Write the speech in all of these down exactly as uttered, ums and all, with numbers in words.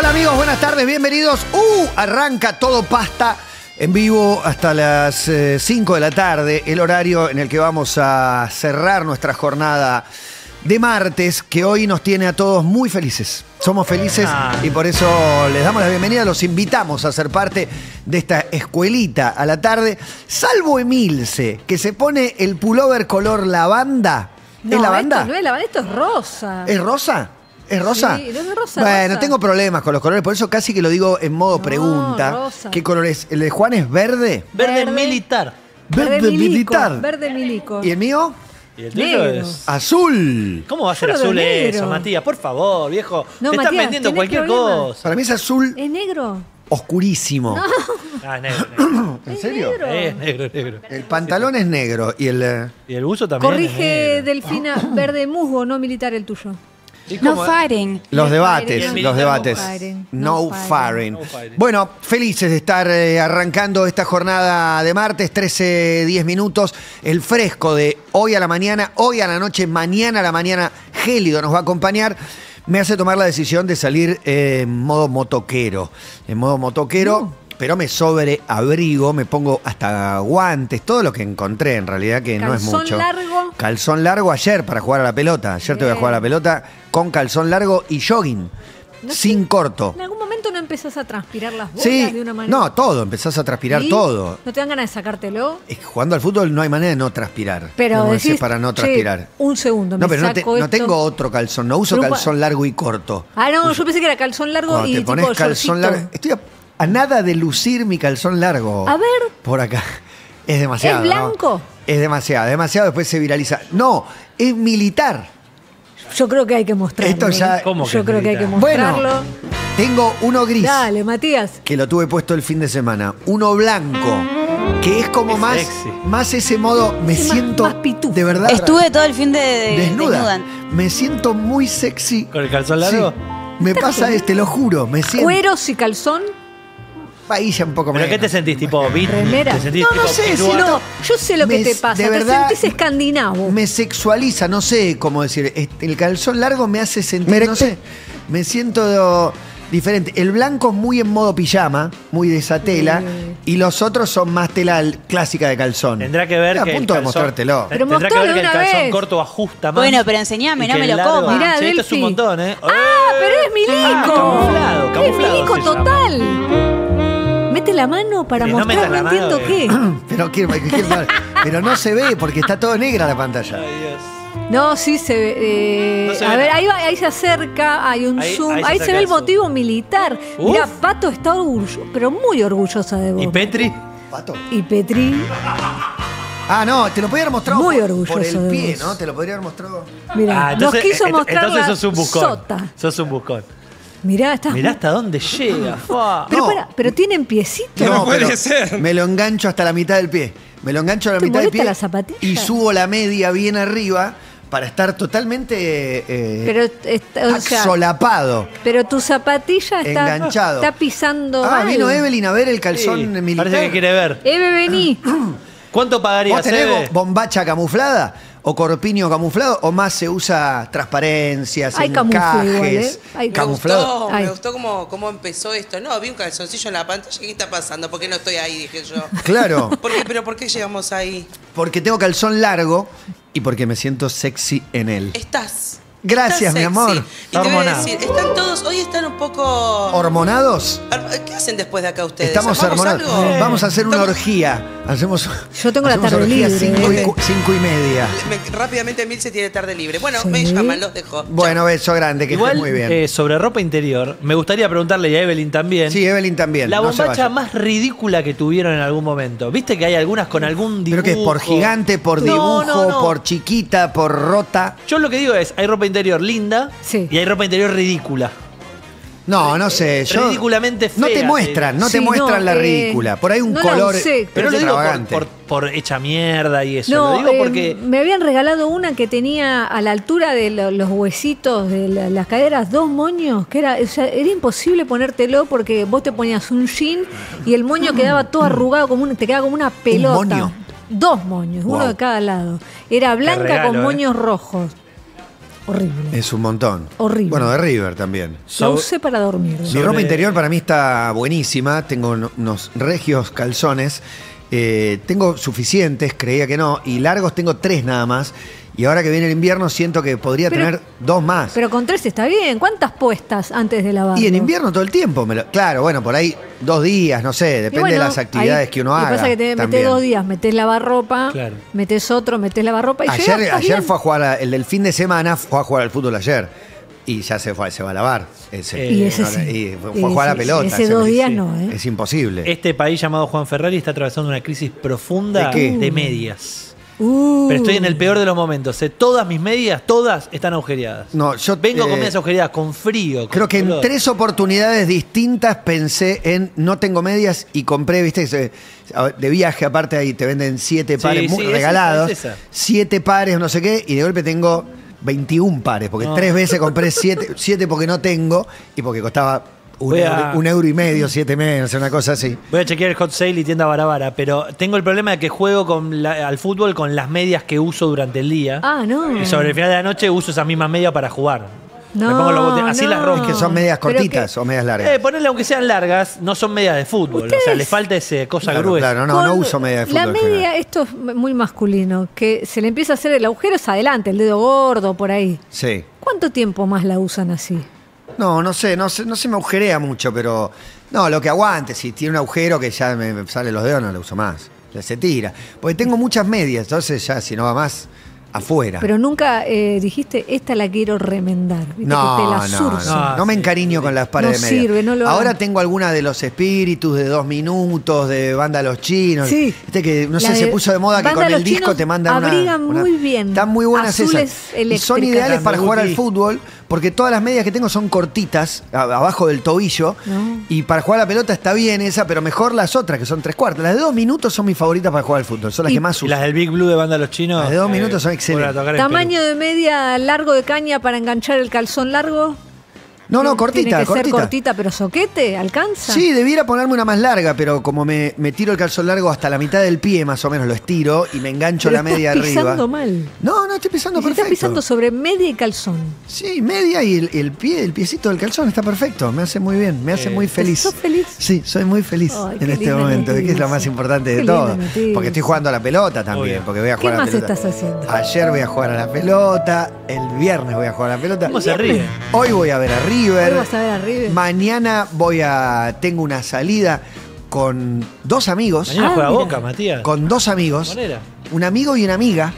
Hola amigos, buenas tardes, bienvenidos. Uh, arranca Todo Pasta en vivo hasta las eh, cinco de la tarde, el horario en el que vamos a cerrar nuestra jornada de martes, que hoy nos tiene a todos muy felices. Somos felices y por eso les damos la bienvenida, los invitamos a ser parte de esta escuelita a la tarde, salvo Emilce, que se pone el pullover color lavanda. No, ¿es lavanda? Esto no es lavanda, esto es rosa. ¿Es rosa? ¿Es rosa? Sí, no es rosa. Bueno, rosa. Tengo problemas con los colores, por eso casi que lo digo en modo no, pregunta. Rosa. ¿Qué color es? ¿El de Juan es verde? Verde, verde militar. Verde, verde milico, militar. Verde milico. ¿Y el mío? Y el tuyo es azul. ¿Cómo va a ser azul eso, Matías? Por favor, viejo. No, te están Matías, vendiendo cualquier problema. Cosa. Para mí es azul. ¿Es negro? Oscurísimo. No. Ah, es negro, negro. ¿En serio? Es negro. Es negro, es negro. El pantalón es negro y el... Y el buzo también. Corrige, es negro. Delfina, verde musgo, no militar el tuyo. No firing. Los debates, los debates. No firing. Bueno, felices de estar eh, arrancando esta jornada de martes, trece diez minutos. El fresco de hoy a la mañana, hoy a la noche, mañana a la mañana, gélido nos va a acompañar. Me hace tomar la decisión de salir eh, en modo motoquero. En modo motoquero, no. Pero me sobreabrigo, me pongo hasta guantes, todo lo que encontré en realidad, que no es mucho. Calzón largo. Calzón largo ayer para jugar a la pelota. Ayer te voy a jugar a la pelota con calzón largo y jogging, no, sin corto. En algún momento no empezás a transpirar las bolas, sí, de una manera. No, todo, empezás a transpirar, ¿sí? Todo. ¿No te dan ganas de sacártelo? Es que jugando al fútbol no hay manera de no transpirar. Pero no decís, para no transpirar. Un segundo, no, me pero saco no, te, no tengo otro calzón, no uso Grupa. Calzón largo y corto. Ah, no, uso. Yo pensé que era calzón largo cuando y te pones tipo calzón largo. Estoy a A nada de lucir mi calzón largo. A ver. Por acá. Es demasiado. ¿Es blanco? ¿No? Es demasiado, demasiado. Después se viraliza. No, es militar. Yo creo que hay que mostrarlo. Esto ya... ¿Cómo que yo creo militar? Que hay que mostrarlo. Bueno, tengo uno gris. Dale, Matías. Que lo tuve puesto el fin de semana. Uno blanco. Que es como es más, más ese modo. Me es siento... Más, más de verdad. Estuve todo el fin de... de desnuda. Desnudan. Me siento muy sexy. ¿Con el calzón largo? Sí. Me pasa bien. Este, lo juro. Me siento... ¿Cueros y calzón? Un poco. ¿Pero menos? ¿Qué te sentís? ¿Tipo beat? ¿Te sentís, no, no tipo, sé, si no, yo sé lo me, que te pasa, de verdad, te sentís escandinavo. Me sexualiza, no sé cómo decir, el calzón largo me hace sentir, me no sé, me siento diferente. El blanco es muy en modo pijama, muy de esa tela, sí. Y los otros son más tela clásica de calzón. Tendrá que ver, a que punto el calzón, de mostrártelo. Pero tendrá que ver que el calzón vez. Corto ajusta más. Bueno, pero enseñame, no me lo coma. Mirá, sí, esto es un montón, ¿eh? Ah, pero es milico. Ah, camuflado, camuflado. Es milico total. Mete la mano para sí, mostrar, no, no entiendo mano, qué. Pero, ¿qué, qué, qué pero no se ve porque está todo negra la pantalla. Ay, Dios. No, sí se ve. Eh, no se ve a ver, ahí, va, ahí se acerca, hay un ahí, zoom. Ahí se, ahí se ve el, el motivo militar. Mira, Pato está orgulloso, pero muy orgullosa de vos. ¿Y Petri? Pato. ¿Y Petri? Ah, no, te lo podría haber mostrado muy orgulloso por el pie, ¿no? Te lo podría haber mostrado. Mirá, ah, entonces, nos quiso mostrar entonces sos un buscón. Sota. Sos un buscón. Mirá, estás mirá muy... hasta dónde llega. Pero, no. para, pero tienen piecito. No, no puede ser. Me lo engancho hasta la mitad del pie. Me lo engancho a la mitad del pie. ¿Te molesta la zapatilla? Y subo la media bien arriba para estar totalmente eh, pero está, o sea, solapado. Pero tu zapatilla está, enganchado. Está pisando. Ah, mal. Vino Evelyn a ver el calzón sí, militar. Parece que quiere ver. Eve, vení. ¿Cuánto pagarías? ¿Vos tenés Eve? Bombacha camuflada? ¿O corpiño camuflado? ¿O más se usa transparencias, hay encajes? ¿Eh? Camuflado. Me gustó, me gustó cómo, cómo empezó esto. No, vi un calzoncillo en la pantalla. ¿Qué está pasando? ¿Por qué no estoy ahí? Dije yo. Claro. ¿Por qué? ¿Pero por qué llegamos ahí? Porque tengo calzón largo y porque me siento sexy en él. Estás. Gracias, mi amor. Y te voy a decir, están todos, hoy están un poco... ¿Hormonados? ¿Qué hacen después de acá ustedes? Estamos hormonados. Eh. Vamos a hacer una Estamos... orgía. Hacemos, yo tengo hacemos la tarde libre. Cinco y, eh. cinco y media. Me, rápidamente Emilce tiene tarde libre. Bueno, sí. Me llaman, los dejo. Bueno, beso grande, que igual, esté muy bien. Eh, sobre ropa interior, me gustaría preguntarle a Evelyn también. Sí, Evelyn también. La bombacha no más ridícula que tuvieron en algún momento. Viste que hay algunas con algún dibujo. ¿Pero qué? ¿Por gigante, por dibujo, no, no, no. por chiquita, por rota? Yo lo que digo es, hay ropa interior linda, sí, y hay ropa interior ridícula. No, no sé. Yo ridículamente fea. No te muestran, no sí, te muestran no, la eh, ridícula. Por ahí un no color pero lo digo por, por, por hecha mierda y eso. No, lo digo eh, porque... Me habían regalado una que tenía a la altura de los huesitos de la, las caderas dos moños, que era, o sea, era imposible ponértelo porque vos te ponías un jean y el moño quedaba todo arrugado, como un, te quedaba como una pelota. ¿Un moño? Dos moños, wow. Uno de cada lado. Era blanca regalo, con moños eh. rojos. Horrible. Es un montón. Horrible. Bueno, de River también. Lo usé para dormir. Sobre... Mi ropa interior para mí está buenísima. Tengo unos regios calzones. Eh, tengo suficientes, creía que no. Y largos tengo tres nada más. Y ahora que viene el invierno siento que podría pero, tener dos más. Pero con tres está bien. ¿Cuántas puestas antes de lavar? Y en invierno todo el tiempo. Me lo, claro, bueno, por ahí dos días, no sé. Depende bueno, de las actividades ahí, que uno haga. Lo que pasa es que te metés dos días, metés lavarropa, claro. metés otro, metés lavarropa. Y ayer llegas, ayer fue a jugar, a, el del fin de semana fue a jugar al fútbol ayer. Y ya se, fue, se va a lavar. Ese, eh, y, ese sí. y fue a jugar a la pelota. Ese dos días sí. no, ¿eh? Es imposible. Este país llamado Juan Ferrari está atravesando una crisis profunda de, de medias. Uh. Pero estoy en el peor de los momentos. Eh. Todas mis medias, todas están agujereadas. No, yo vengo eh, con medias agujereadas, con frío. Con creo que color. En tres oportunidades distintas pensé en no tengo medias y compré, viste, de viaje aparte ahí te venden siete sí, pares sí, muy regalados. Es esa, es esa. Siete pares, no sé qué, y de golpe tengo veintiún pares, porque no. tres veces compré siete, siete porque no tengo y porque costaba un, a, euro, un euro y medio, siete meses, una cosa así. Voy a chequear el hot sale y tienda Barabara, pero tengo el problema de que juego con la, al fútbol con las medias que uso durante el día. Ah, no. Y sobre el final de la noche uso esas mismas medias para jugar. No, me pongo los así no. las rojas. Es que son medias cortitas que, o medias largas. Eh, ponerle aunque sean largas, no son medias de fútbol. ¿Ustedes? O sea, le falta esa cosa claro, gruesa. Claro, no, con no uso medias de fútbol. La media, esto es muy masculino, que se le empieza a hacer el agujero es adelante, el dedo gordo, por ahí. Sí. ¿Cuánto tiempo más la usan así? No, no sé, no sé, no se me agujerea mucho, pero... No, lo que aguante, si tiene un agujero que ya me, me sale los dedos, no lo uso más. Ya se tira. Porque tengo muchas medias, entonces ya si no va más... afuera. Pero nunca eh, dijiste, esta la quiero remendar. ¿Viste? No, que te la surzo. No, no, no me encariño con las pares no de media. Sirve, no lo ahora hago. Tengo alguna de los espíritus de dos minutos, de banda Los Chinos. Sí. Este que, no la sé, se puso de moda que con el disco te mandan abrigan una... abrigan muy bien. Están muy buenas azules esas. Y son ideales para jugar al fútbol, porque todas las medias que tengo son cortitas, abajo del tobillo, no. y para jugar a la pelota está bien esa, pero mejor las otras, que son tres cuartos. Las de dos minutos son mis favoritas para jugar al fútbol, son las y, que más uso. Las del Big Blue de banda Los Chinos. Las de dos eh, minutos son excelente. Tamaño de media largo de caña para enganchar el calzón largo. No, no, cortita. Tiene que cortita. Ser cortita, pero soquete, ¿alcanza? Sí, debiera ponerme una más larga, pero como me, me tiro el calzón largo hasta la mitad del pie, más o menos lo estiro y me engancho pero la media arriba. Estás pisando mal. No, no, estoy pisando perfecto. Estás pisando sobre media y calzón. Sí, media y el, el pie, el piecito del calzón está perfecto. Me hace muy bien, me hace eh. muy feliz. ¿Sos feliz? Sí, soy muy feliz Ay, en este momento, que es lo más importante de todo. Porque estoy jugando a la pelota también, Oye. porque voy a jugar a la pelota. ¿Qué más estás haciendo? Ayer voy a jugar a la pelota, el viernes voy a jugar a la pelota. ¿Cómo se ríe? Hoy voy a ver a River. River. Vas a ver a River. Mañana voy a tengo una salida con dos amigos. Mañana ah, juega mira. Boca, Matías. Con dos amigos. Un amigo y una amiga.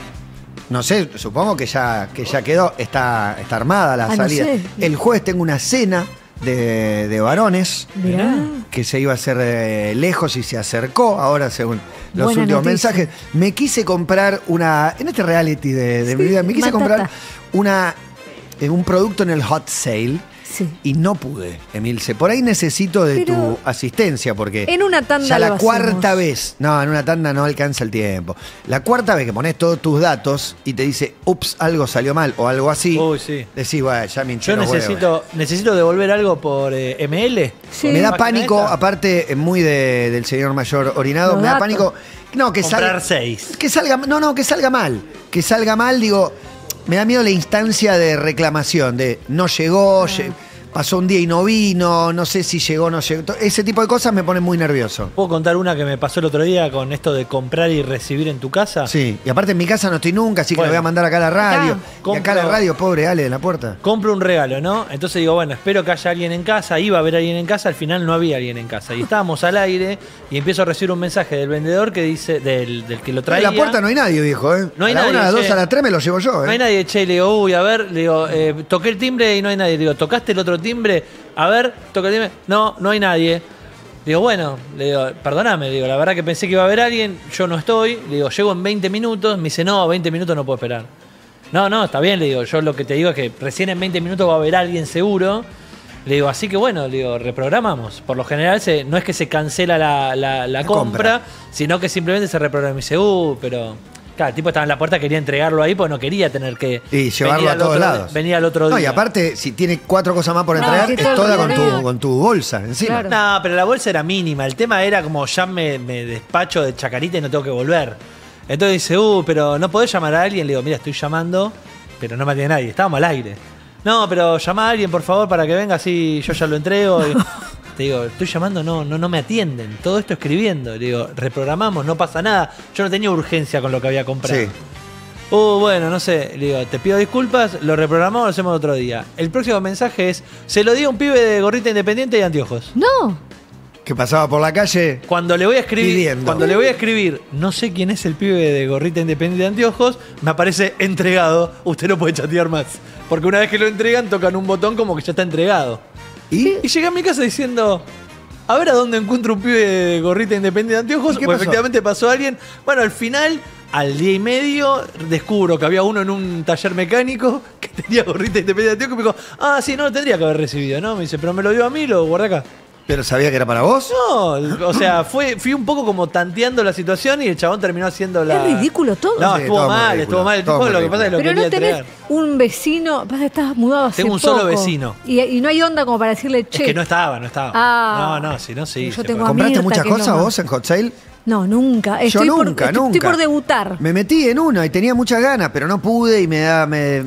No sé, supongo que ya, que ya quedó. Está, está armada la ah, salida. No sé. El jueves tengo una cena de, de varones. Mirá. Que se iba a hacer eh, lejos y se acercó. Ahora, según los Buena últimos noticia. mensajes, me quise comprar una... En este reality de, de sí, mi vida, me quise matata. comprar una, eh, un producto en el hot sale. Sí. Y no pude, Emilce. Por ahí necesito de Pero tu asistencia, porque en una tanda ya la cuarta hacemos. vez, no, en una tanda no alcanza el tiempo. La cuarta vez que pones todos tus datos y te dice, ups, algo salió mal o algo así, Uy, sí. decís, bueno, ya me hinché. Yo necesito, necesito devolver algo por eh, M L. Sí. Me da pánico, esta? aparte muy de, del señor mayor orinado, Los me da datos. pánico. No, que salga, seis. que salga, no, no, que salga mal, que salga mal, digo. Me da miedo la instancia de reclamación, de no llegó, no. pasó un día y no vino, no sé si llegó o no llegó. Ese tipo de cosas me ponen muy nervioso. ¿Puedo contar una que me pasó el otro día con esto de comprar y recibir en tu casa? Sí, y aparte en mi casa no estoy nunca, así bueno, que lo voy a mandar acá a la radio. Acá, compro, y acá a la radio, pobre Ale de la puerta. Compro un regalo, ¿no? Entonces digo, bueno, espero que haya alguien en casa, iba a haber alguien en casa, al final no había alguien en casa. Y estábamos al aire y empiezo a recibir un mensaje del vendedor que dice, del, del que lo traía. En la puerta no hay nadie, viejo, ¿eh? No hay a la nadie, una, a las dos, a las tres me lo llevo yo, ¿eh? No hay nadie, che, le digo, uy, a ver, le digo, eh, toqué el timbre y no hay nadie. Le digo, tocaste el otro timbre, a ver, toca el timbre, no, no hay nadie. Digo, bueno, le digo, perdóname, digo, la verdad que pensé que iba a haber alguien, yo no estoy, le digo, llego en veinte minutos, me dice, no, veinte minutos no puedo esperar. No, no, está bien, le digo, yo lo que te digo es que recién en veinte minutos va a haber alguien seguro. Le digo, así que bueno, le digo, reprogramamos. Por lo general se, no es que se cancela la, la, la, la compra, compra, sino que simplemente se reprograma y dice, uh, pero... Claro, el tipo estaba en la puerta, quería entregarlo ahí, pues no quería tener que... Y llevarlo a todos lados. Venía al otro día. No, y aparte, si tiene cuatro cosas más por entregar, no, es toda con tu, con tu bolsa encima. Claro. No, pero la bolsa era mínima. El tema era como, ya me, me despacho de Chacarita y no tengo que volver. Entonces dice, uh, pero ¿no podés llamar a alguien? Le digo, mira, estoy llamando, pero no maté a nadie, estábamos al aire. No, pero llama a alguien, por favor, para que venga, así yo ya lo entrego. Y te digo, estoy llamando, no, no, no me atienden. Todo esto escribiendo. Le digo, reprogramamos, no pasa nada. Yo no tenía urgencia con lo que había comprado. Sí. Uh, bueno, no sé. Le digo, te pido disculpas, lo reprogramamos, lo hacemos otro día. El próximo mensaje es, se lo di a un pibe de gorrita independiente y anteojos. No. Que pasaba por la calle. Cuando le voy a escribir, pidiendo. Cuando le voy a escribir, no sé quién es el pibe de gorrita independiente de anteojos, me aparece entregado. Usted no puede chatear más. Porque una vez que lo entregan, tocan un botón como que ya está entregado. ¿Y? Y llegué a mi casa diciendo, a ver a dónde encuentro un pibe de gorrita independiente de anteojos. ¿Qué pasó? Efectivamente pasó alguien. Bueno, al final, al día y medio, descubro que había uno en un taller mecánico que tenía gorrita independiente de anteojos. Y me dijo, ah, sí, no lo tendría que haber recibido, ¿no? Me dice, pero me lo dio a mí, lo guardé acá. ¿Pero sabía que era para vos? No, o sea, fue, fui un poco como tanteando la situación y el chabón terminó haciendo la... Es ridículo todo. No, sí, estuvo, todo mal, estuvo mal, estuvo mal. Lo que pasa es lo que quería entregar. Pero no tenés un vecino, estás mudado hace poco. Tengo un solo vecino. Y, y no hay onda como para decirle, che. Es que no estaba, no estaba. Ah, no, no, si no, sí. Yo tengo ¿Compraste muchas cosas no, vos en Hot Sale? No, nunca. Estoy Yo nunca, por, nunca. Estoy por debutar. Me metí en una y tenía muchas ganas, pero no pude y me da... Me...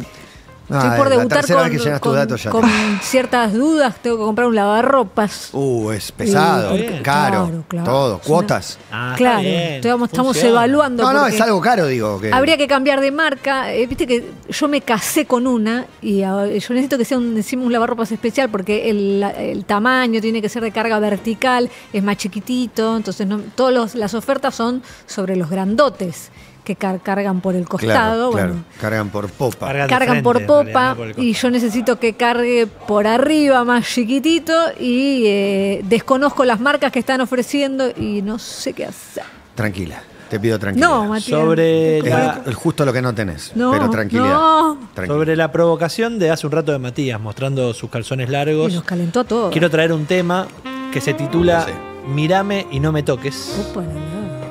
Ah, estoy por debutar con, con, datos ya con ciertas dudas. Tengo que comprar un lavarropas. Uh, es pesado, eh, caro, claro, claro. Todo, cuotas. Ah, claro, estamos, estamos evaluando. No, no, es algo caro, digo. Que... Habría que cambiar de marca. Eh, Viste que yo me casé con una y yo necesito que sea un, encima un lavarropas especial porque el, el tamaño tiene que ser de carga vertical, es más chiquitito. Entonces, no, todas las ofertas son sobre los grandotes. Que car cargan por el costado. Claro, bueno, claro. Cargan por popa. Cargan, cargan frente, por popa no por y yo necesito que cargue por arriba más chiquitito y eh, desconozco las marcas que están ofreciendo y no sé qué hacer. Tranquila, te pido tranquilidad. No, Matías. Sobre la... Es justo lo que no tenés, no, pero tranquilidad. No. Tranquila. Sobre la provocación de hace un rato de Matías, mostrando sus calzones largos. Y nos calentó todo. Quiero traer un tema que se titula no sé. Mírame y no me toques. Opa,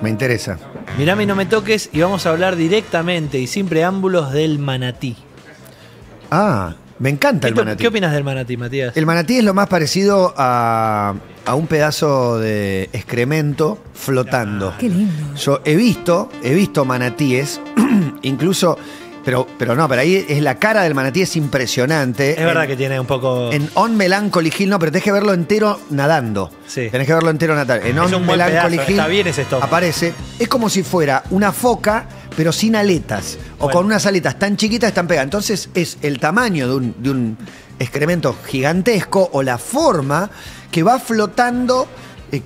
me interesa. Mirame y no me toques y vamos a hablar directamente y sin preámbulos del manatí. Ah, me encanta el manatí. ¿Qué opinas del manatí, Matías? El manatí es lo más parecido a, a un pedazo de excremento flotando. Ah, qué lindo. Yo he visto, he visto manatíes, incluso... Pero, pero no, pero ahí es la cara del manatí, es impresionante. Es en, verdad que tiene un poco... En On Melancholy Hill, no, pero tenés que verlo entero nadando. Sí. Tenés que verlo entero nadando. En es On Melancholy Hill está bien ese aparece. Es como si fuera una foca, pero sin aletas. Bueno. O con unas aletas tan chiquitas están pegadas. Entonces es el tamaño de un, de un excremento gigantesco o la forma que va flotando...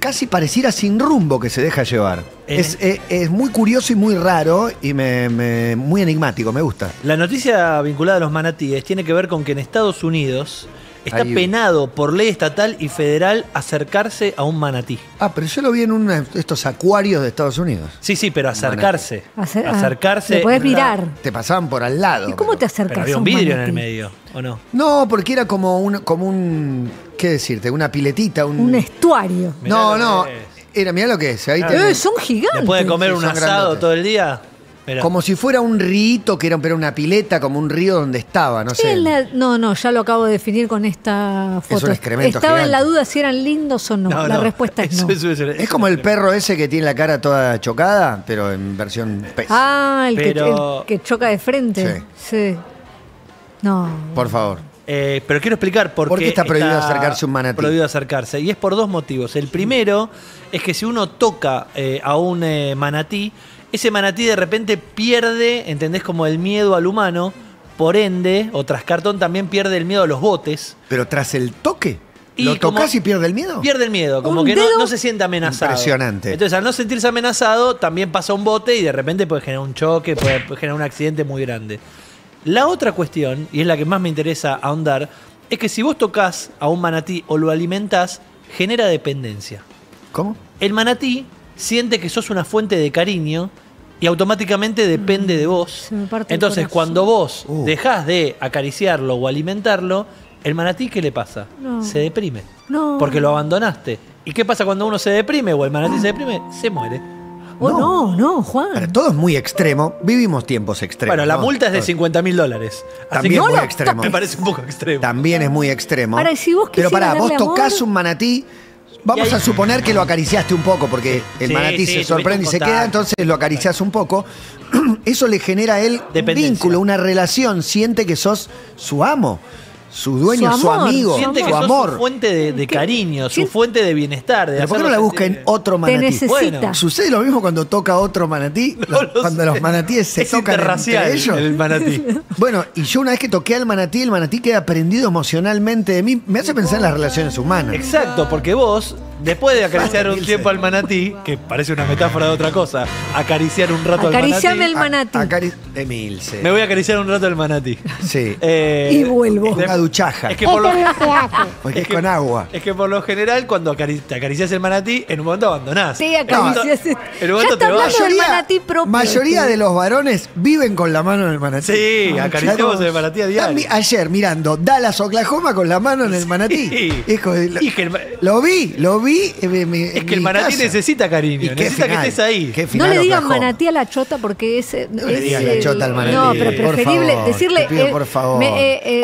Casi pareciera sin rumbo que se deja llevar. Eh, es, es, es muy curioso y muy raro y me, me, muy enigmático, me gusta. La noticia vinculada a los manatíes tiene que ver con que en Estados Unidos está Ahí. penado por ley estatal y federal acercarse a un manatí. Ah, pero yo lo vi en uno de estos acuarios de Estados Unidos. Sí, sí, pero acercarse. Acer acercarse. Te podés mirar. Te pasaban por al lado. ¿Y cómo pero, te acercas? Pero había un vidrio manatí en el medio, ¿o no? No, porque era como un... Como un ¿Qué decirte? Una piletita, un... Un estuario. Mirá no, no. Era, mirá lo que es. Ahí claro. te... Son gigantes. ¿Te puede comer sí, un asado grandotes. todo el día? Mirá. Como si fuera un rito, que era pero una pileta, como un río donde estaba, no sé. La... No, no, ya lo acabo de definir con esta foto. Es un excremento Estaba gigante. en la duda si eran lindos o no. no la no. respuesta es no. Eso, eso, eso, es como el perro ese que tiene la cara toda chocada, pero en versión pez. Ah, el, pero... que, el que choca de frente. Sí. sí. No. Por favor. Eh, pero quiero explicar por, ¿Por qué está prohibido está acercarse un manatí. Prohibido acercarse. Y es por dos motivos. El primero es que si uno toca eh, a un eh, manatí, ese manatí de repente pierde, ¿entendés? Como el miedo al humano. Por ende, o tras cartón también pierde el miedo a los botes. Pero tras el toque. Y ¿Lo tocas y pierde el miedo? Pierde el miedo, como que no, no se siente amenazado. Impresionante. Entonces, al no sentirse amenazado, también pasa un bote y de repente puede generar un choque, puede, puede generar un accidente muy grande. La otra cuestión, y es la que más me interesa ahondar, es que si vos tocas a un manatí o lo alimentás, genera dependencia. ¿Cómo? El manatí siente que sos una fuente de cariño y automáticamente depende de vos. Entonces, cuando vos uh. dejás de acariciarlo o alimentarlo, el manatí, ¿qué le pasa? No. Se deprime. No. Porque lo abandonaste. ¿Y qué pasa cuando uno se deprime o el manatí se deprime? Se muere. Oh, no. no, no, Juan. Pero todo es muy extremo. Vivimos tiempos extremos. Bueno, la ¿no? multa es de cincuenta mil dólares. También es muy extremo. Me parece un poco extremo. También es muy extremo. Ahora, si vos Pero pará, vos tocás amor? un manatí, Vamos a suponer que lo acariciaste un poco, porque sí, el manatí sí, se sorprende y se queda, entonces lo acariciás un poco. Eso le genera a él un vínculo, una relación. Siente que sos su amo, su dueño, su, su amigo, siente su que amor. Sos su fuente de, de cariño, su fuente de bienestar. De ¿Pero por qué no la busca en otro manatí? Bueno. Sucede lo mismo cuando toca otro manatí, no los, lo cuando los manatíes se es tocan entre ellos. El manatí. Bueno, y yo una vez que toqué al manatí, el manatí queda prendido emocionalmente de mí. Me hace pensar en las relaciones humanas. Exacto, porque vos, después de acariciar un tiempo al manatí, que parece una metáfora de otra cosa, acariciar un rato Acariciame al manatí. el manatí. A, Emilce. Me voy a acariciar un rato al manatí. Sí. Eh, y vuelvo. De, duchaja. Es que por lo, porque es, es que, con agua. Es que por lo general, cuando acari te acaricias el manatí, en un momento abandonás. Sí, acaricias. No, el momento te vas. La mayoría, mayoría de los varones viven con la mano en el manatí. Sí, ah, acariciamos el manatí a diario. Ayer, mirando Dallas, Oklahoma, con la mano en el manatí. Sí. Hijo, lo, y el, lo vi, lo vi. Me, me, es que el manatí casa. necesita cariño, necesita final, que estés ahí. Final, no le digan manatí a la chota porque es. No le digan la chota al manatí. No, pero preferible decirle. Por favor.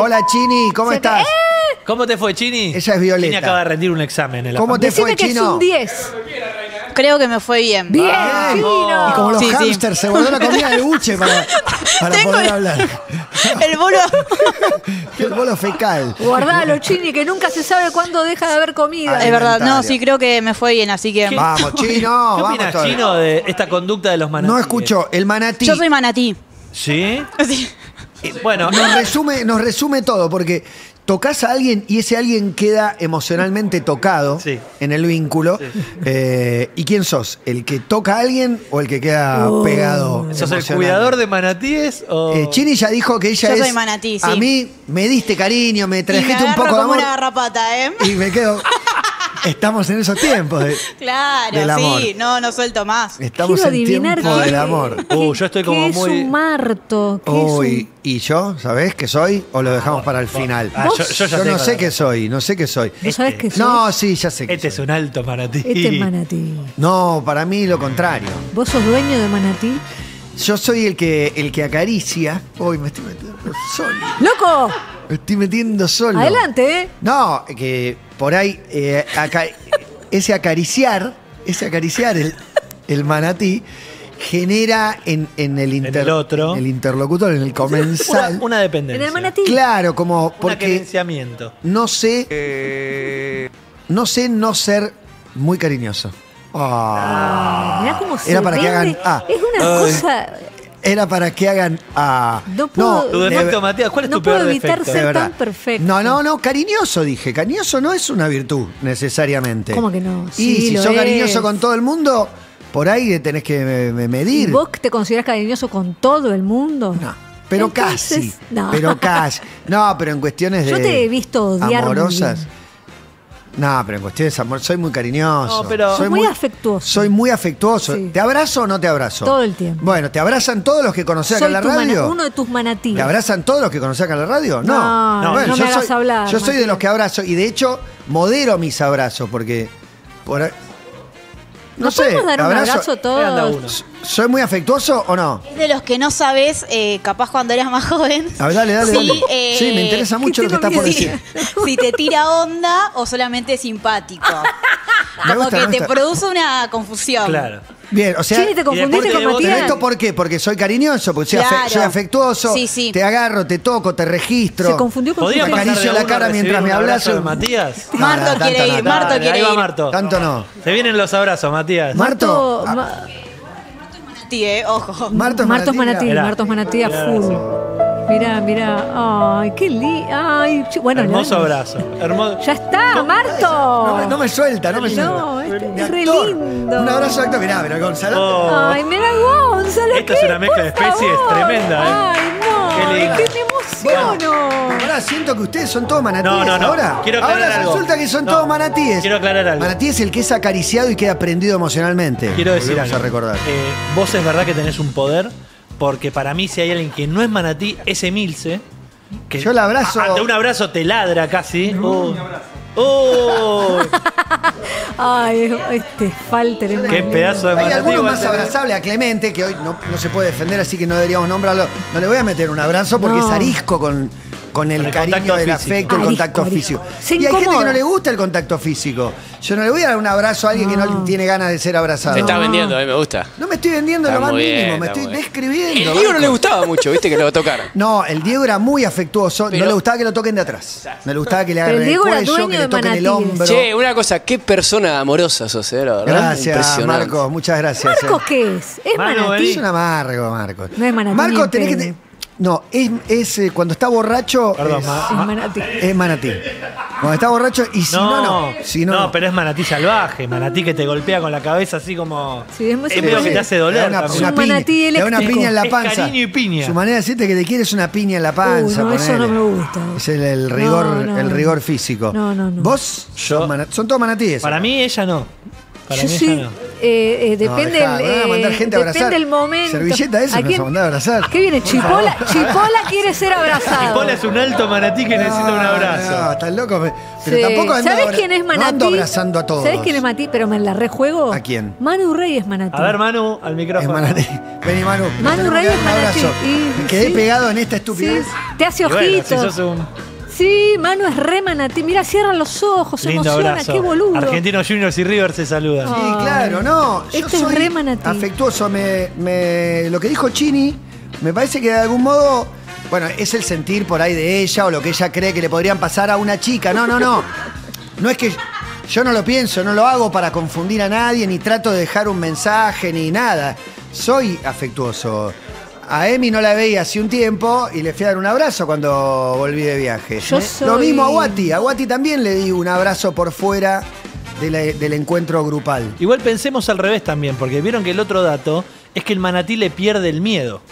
Hola, Chini. ¿Cómo estás? ¿Eh? ¿Cómo te fue, Chini? Ella es Violeta. Chini acaba de rendir un examen. En la ¿Cómo te fue, Chino? Que es un diez. Creo que me fue bien. ¡Bien, ah, Chino! Y como los sí, hamsters, sí. se guardó la comida de buche para, para poder el, hablar. El bolo... el bolo fecal. Guardalo, Chini, que nunca se sabe cuándo deja de haber comida. Es verdad. No, sí, creo que me fue bien, así que... ¿Qué? ¡Vamos, Chino! ¿Qué opinas, Chino, de esta conducta de los manatíes? No escucho. El manatí. Yo soy manatí. ¿Sí? Sí. Bueno, nos resume, nos resume todo, porque tocas a alguien y ese alguien queda emocionalmente tocado sí. en el vínculo. Sí. Eh, ¿Y quién sos? ¿El que toca a alguien o el que queda oh. pegado? ¿Sos el cuidador de manatíes? O... Eh, Chini ya dijo que ella Yo es... Yo soy manatí, sí. A mí me diste cariño, me trajiste un poco de amor. Y me agarro como una garrapata, ¿eh? Y me quedo... Estamos en esos tiempos de, claro, del amor. Sí, no, no suelto más. Estamos Quiero en tiempo del amor. Uh, yo estoy ¿Qué como es muy... un marto? ¿Qué oh, es un... ¿Y yo? ¿Sabés qué soy? ¿O lo dejamos ah, para el vos, final? Ah, yo yo, ya yo sé, no sé qué soy, no sé qué soy. ¿No sabés qué soy? No, sí, ya sé qué Este soy. Es un alto manatí. Este es manatí. No, para mí lo contrario. ¿Vos sos dueño de manatí? Yo soy el que, el que acaricia. Uy, me estoy metiendo solo. ¡Loco! Me estoy metiendo solo. Adelante, ¿eh? No, que... Por ahí, eh, acá, ese acariciar, ese acariciar el, el manatí genera en, en, el inter, en el otro, en el interlocutor, en el comensal. Una, una dependencia. En el manatí. Claro, como porque un acariciamiento. No sé, eh. no sé no ser muy cariñoso. Oh. Ah, mirá cómo se Era para vende. que hagan... Ah, es una ay. cosa... Era para que hagan a... Ah, no, puedo, no, tu defecto, Matías, ¿cuál es no tu peor defecto? No puedo evitar ser tan perfecto. No, no, no, cariñoso, dije. Cariñoso no es una virtud, necesariamente. ¿Cómo que no? Sí, y si sos es. cariñoso con todo el mundo, por ahí tenés que medir. ¿Y vos te considerás cariñoso con todo el mundo? No, pero Entonces, casi. No. Pero casi. No, pero en cuestiones de... Yo te he visto odiar amorosas. No, pero en cuestiones de amor, soy muy cariñoso. No, pero soy muy, muy afectuoso. Soy muy afectuoso. Sí. ¿Te abrazo o no te abrazo? Todo el tiempo. Bueno, ¿te abrazan todos los que conocés acá en la radio? Uno de tus manatíes. ¿Te abrazan todos los que conocés acá en la radio? No. No, no, bueno, no me hagas hablar. Yo soy Matías. de los que abrazo y de hecho modero mis abrazos porque... Por, no, no sé. ¿Podemos dar abrazo, un abrazo todos? ¿Soy muy afectuoso o no? Es de los que no sabes, eh, capaz cuando eras más joven. A ver, dale, dale. Sí, dale. Eh, sí me interesa mucho lo que estás por decir. Si te tira onda o solamente es simpático. Como gusta, que te gusta. produce una confusión. Claro. Bien, o sea... Sí, te confundiste con Matías. ¿Esto por qué? Porque soy cariñoso, porque claro. soy, afe soy afectuoso, sí, sí. te agarro, te toco, te registro. Se confundió con... Te acaricio la cara mientras me abrazo. Un... Matías. No, Marto no, quiere no, ir, Marto dale, quiere ir. Marto. Tanto no. Se vienen los abrazos, Matías. Marto... Eh, ojo. Martos Martos Manatí, Martos Manatí a full. Mirá, mirá. Ay, qué lindo. Ay, bueno, hermoso abrazo. Hermoso. Ya está, no, Marto. No me, no me suelta, no me suelta. No, es, es re lindo. Un abrazo acto, mirá, mirá, Gonzalo. Oh. Ay, mirá, Gonzalo. Esta es una mezcla de especies tremenda. Ay, no. Qué lindo. Es que me emociono. Bueno, ahora siento que ustedes son todos manatíes. No, no, no. Ahora, ahora resulta que son no. todos manatíes. Quiero aclarar algo. Manatí es el que es acariciado y queda prendido emocionalmente. Quiero decir algo. A recordar. Eh, vos es verdad que tenés un poder. Porque para mí, si hay alguien que no es manatí, es Emilce. Que yo la abrazo. Ante un abrazo te ladra casi. No, oh. Oh. Ay, este falter. Qué manera. pedazo de manatí. Hay alguno más abrazable, a Clemente, que hoy no, no se puede defender, así que no deberíamos nombrarlo. No le voy a meter un abrazo porque no. es arisco con... con el, con el cariño, el afecto, el contacto físico. Se y hay incomoda. gente que no le gusta el contacto físico. Yo no le voy a dar un abrazo a alguien no. que no tiene ganas de ser abrazado. Te estás vendiendo, a mí me gusta. No me estoy vendiendo está lo más bien, mínimo, me estoy describiendo. El Diego no le gustaba mucho, viste, que lo tocaran. No, el Diego era muy afectuoso, pero no le gustaba que lo toquen de atrás. No le gustaba que le agarren el cuello, que le toquen el hombro. Che, una cosa, qué persona amorosa sos, eh, la verdad. Gracias, Marcos, muchas gracias. ¿Marcos qué es? ¿Es manatí? Es un amargo, Marcos. No es manatí. Marcos, tenés que... No, es, es eh, cuando está borracho. Perdón, es, ma es manatí. Es manatí. Cuando está borracho y si no, no. No, si no, no, pero es manatí salvaje, manatí que te golpea con la cabeza así como. Sí, es muy es medio que te hace doler. Una, una un piña, manatí eléctrico. Te da una piña en la panza. Es cariño y piña. Su manera de decirte que te quiere es una piña en la panza. Uh, no, eso no me gusta. Es el, el rigor, no, no, el rigor físico. No, no, no. ¿Vos? Yo. Son, son todos manatíes. Para mí, ella no. Para yo mí sí, no. eh, eh, depende no, del eh, depende momento. Servilleta esa nos a mandar a abrazar. ¿Qué viene? Chipola, Chipola quiere ser abrazado. Chipola es un alto manatí que no, necesita un abrazo. No, estás loco. Pero sí. tampoco ando, ¿sabés quién es manatí? No ando abrazando a todos. ¿Sabés quién es manatí? Pero me la rejuego. ¿A quién? Manu Rey es manatí. A ver, Manu, al micrófono. Es manatí. Vení, Manu. Manu Rey es manatí. Y, me quedé sí. pegado en esta estupidez. Sí. Te hace ojitos. Bueno, si sos un... Sí, Manu es re manatí. Mirá, cierran los ojos, se lindo emociona, abrazo. Qué boludo. Argentinos Juniors y River se saludan. Sí, claro, no. Yo este soy es re manatí. Afectuoso. Me, me, lo que dijo Chini, me parece que de algún modo, bueno, es el sentir por ahí de ella o lo que ella cree que le podrían pasar a una chica. No, no, no. No es que yo no lo pienso, no lo hago para confundir a nadie, ni trato de dejar un mensaje, ni nada. Soy afectuoso. A Emi no la veía hace un tiempo y le fui a dar un abrazo cuando volví de viaje. Yo soy... Lo mismo a Guati. A Guati también le di un abrazo por fuera de la, del encuentro grupal. Igual pensemos al revés también, porque vieron que el otro dato es que el manatí le pierde el miedo.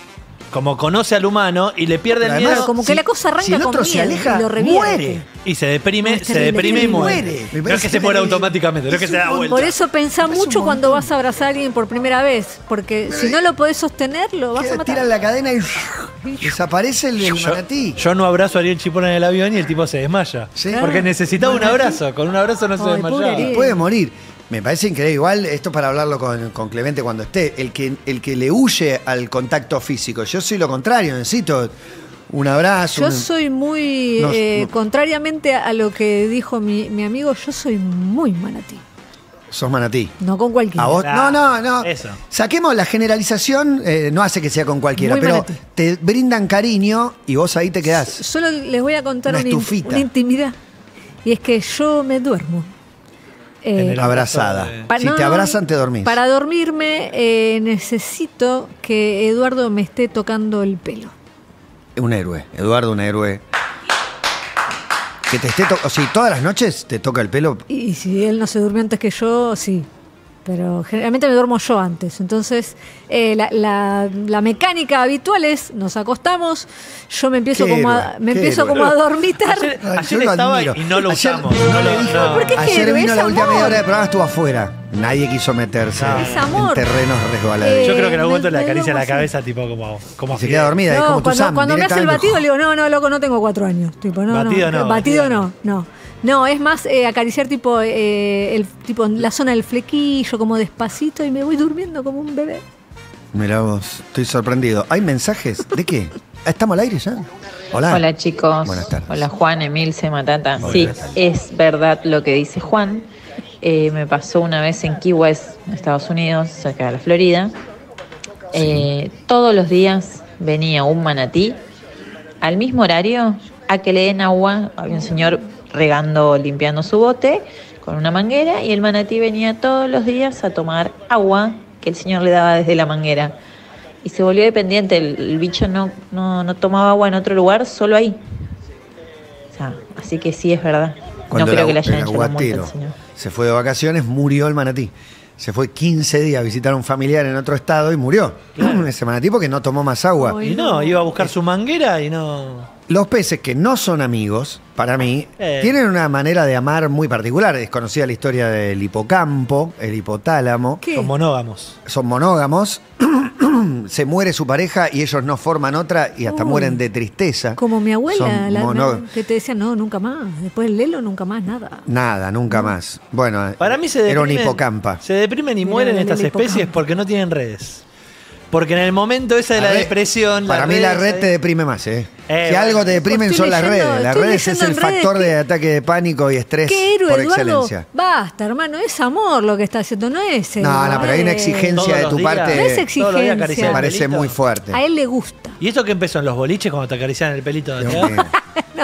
Como conoce al humano y le pierde el miedo. Como que si, la cosa arranca si el otro con se miedo, aleja, y lo revierte. Muere. Y se deprime, no, se deprime y muere. muere. No es que se muera automáticamente, no es que se da vuelta. Por eso pensá mucho cuando vas a abrazar a alguien por primera vez. Porque si no lo podés sostener, lo vas a matar. Tiran la cadena y desaparece el yo, manatí. Yo no abrazo a Ariel Chipón en el avión y el tipo se desmaya. ¿Sí? Porque necesitaba manatí. un abrazo. Con un abrazo no Ay, se desmayaba. Y puede morir. Me parece increíble. Igual, esto para hablarlo con, con Clemente cuando esté, el que, el que le huye al contacto físico. Yo soy lo contrario, necesito un abrazo. Yo un, soy muy, no, eh, no. contrariamente a lo que dijo mi, mi amigo, yo soy muy manatí. Sos manatí. No con cualquiera. ¿A vos? No, no, no. Eso. Saquemos la generalización, eh, no hace que sea con cualquiera, muy pero manatí. Te brindan cariño y vos ahí te quedás. Solo les voy a contar una, una, una intimidad. Y es que yo me duermo. Eh, abrazada. Pa, si no, te abrazan, te dormís. Para dormirme eh, necesito que Eduardo me esté tocando el pelo. Un héroe. Eduardo, un héroe. Que te esté tocando. O sea, todas las noches te toca el pelo. Y si él no se durmió antes que yo, sí. Pero generalmente me duermo yo antes. Entonces, eh, la, la, la mecánica habitual es, nos acostamos, yo me empiezo qué como a, me empiezo como a dormitar. Ayer, ayer estaba admiro. y no lo ayer, usamos. No lo dijo, no. ¿Por qué ayer vino la última media hora de programa, estuvo afuera. Nadie quiso meterse no. en terrenos resbaladeros. Eh, yo creo que en algún momento le acaricia la cabeza, tipo como, como se queda dormida. No, es como cuando, tu Sam, cuando me hace el batido, le digo, no, no, loco, no tengo cuatro años. Tipo, no, batido no, no, batido no, no. No, es más eh, acariciar tipo eh, el tipo la zona del flequillo, como despacito, y me voy durmiendo como un bebé. Mirá vos, estoy sorprendido. ¿Hay mensajes? ¿De qué? ¿Estamos al aire ya? Hola. Hola, chicos. Buenas tardes. Hola, Juan, Emilce, Matata. Hola. Sí, es verdad lo que dice Juan. Eh, me pasó una vez en Key West, Estados Unidos, acá de la Florida. Eh, sí. Todos los días venía un manatí al mismo horario a que le den agua. Había un señor regando, limpiando su bote con una manguera y el manatí venía todos los días a tomar agua que el señor le daba desde la manguera y se volvió dependiente. El, el bicho no, no, no tomaba agua en otro lugar, solo ahí. O sea, así que sí, es verdad. Cuando no creo la, que le hayan hecho la muerte al señor. Se fue de vacaciones, murió el manatí. Se fue quince días a visitar a un familiar en otro estado y murió. Claro. Ese manatí porque no tomó más agua. Y no, iba a buscar su manguera y no... Los peces que no son amigos, para mí, eh. tienen una manera de amar muy particular. Es conocida la historia del hipocampo, el hipotálamo. ¿Qué? Son monógamos. Son monógamos. Se muere su pareja y ellos no forman otra y hasta Uy, mueren de tristeza. Como mi abuela, la, que te decía, no, nunca más. Después del Lelo, nunca más, nada. Nada, nunca no. más. Bueno, para mí se deprimen, era un hipocampa. Se deprimen y mueren no, estas especies porque no tienen redes. Porque en el momento esa de la, la depresión... Para mí la red te deprime más, ¿eh? eh si algo te deprimen pues son leyendo, las redes. Las redes es el factor que... de ataque de pánico y estrés ¿Qué héroe, por excelencia. Eduardo, basta, hermano. Es amor lo que está haciendo, no es... El... No, no, pero hay una exigencia de tu días, parte... No es exigencia. Me parece muy fuerte. A él le gusta. ¿Y esto que empezó en los boliches cuando te acariciaban el pelito? De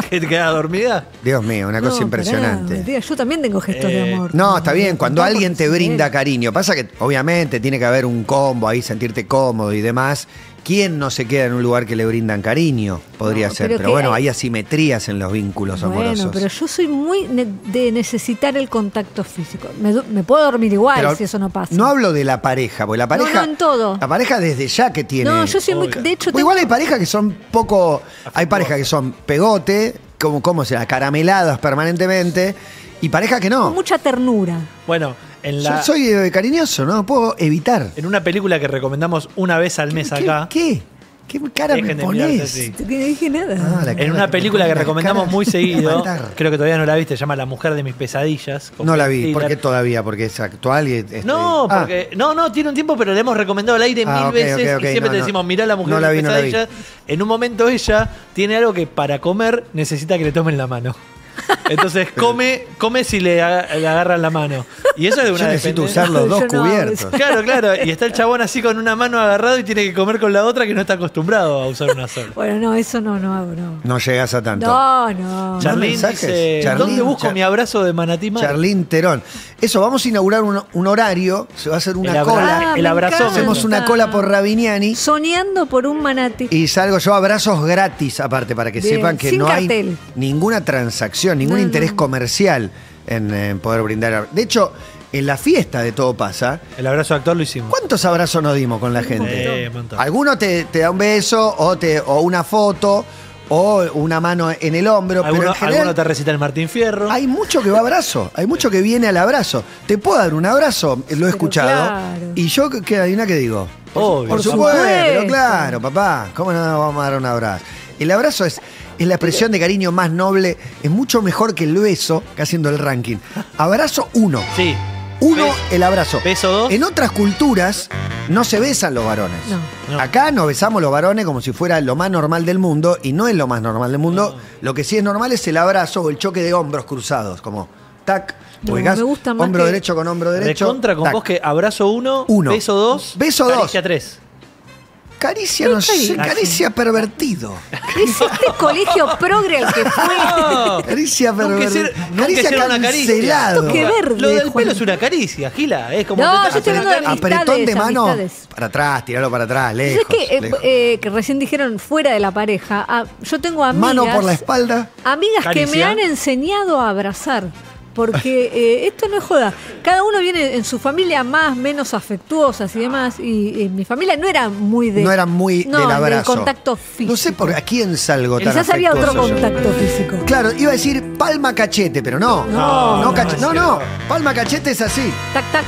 ¿Que te quedas dormida? Dios mío, una no, cosa impresionante. Pará, tía, yo también tengo gestos eh, de amor. No, está bien, cuando alguien te brinda cariño. Pasa que obviamente tiene que haber un combo ahí, sentirte cómodo y demás. ¿Quién no se queda en un lugar que le brindan cariño? Podría no, ser, pero, pero bueno, hay... hay asimetrías en los vínculos bueno, amorosos. Bueno, pero yo soy muy ne de necesitar el contacto físico. Me, me puedo dormir igual pero si eso no pasa. No hablo de la pareja, porque la pareja... No, no en todo. La pareja desde ya que tiene... No, yo soy obvio. Muy... De hecho... Tengo... Igual hay parejas que son poco... Hay parejas que son pegote, como, como sea, carameladas permanentemente, y parejas que no. Con mucha ternura. Bueno... En la... Yo soy eh, cariñoso, no puedo evitar. En una película que recomendamos una vez al mes ¿Qué, acá. ¿Qué? ¿Qué cara me ponés? No dije nada. Ah, en una película que recomendamos muy seguido, creo que todavía no la viste, se llama La mujer de mis pesadillas. No la vi, ¿por qué todavía? Porque es actual y... Este... No, porque, ah. no, no, tiene un tiempo, pero le hemos recomendado al aire ah, mil okay, veces okay, okay, y siempre no, te decimos, mirá La mujer no de mis vi, pesadillas. No en un momento ella tiene algo que para comer necesita que le tomen la mano. Entonces come, come si le, aga le agarran la mano. Y eso es de una Yo necesito usar los dos no, cubiertos. Claro, claro. Y está el chabón así con una mano agarrado y tiene que comer con la otra que no está acostumbrado a usar una sola. Bueno, no, eso no, no hago, no. No llegas a tanto. No, no. Charlín ¿No dice, Charlín, ¿dónde busco Char mi abrazo de manatí madre? Charlín Terón. Eso, vamos a inaugurar un, un horario, se va a hacer una el cola. Ah, el abrazo. Hacemos una cola por Rabignani. Soñando por un manatí. Y salgo yo, abrazos gratis aparte, para que Bien. sepan que Sin no cartel. hay ninguna transacción. Ningún no, interés no. comercial en, en poder brindar. De hecho, en la fiesta de Todo Pasa... El abrazo de actor lo hicimos. ¿Cuántos abrazos nos dimos con la gente? Eh, Alguno te, te da un beso o, te, o una foto o una mano en el hombro. Alguno, pero en general, alguno te recita el Martín Fierro. Hay mucho que va abrazo. Hay mucho que viene al abrazo. ¿Te puedo dar un abrazo? Lo he escuchado. Claro. Y yo, que hay una que digo. Obvio, por supuesto. Pero claro, papá. ¿Cómo no nos vamos a dar un abrazo? El abrazo es... Es la expresión de cariño más noble, es mucho mejor que el beso, que haciendo el ranking. Abrazo uno. Sí. Uno, beso, el abrazo. Beso dos. En otras culturas no se besan los varones. No. No. Acá nos besamos los varones como si fuera lo más normal del mundo, y no es lo más normal del mundo. No. Lo que sí es normal es el abrazo o el choque de hombros cruzados, como tac. No, me gusta más hombro derecho con hombro derecho. De contra con tac. Vos que abrazo uno, uno. Beso dos, beso dos. Caricia tres. Caricia, no sé, caricia pervertido. ¿Es este colegio progre el que fue? No, caricia pervertido. Caricia cancelado. Una caricia. Verde, Lo del Juan. pelo es una caricia, Gila. Es como no, yo estoy hablando de amistades. Apretón de mano amistades. para atrás, tiralo para atrás, lejos. Es que, eh, eh, que recién dijeron fuera de la pareja. Ah, yo tengo amigas. Mano por la espalda. Amigas caricia. que me han enseñado a abrazar. Porque eh, esto no es joda. Cada uno viene en su familia más, menos afectuosas y demás. Y, y mi familia no era muy de... No era muy no, del abrazo. Del contacto físico. No sé por a quién salgo tan Quizás había otro contacto yo. físico. Claro, iba a decir palma cachete, pero no. No, no, no, cachete, no, no. Palma cachete es así. Tac, tac.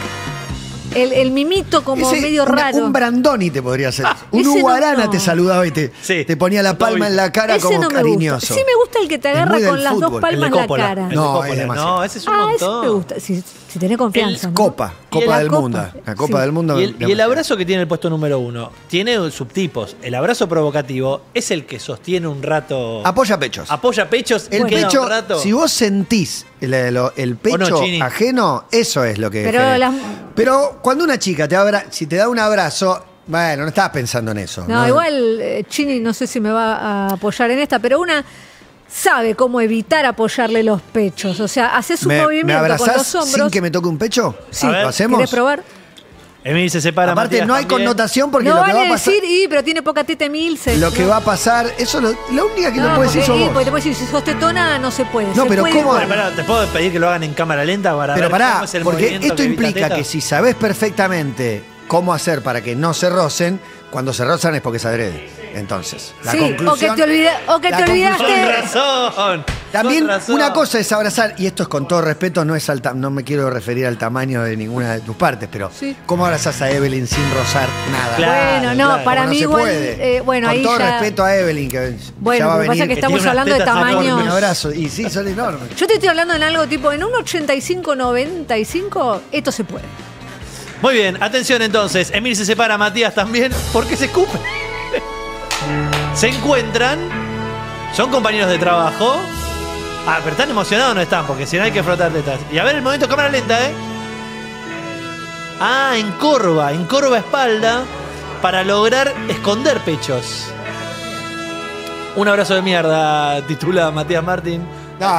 El, el mimito como Ese, medio una, raro. Un Brandoni te podría hacer. Un Ese Uguarana no, no. te saludaba y te, sí. te ponía la palma en la cara Ese como no cariñoso. Gusta. Sí me gusta el que te agarra con las fútbol. dos palmas en la cara. No, es demasiado. No, ese es un ah, montón. Ese me gusta. Si, si tenés confianza. El, ¿no? Copa. Copa, el, del, copa. Mundo. La copa sí. del Mundo. Y el, y el abrazo que tiene el puesto número uno. Tiene subtipos. El abrazo provocativo es el que sostiene un rato. Apoya pechos. Apoya pechos. El bueno. pecho, un rato. Si vos sentís el, el, el pecho no, ajeno, eso es lo que... Pero las... Pero cuando una chica te abra, si te da un abrazo, bueno, no estabas pensando en eso. No, ¿no? Igual eh, Chini no sé si me va a apoyar en esta, pero una sabe cómo evitar apoyarle los pechos. O sea, haces un me, movimiento ¿me abrazás con los hombros. ¿Sin que me toque un pecho? Sí, a ver, ¿lo hacemos? ¿Querés probar? Emilce se para. Aparte, Matías no hay también. connotación porque no lo que vale va a pasar. decir, y, pero tiene poca teta Emilce. Lo que no. va a pasar, eso lo, la única que no, no puedes decir sos vos. Porque te puedes decir, si sos tetona, no se puede. No, se pero puede ¿cómo? Bueno, pará, te puedo pedir que lo hagan en cámara lenta para Pero ver pará, cómo es el porque esto que implica teta? que si sabés perfectamente cómo hacer para que no se rocen, cuando se rozan es porque se adrede. Entonces, la sí, conclusión. O que te, olvida, o que te olvidaste. Con razón. También razón. Una cosa es abrazar, y esto es con todo respeto, no es al no me quiero referir al tamaño de ninguna de tus partes, pero sí. ¿cómo abrazás a Evelyn sin rozar nada? Claro, bueno, no, claro. para no mí igual. Eh, bueno, con ahí todo ya... respeto a Evelyn, que bueno, ya va a venir. Lo que pasa es que estamos hablando de tamaños. Un abrazo, y sí, son enormes. Yo te estoy hablando en algo tipo, en un ochenta y cinco, noventa y cinco, esto se puede. Muy bien, atención entonces. Emil se separa, Matías también. ¿Por qué se escupen? Se encuentran. Son compañeros de trabajo. Ah, pero están emocionados, no están, porque si no hay que frotar tetas. Y a ver el momento, cámara lenta, ¿eh? Ah, encorva, encorva espalda para lograr esconder pechos. Un abrazo de mierda, titula Matías Martín. No,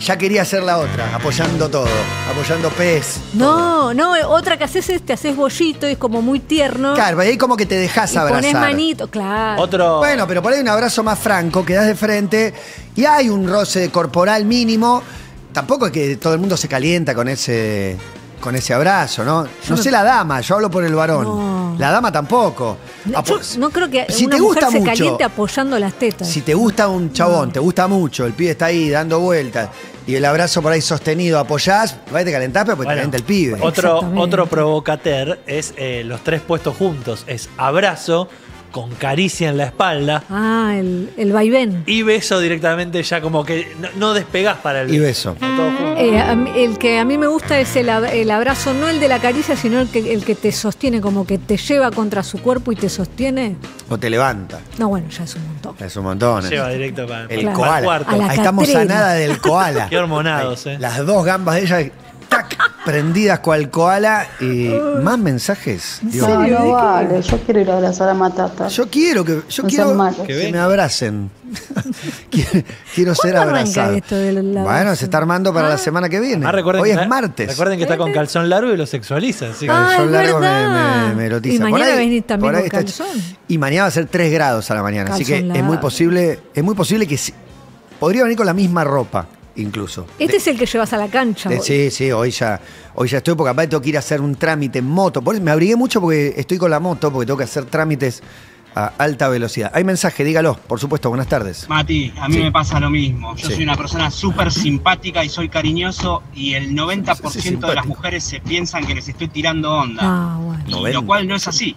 ya quería hacer la otra, apoyando todo, apoyando pez. No, todo. no, otra que haces es te haces bollito y es como muy tierno. Claro, ahí como que te dejas abrazar. Pones manito, claro. Otro. Bueno, pero por ahí un abrazo más franco, quedás de frente y hay un roce corporal mínimo. Tampoco es que todo el mundo se calienta con ese, con ese abrazo, ¿no? No sé la dama, yo hablo por el varón. No. La dama tampoco. No, yo no creo que si una te gusta mujer mucho, se caliente apoyando las tetas. Si te gusta un chabón, no. te gusta mucho, el pibe está ahí dando vueltas y el abrazo por ahí sostenido, apoyás, va y te calentás, pero bueno, te calienta el pibe. Otro, otro provocater es eh, los tres puestos juntos. Es abrazo con caricia en la espalda. Ah, el, el vaivén. Y beso directamente, ya como que no, no despegás para el... Y beso. Eh, el que a mí me gusta es el, el abrazo, no el de la caricia, sino el que, el que te sostiene, como que te lleva contra su cuerpo y te sostiene. O te levanta. No, bueno, ya es un montón. Ya es un montón. Es lleva directo para el claro. koala. Para el cuarto. Ahí catrera. Estamos a nada del koala. Qué hormonados, eh. Las dos gambas de ella... ¡Tac! Prendidas cual koala. Y más mensajes. Dios. No, no vale. Yo quiero ir a abrazar a Matata. Yo quiero que, yo no quiero que, que me abracen. quiero quiero ser abrazado. Esto del bueno, se está armando para ah. la semana que viene. Ah, Hoy es martes. Recuerden que está con calzón largo y lo sexualiza. Así que ah, calzón largo me, me, me erotiza. Y mañana venís también con calzón. Y mañana va a ser tres grados a la mañana. Calzón así que largo. es muy posible, es muy posible que sí. Podría venir con la misma ropa. Incluso. Este de, es el que llevas a la cancha. De, sí, sí, hoy ya, hoy ya estoy porque aparte tengo que ir a hacer un trámite en moto. Por eso me abrigué mucho porque estoy con la moto, porque tengo que hacer trámites a alta velocidad. Hay mensaje, dígalo, por supuesto, buenas tardes. Mati, a mí sí. me pasa lo mismo. Yo sí. soy una persona súper simpática y soy cariñoso y el noventa por ciento sí, sí, de las mujeres se piensan que les estoy tirando onda. Ah, bueno. Y lo cual no es así.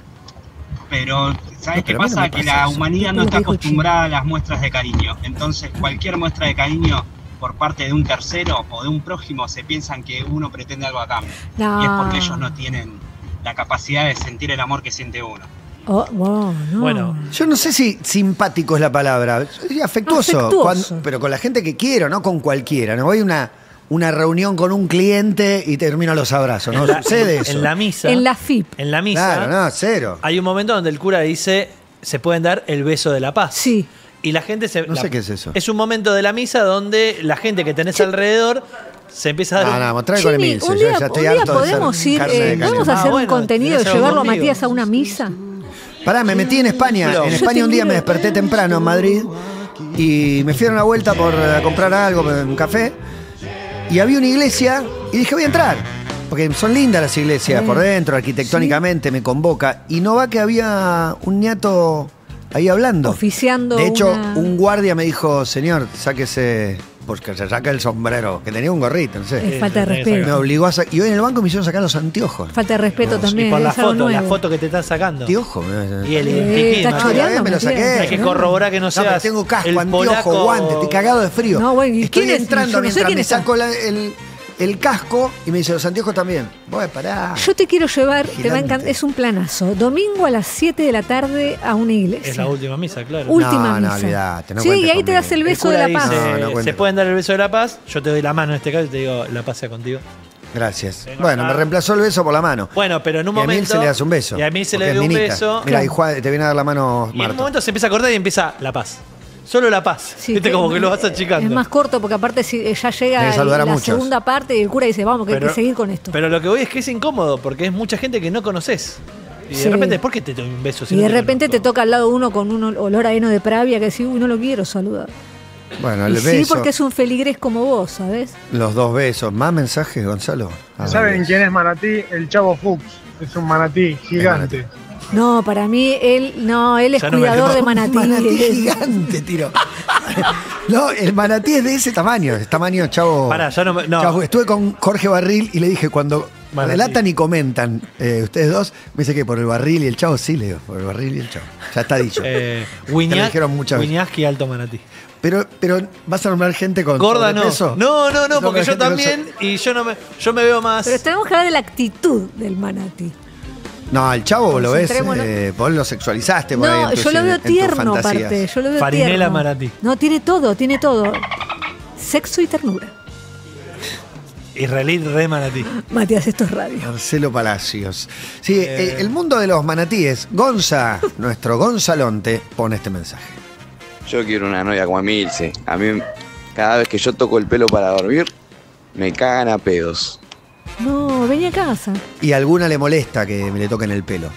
Pero, ¿sabes no, qué pero pasa? No pasa? Que la eso. humanidad no está acostumbrada a las muestras de cariño. Entonces, cualquier muestra de cariño por parte de un tercero o de un prójimo, se piensan que uno pretende algo a cambio. No. Y es porque ellos no tienen la capacidad de sentir el amor que siente uno. Oh, wow, no. Bueno, yo no sé si simpático es la palabra. Soy afectuoso. afectuoso. Cuando, pero con la gente que quiero, no con cualquiera. No voy a una, una reunión con un cliente y termino los abrazos. No sucede eso. En la misa. En la F I P. En la misa. Claro, no, cero. Hay un momento donde el cura dice, se pueden dar el beso de la paz. Sí. Y la gente se... No la, sé qué es eso. Es un momento de la misa donde la gente que tenés Ch alrededor se empieza a... No, no, me trae con Emilce. Un día, Yo ya estoy un día harto podemos ir... Eh, ¿Podemos hacer ah, un bueno, contenido, llevarlo conmigo. a Matías a una misa? Pará, me metí en España. En España un día me desperté temprano en Madrid y me fui a dar una vuelta por a comprar algo, un café, y había una iglesia y dije, voy a entrar. Porque son lindas las iglesias, eh, por dentro, arquitectónicamente, ¿sí? me convoca. Y no va que había un niato... Ahí hablando. Oficiando. De hecho, una... un guardia me dijo, señor, sáquese, porque se saca el sombrero, que tenía un gorrito, no sé. Es falta de respeto. Me obligó a sacar. Y hoy en el banco me hicieron sacar los anteojos. Falta de respeto no, también. Y por la foto, la foto que te estás sacando. Anteojos. Y el eh, no, me lo saqué. Hay que corroborar que no seas. No, tengo casco, anteojo, guante, estoy cagado de frío. No, bueno, ¿y estoy quién es? entrando no mientras me está. saco la, el. el casco y me dice, los anteojos también. Voy, pará. Yo te quiero llevar, te va a encantar, es un planazo. Domingo a las siete de la tarde a una iglesia. Es la última misa, claro. Última no, misa. No, olvidate, no sí, y ahí conmigo. te das el beso el de la paz. Dice, no, no se pueden dar el beso de la paz. Yo te doy la mano en este caso y te digo, la paz sea contigo. Gracias. Bueno, bueno, me reemplazó el beso por la mano. Bueno, pero en un momento... Y a mí se le das un beso. Y a mí se le da un beso. Mira, claro. y te viene a dar la mano Marta. Y en un momento se empieza a cortar y empieza la paz. Solo la paz. Sí, Viste, que como que lo vas achicando. Es más corto porque aparte si ya llega la muchos. segunda parte y el cura dice, vamos, que pero, hay que seguir con esto. Pero lo que voy es que es incómodo porque es mucha gente que no conoces. Y sí. de repente, ¿por qué te doy un beso? Si y no de repente te toca al lado uno con un olor a heno de pravia que decís, uy, no lo quiero saludar. Bueno, el y beso. Sí, porque es un feligrés como vos, ¿sabés? Los dos besos. ¿Más mensajes, Gonzalo? A ¿Saben ver. quién es manatí? El Chavo Fuchs. Es un manatí gigante. Manatí. No, para mí él no, él es no cuidador de manatíes. Manatí gigante, tiro. No, el manatí es de ese tamaño, es tamaño chavo. Pará, ya no, no. Chavo, estuve con Jorge Barril y le dije cuando manatí. relatan y comentan eh, ustedes dos, me dice que por el barril y el chavo sí, le digo, por el barril y el chavo. Ya está dicho. Eh, Wiñaz, le dijeron muchas veces. Wiñaz y alto manatí. Pero, pero ¿vas a nombrar gente con gorda no. peso? No, no, no, porque yo también no so... y yo no me, yo me veo más. Pero tenemos que hablar de la actitud del manatí. No, el chavo lo ves, eh, vos lo sexualizaste por no, ahí. No, yo lo veo tierno aparte. Yo lo veo Farinela tierno. Manatí. No, tiene todo, tiene todo. Sexo y ternura. Israelí re manatí. Matías, esto es radio. Marcelo Palacios. Sí, eh. el mundo de los manatíes. Gonza, nuestro Gonzalonte, pone este mensaje. Yo quiero una novia como Emilce. A mí, cada vez que yo toco el pelo para dormir, me cagan a pedos. No, vení a casa. Y a alguna le molesta que me le toquen el pelo.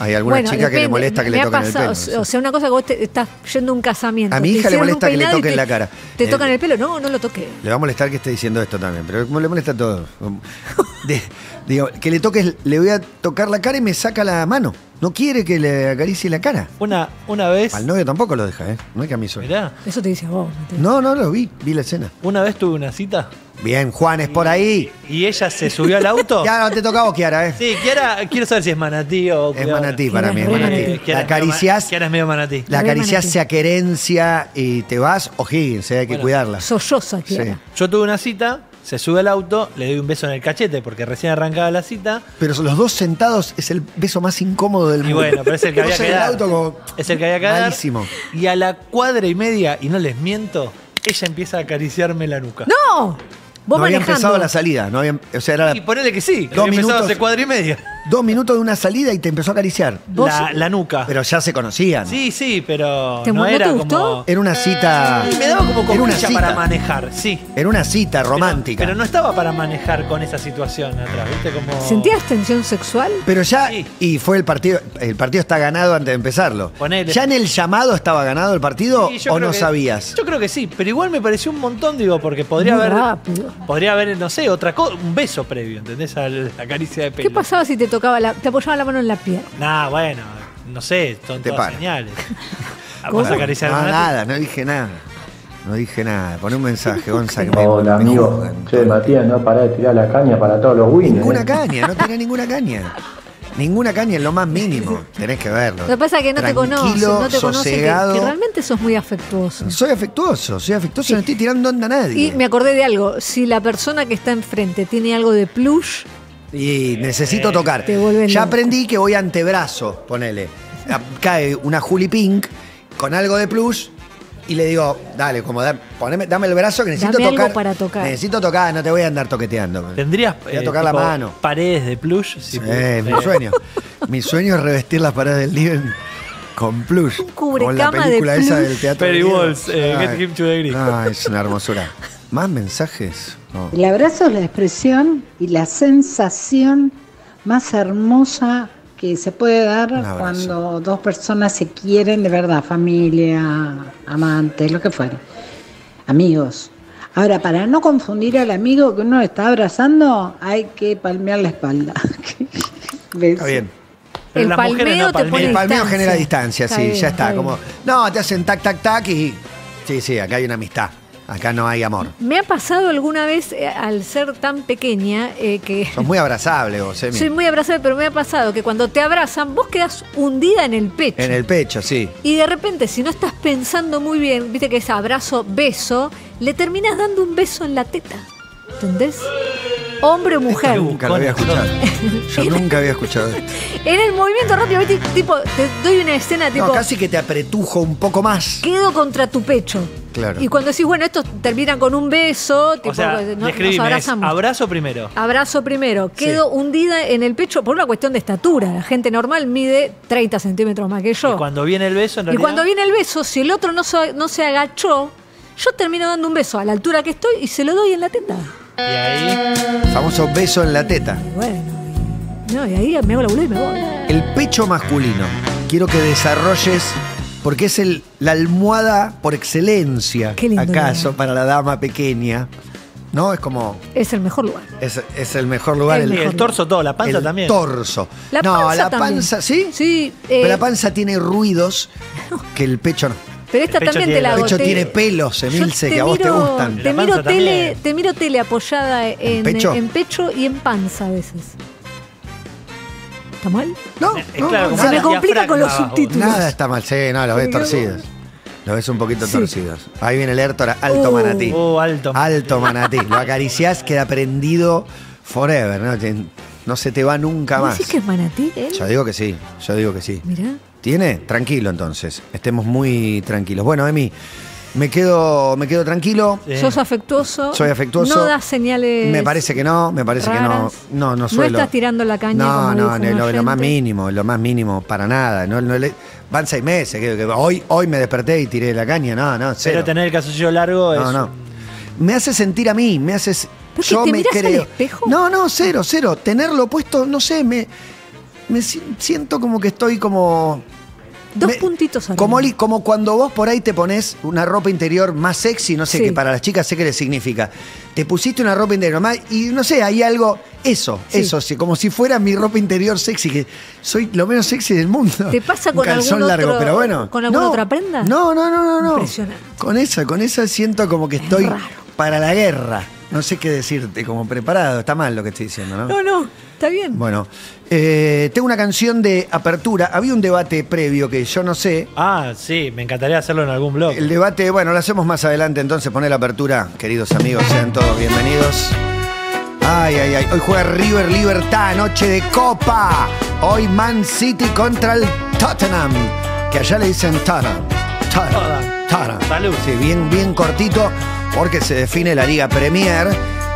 Hay alguna bueno, chica depende, que le molesta que le toquen pasado, el pelo. O sea, una cosa que vos te estás yendo a un casamiento. A mi hija le molesta que le toquen te, la cara. ¿Te eh, tocan el pelo? No, no lo toqué. Le va a molestar que esté diciendo esto también, pero le molesta todo. De, digo, que le toques, le voy a tocar la cara y me saca la mano. No quiere que le acaricie la cara. Una, una vez... Al novio tampoco lo deja, ¿eh? No hay que a mí solo. Mirá. Eso te dice a vos. Te... No, no, lo vi. Vi la escena. Una vez tuve una cita. Bien, Juan, es por ahí. ¿Y ella se subió al auto? Ya, no te toca vos, Kiara, ¿eh? Sí, Kiara, quiero saber si es manatí o... Es manatí para mí, es manatí. La acariciás... Kiara es medio manatí. La acariciás, se aquerencia y te vas, o Higgins, ¿eh? Hay que bueno, cuidarla. Solloza, Kiara. Sí. Yo tuve una cita... Se sube al auto, le doy un beso en el cachete porque recién arrancaba la cita. Pero los dos sentados es el beso más incómodo del mundo. Y bueno, pero es el que había que dar. Como... Es el que había que dar. Malísimo. Y a la cuadra y media, y no les miento, ella empieza a acariciarme la nuca. ¡No! Vos no había empezado la salida. No había, o sea, era la... Y ponele que sí, dos había minutos, hace cuadra y media. Dos minutos de una salida y te empezó a acariciar. La, la nuca. Pero ya se conocían. Sí, sí, pero ¿Te no era te gustó? Como... Era una cita... Sí, me daba como comilla para manejar, sí. Era una cita romántica. Pero, pero no estaba para manejar con esa situación atrás, ¿viste? Como... ¿Sentías tensión sexual? Pero ya... Sí. Y fue el partido... El partido está ganado antes de empezarlo. Ponele. ¿Ya en el llamado estaba ganado el partido sí, o no que, sabías? Yo creo que sí, pero igual me pareció un montón, digo, porque podría Muy haber... Rápido. Podría haber, no sé, otra cosa, un beso previo, ¿entendés? A la caricia de pelo. ¿Qué pasaba si te tocaba la, te apoyaba la mano en la pierna? Nah, bueno, no sé, son todas señales. ¿Vos acariciar no, nada, no dije nada. No dije nada. Poné un mensaje, Gonza. Que hola, me, amigo. Me che, Matías, no pará de tirar la caña para todos los winners. Ninguna eh. caña, no tiré ninguna caña. Ninguna caña es lo más mínimo. Tenés que verlo. Lo que pasa es que no Tranquilo, te conoces, no te conoces, que, que realmente sos muy afectuoso. Soy afectuoso, soy afectuoso, sí. No estoy tirando onda a nadie. Y me acordé de algo. Si la persona que está enfrente tiene algo de plush... Y necesito eh, tocar. Ya aprendí que voy antebrazo, ponele. Cae una Juli Pink con algo de plush y le digo, dale, como da, poneme, dame el brazo que necesito dame tocar. Algo para tocar. Necesito tocar, no te voy a andar toqueteando. Tendrías voy a eh, tocar la mano. Paredes de plush. Si eh, mi sueño. Mi sueño es revestir las paredes del living con plush. Un cubrecama la película de esa plush. Del teatro. Perry Walls, Get Him to the Green. Ah, es una hermosura. ¿Más mensajes? No. El abrazo es la expresión y la sensación más hermosa que se puede dar cuando dos personas se quieren de verdad, familia, amantes, lo que fuera, amigos. Ahora, para no confundir al amigo que uno está abrazando, hay que palmear la espalda. Está bien. Pero el palmeo no te pone el palmeo genera distancia, está sí, bien, ya está. Está como, no, te hacen tac, tac, tac y... Sí, sí, acá hay una amistad. Acá no hay amor. Me ha pasado alguna vez, eh, al ser tan pequeña, eh, que... Sos muy abrazable vos, Emi. Soy muy abrazable, pero me ha pasado que cuando te abrazan, vos quedás hundida en el pecho. En el pecho, sí. Y de repente, si no estás pensando muy bien, viste que es abrazo, beso, le terminás dando un beso en la teta. ¿Entendés? Hombre o mujer. Esto nunca lo había escuchado. Yo nunca había escuchado esto. En el movimiento rápido, tipo, te doy una escena tipo... No, casi que te apretujo un poco más. Quedo contra tu pecho. Claro. Y cuando decís, bueno, estos terminan con un beso, tipo, o sea, no, nos abrazamos. Abrazo primero. Abrazo primero. Quedo sí. hundida en el pecho por una cuestión de estatura. La gente normal mide treinta centímetros más que yo. Y cuando viene el beso, en realidad... Y cuando viene el beso, si el otro no se, no se agachó, yo termino dando un beso a la altura que estoy y se lo doy en la teta. Y ahí... Famoso beso en la teta. Y bueno. No, y ahí me hago la boluda y me voy. El pecho masculino. Quiero que desarrolles... Porque es el, la almohada por excelencia, acaso, era. Para la dama pequeña. ¿No? Es como... Es el mejor lugar. Es, es el mejor lugar. El, el, mejor el torso todo, la panza el también. El torso. La no, panza la también. Panza, ¿sí? Sí. Eh. Pero la panza tiene ruidos que el pecho no. Pero esta también te la hago. El pecho tiene pelos, Emilce, que a vos te gustan. Te miro tele, te miro tele apoyada en pecho? en pecho y en panza a veces. ¿Está mal? No, no, claro, no se me complica con los subtítulos. Nada está mal, sí, no, los ves torcidos. Lo ves un poquito sí. torcidos. Ahí viene el Hértora, alto uh, manatí. Uh, alto. Alto manatí. Lo acariciás, queda prendido forever, ¿no? No se te va nunca más. ¿Decís que es manatí él? Yo digo que sí, yo digo que sí. Mirá. ¿Tiene? Tranquilo, entonces. Estemos muy tranquilos. Bueno, Emi, me quedo, me quedo tranquilo. Sí. ¿Sos afectuoso? Soy afectuoso. ¿No das señales? Me parece que no, me parece raras. que no. No, no suelo. No estás tirando la caña. No, como no, no lo, lo más mínimo, lo más mínimo, para nada. No, no le, van seis meses. Que, que hoy, hoy me desperté y tiré la caña. No, no, cero. Pero tener el casullo largo es... No, no. Me hace sentir a mí, me hace... ¿Pero yo que te me creo. Al espejo? No, no, cero, cero. Tenerlo puesto, no sé, me, me siento como que estoy como... Dos me, puntitos arriba. Como, como cuando vos por ahí te pones una ropa interior más sexy, no sé, sí. que para las chicas sé qué les significa. Te pusiste una ropa interior más y no sé, hay algo, eso, sí. eso, sí, como si fuera mi ropa interior sexy, que soy lo menos sexy del mundo. ¿Te pasa con algún otro, largo, pero bueno, con alguna no, otra prenda? No, no, no, no, no. Impresionante. Con esa, con esa siento como que es estoy raro. Para la guerra. No sé qué decirte, como preparado. Está mal lo que estoy diciendo, ¿no? No, no, está bien. Bueno, eh, tengo una canción de apertura. Había un debate previo que yo no sé. Ah, sí, me encantaría hacerlo en algún blog. El debate, bueno, lo hacemos más adelante, entonces poné la apertura. Queridos amigos, sean todos bienvenidos. Ay, ay, ay. Hoy juega River Libertad, noche de Copa. Hoy Man City contra el Tottenham, que allá le dicen Tottenham. Tottenham. Tottenham. Salud. Sí, bien, bien cortito. Porque se define la Liga Premier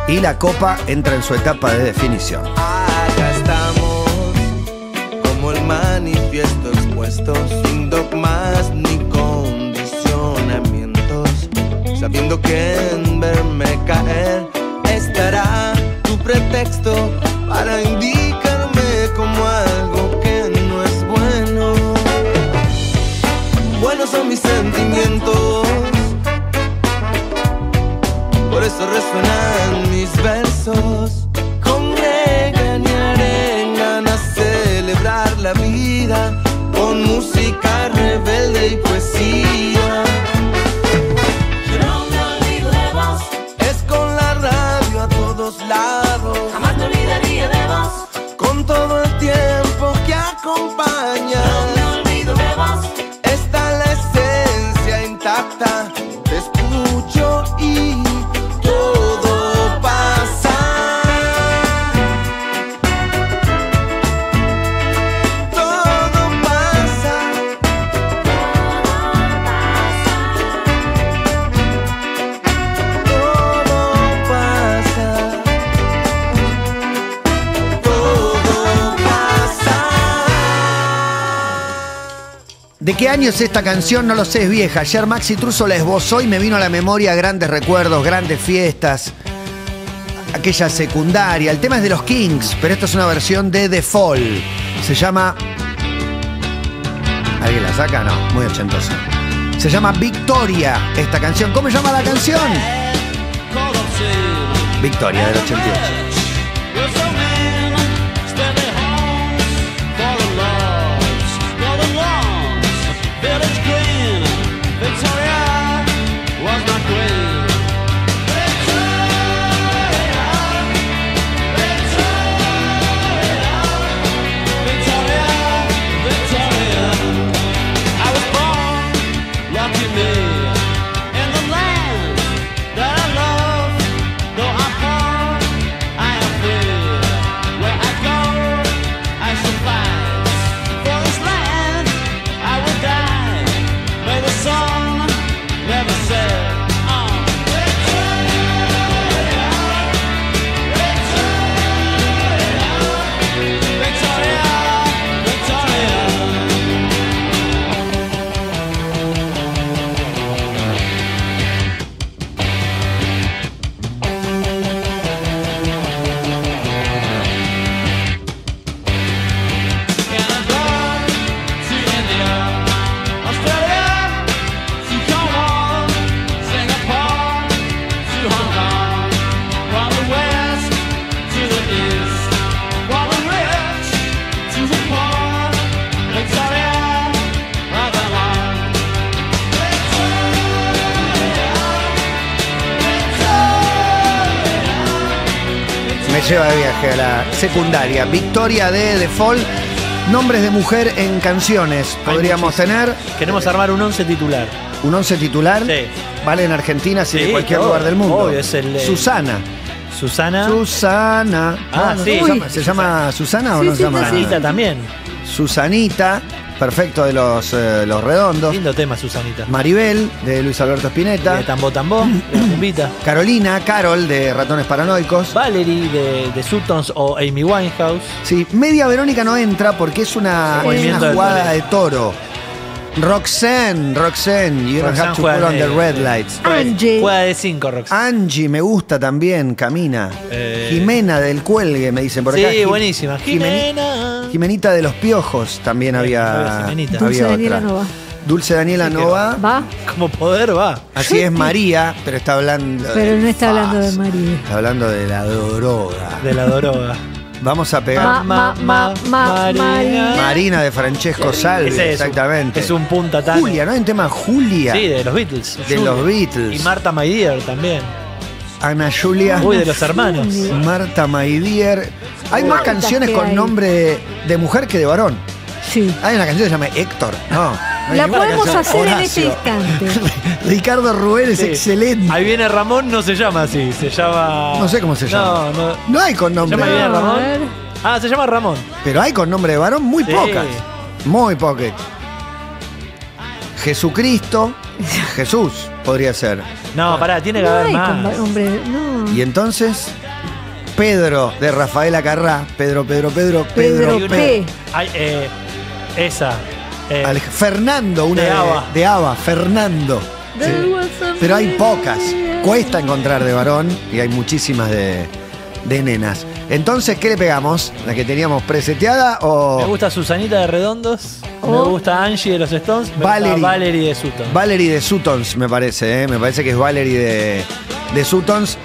y la Copa entra en su etapa de definición. Acá estamos, como el manifiesto expuesto, sin dogmas ni condicionamientos, sabiendo que en verme caer estará tu pretexto para indicarme como algo que no es bueno. Buenos son mis sentimientos, por eso resuenan mis versos. Congregan y arengan a celebrar la vida con música rebelde y poesía. Yo no me olvido de vos, es con la radio a todos lados. Jamás me olvidaría de vos, con todo el tiempo que acompaña. Yo no me olvido de vos, está la esencia intacta. Te escucho y... ¿De qué año es esta canción? No lo sé, es vieja. Ayer Maxi Truso la esbozó y me vino a la memoria grandes recuerdos, grandes fiestas, aquella secundaria. El tema es de los Kings, pero esto es una versión de The Fall. Se llama... ¿Alguien la saca? No, muy ochentosa. Se llama Victoria esta canción. ¿Cómo se llama la canción? Victoria, del ochenta y ocho. Lleva de viaje a la secundaria. Victoria de The Fall. Nombres de mujer en canciones podríamos tener. Queremos armar un once titular. Un once titular, sí. Vale en Argentina, si sí, de cualquier todo, lugar del mundo. Obvio, es el, Susana. Susana. Susana. Ah, no, sí. ¿Se llama, ¿se llama Susana sí, o no sí, se llama? Susanita también. Susanita, perfecto, de los, eh, los redondos. Lindo tema, Susanita. Maribel, de Luis Alberto Spinetta. De Tambó Tambó, de la Cumbita. Carolina, Carol, de Ratones Paranoicos. Valerie, de, de Sutons o Amy Winehouse. Sí, Media Verónica no entra porque es una, sí, es una jugada de, de toro. Roxanne, Roxanne, you Roxanne have to put on de, the red lights. Angie. Juega de cinco, Roxanne. Angie, me gusta también, camina. Eh. Jimena del Cuelgue, me dicen por acá. Sí, Jim buenísima. Jimena. Jimenita de los Piojos también sí, había, había Dulce otra. Daniela no va. Dulce Daniela sí, no va. Va. Como poder va. Así es María, pero está hablando Pero no está faz. hablando de María. Está hablando de la droga. De la droga. Vamos a pegar. Ma, ma, ma, ma, Marina. Marina de Francesco Salvi, es exactamente. Un, es un punta tan. Julia, ¿no hay un tema Julia? Sí, de los Beatles. De Julia. los Beatles. Y Marta My Dear también. Ana Julia. Uy, de los hermanos. Julia. Marta My Dear. Hay más canciones con hay? nombre de, de mujer que de varón. Sí. Hay una canción que se llama Héctor. No. no La podemos canción. hacer Horacio. en este instante. Ricardo Rubén es sí. excelente. Ahí viene Ramón, no se llama así, se llama... No sé cómo se llama. No, no. No hay con nombre. ¿Se llama de... Ramón? Ah, se llama Ramón. Pero hay con nombre de varón muy sí. pocas. Muy pocas. Jesucristo. Jesús podría ser. No, pará, tiene que no haber hay más. Con hombre, no. Y entonces... Pedro, de Rafael Acarrá. Pedro, Pedro, Pedro, Pedro, Pedro. Pedro. Ay, eh, esa. Eh, Alej Fernando, una de, de, Ava. de Ava, Fernando. Sí. Pero hay pocas. Cuesta encontrar de varón y hay muchísimas de, de nenas. Entonces, ¿qué le pegamos? ¿La que teníamos preseteada o...? Me gusta Susanita de Redondos. Oh. Me gusta Angie de los Stones. Me Valerie, gusta Valerie de Sutons. Valerie de Sutons, me parece. ¿eh? Me parece que es Valerie de, de Sutons.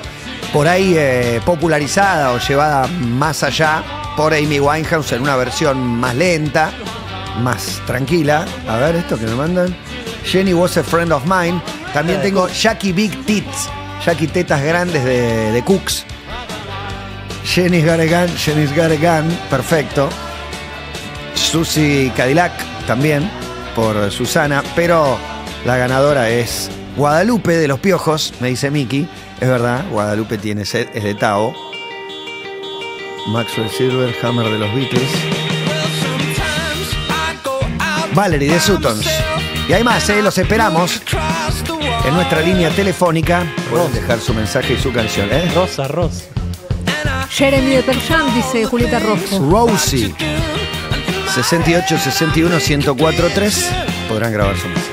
Por ahí eh, popularizada o llevada más allá por Amy Winehouse en una versión más lenta, más tranquila. A ver esto que me mandan. Jenny Was a Friend of Mine. También tengo Jackie Big Tits. Jackie Tetas Grandes de, de Cooks. Jenny's Got a Gun, Jenny's Got a Gun. Perfecto. Susie Cadillac también por Susana. Pero la ganadora es Guadalupe de los Piojos, me dice Miki. Es verdad, Guadalupe tiene sed, es de Tao. Maxwell Silver, Hammer de los Beatles. Valerie de Sutons. Y hay más, ¿eh? Los esperamos en nuestra línea telefónica. Pueden dejar su mensaje y su canción, ¿eh? Rosa, Rosa. Jeremy Epersham, dice Julieta Rojo. Rosie. sesenta y ocho, sesenta y uno, diez cuarenta y tres. Podrán grabar su mensaje.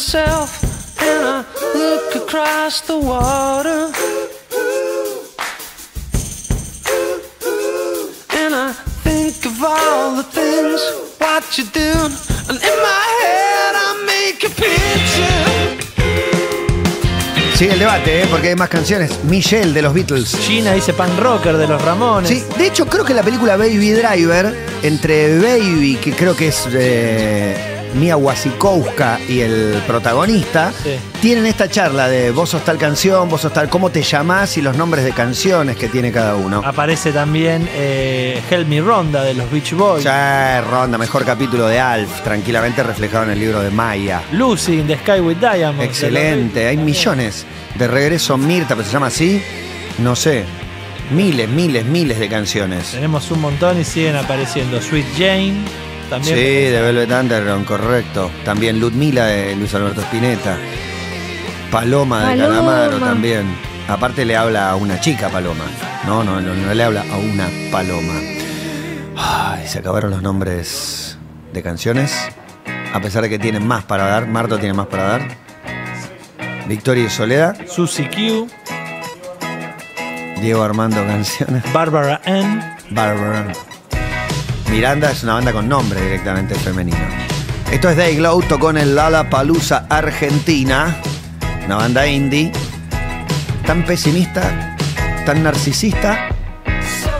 myself and I look across the water and I think of all the things what you do, and in my head I make a picture. Sigue el debate, ¿eh? Porque hay más canciones. Michelle de los Beatles. China dice Pan Rocker de los Ramones. Sí, de hecho creo que la película Baby Driver, entre Baby, que creo que es eh, Mia Wasikowska, y el protagonista, sí, tienen esta charla de vos sos tal canción, vos sos tal, cómo te llamás y los nombres de canciones que tiene cada uno. Aparece también eh, Help Me Ronda de los Beach Boys. Sí, Ronda, mejor capítulo de Alf, tranquilamente reflejado en el libro de Maya. Lucy in the Sky with Diamonds. Excelente, hay millones. De Regreso Mirta, pero se llama así, no sé, miles, miles, miles de canciones. Tenemos un montón y siguen apareciendo. Sweet Jane, también. Sí, de Velvet Underground, correcto. También Ludmila de Luis Alberto Spinetta. Paloma, Paloma. de Calamaro también. Aparte le habla a una chica Paloma. No, no, no, no le habla a una paloma. Ay, se acabaron los nombres de canciones. A pesar de que tienen más para dar, Marta tiene más para dar. Victoria y Soledad. Susi Q. Diego Armando Canciones. Bárbara N. Bárbara N. Miranda es una banda con nombre directamente femenino. Esto es Day Glow, tocó en el Lollapalooza Argentina. Una banda indie. Tan pesimista, tan narcisista. Eso.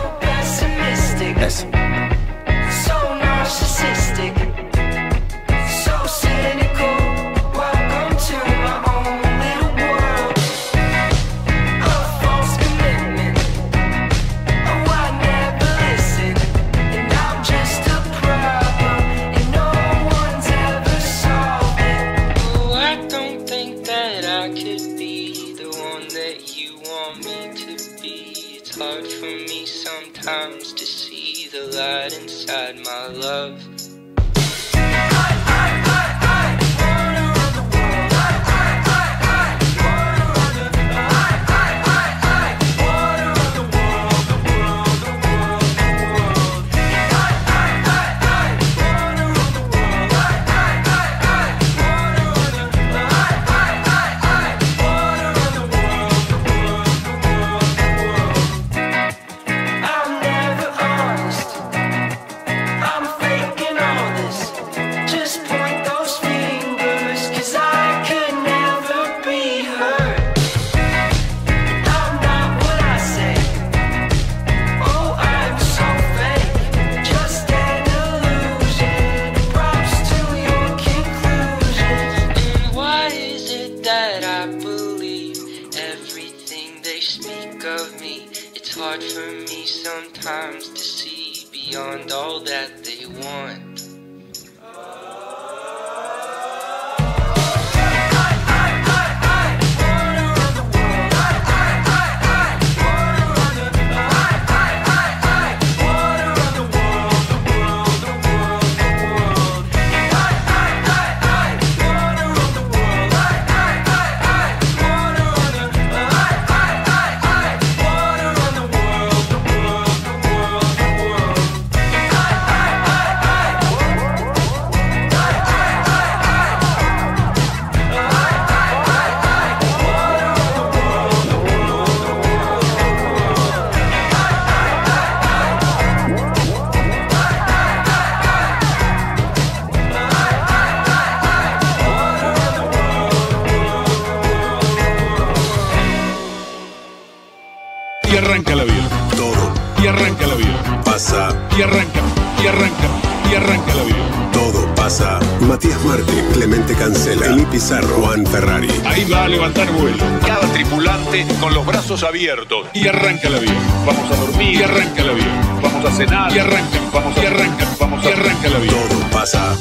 Matías Martín, Clemente cancela, Eli Pizarro, Juan Ferrari. Ahí va a levantar vuelo. Cada tripulante con los brazos abiertos. Y arranca el avión. Vamos a dormir. Y arranca el avión. Vamos a cenar. Y arranca. Vamos a arrancar. Vamos a arranca el avión. Todo pasa.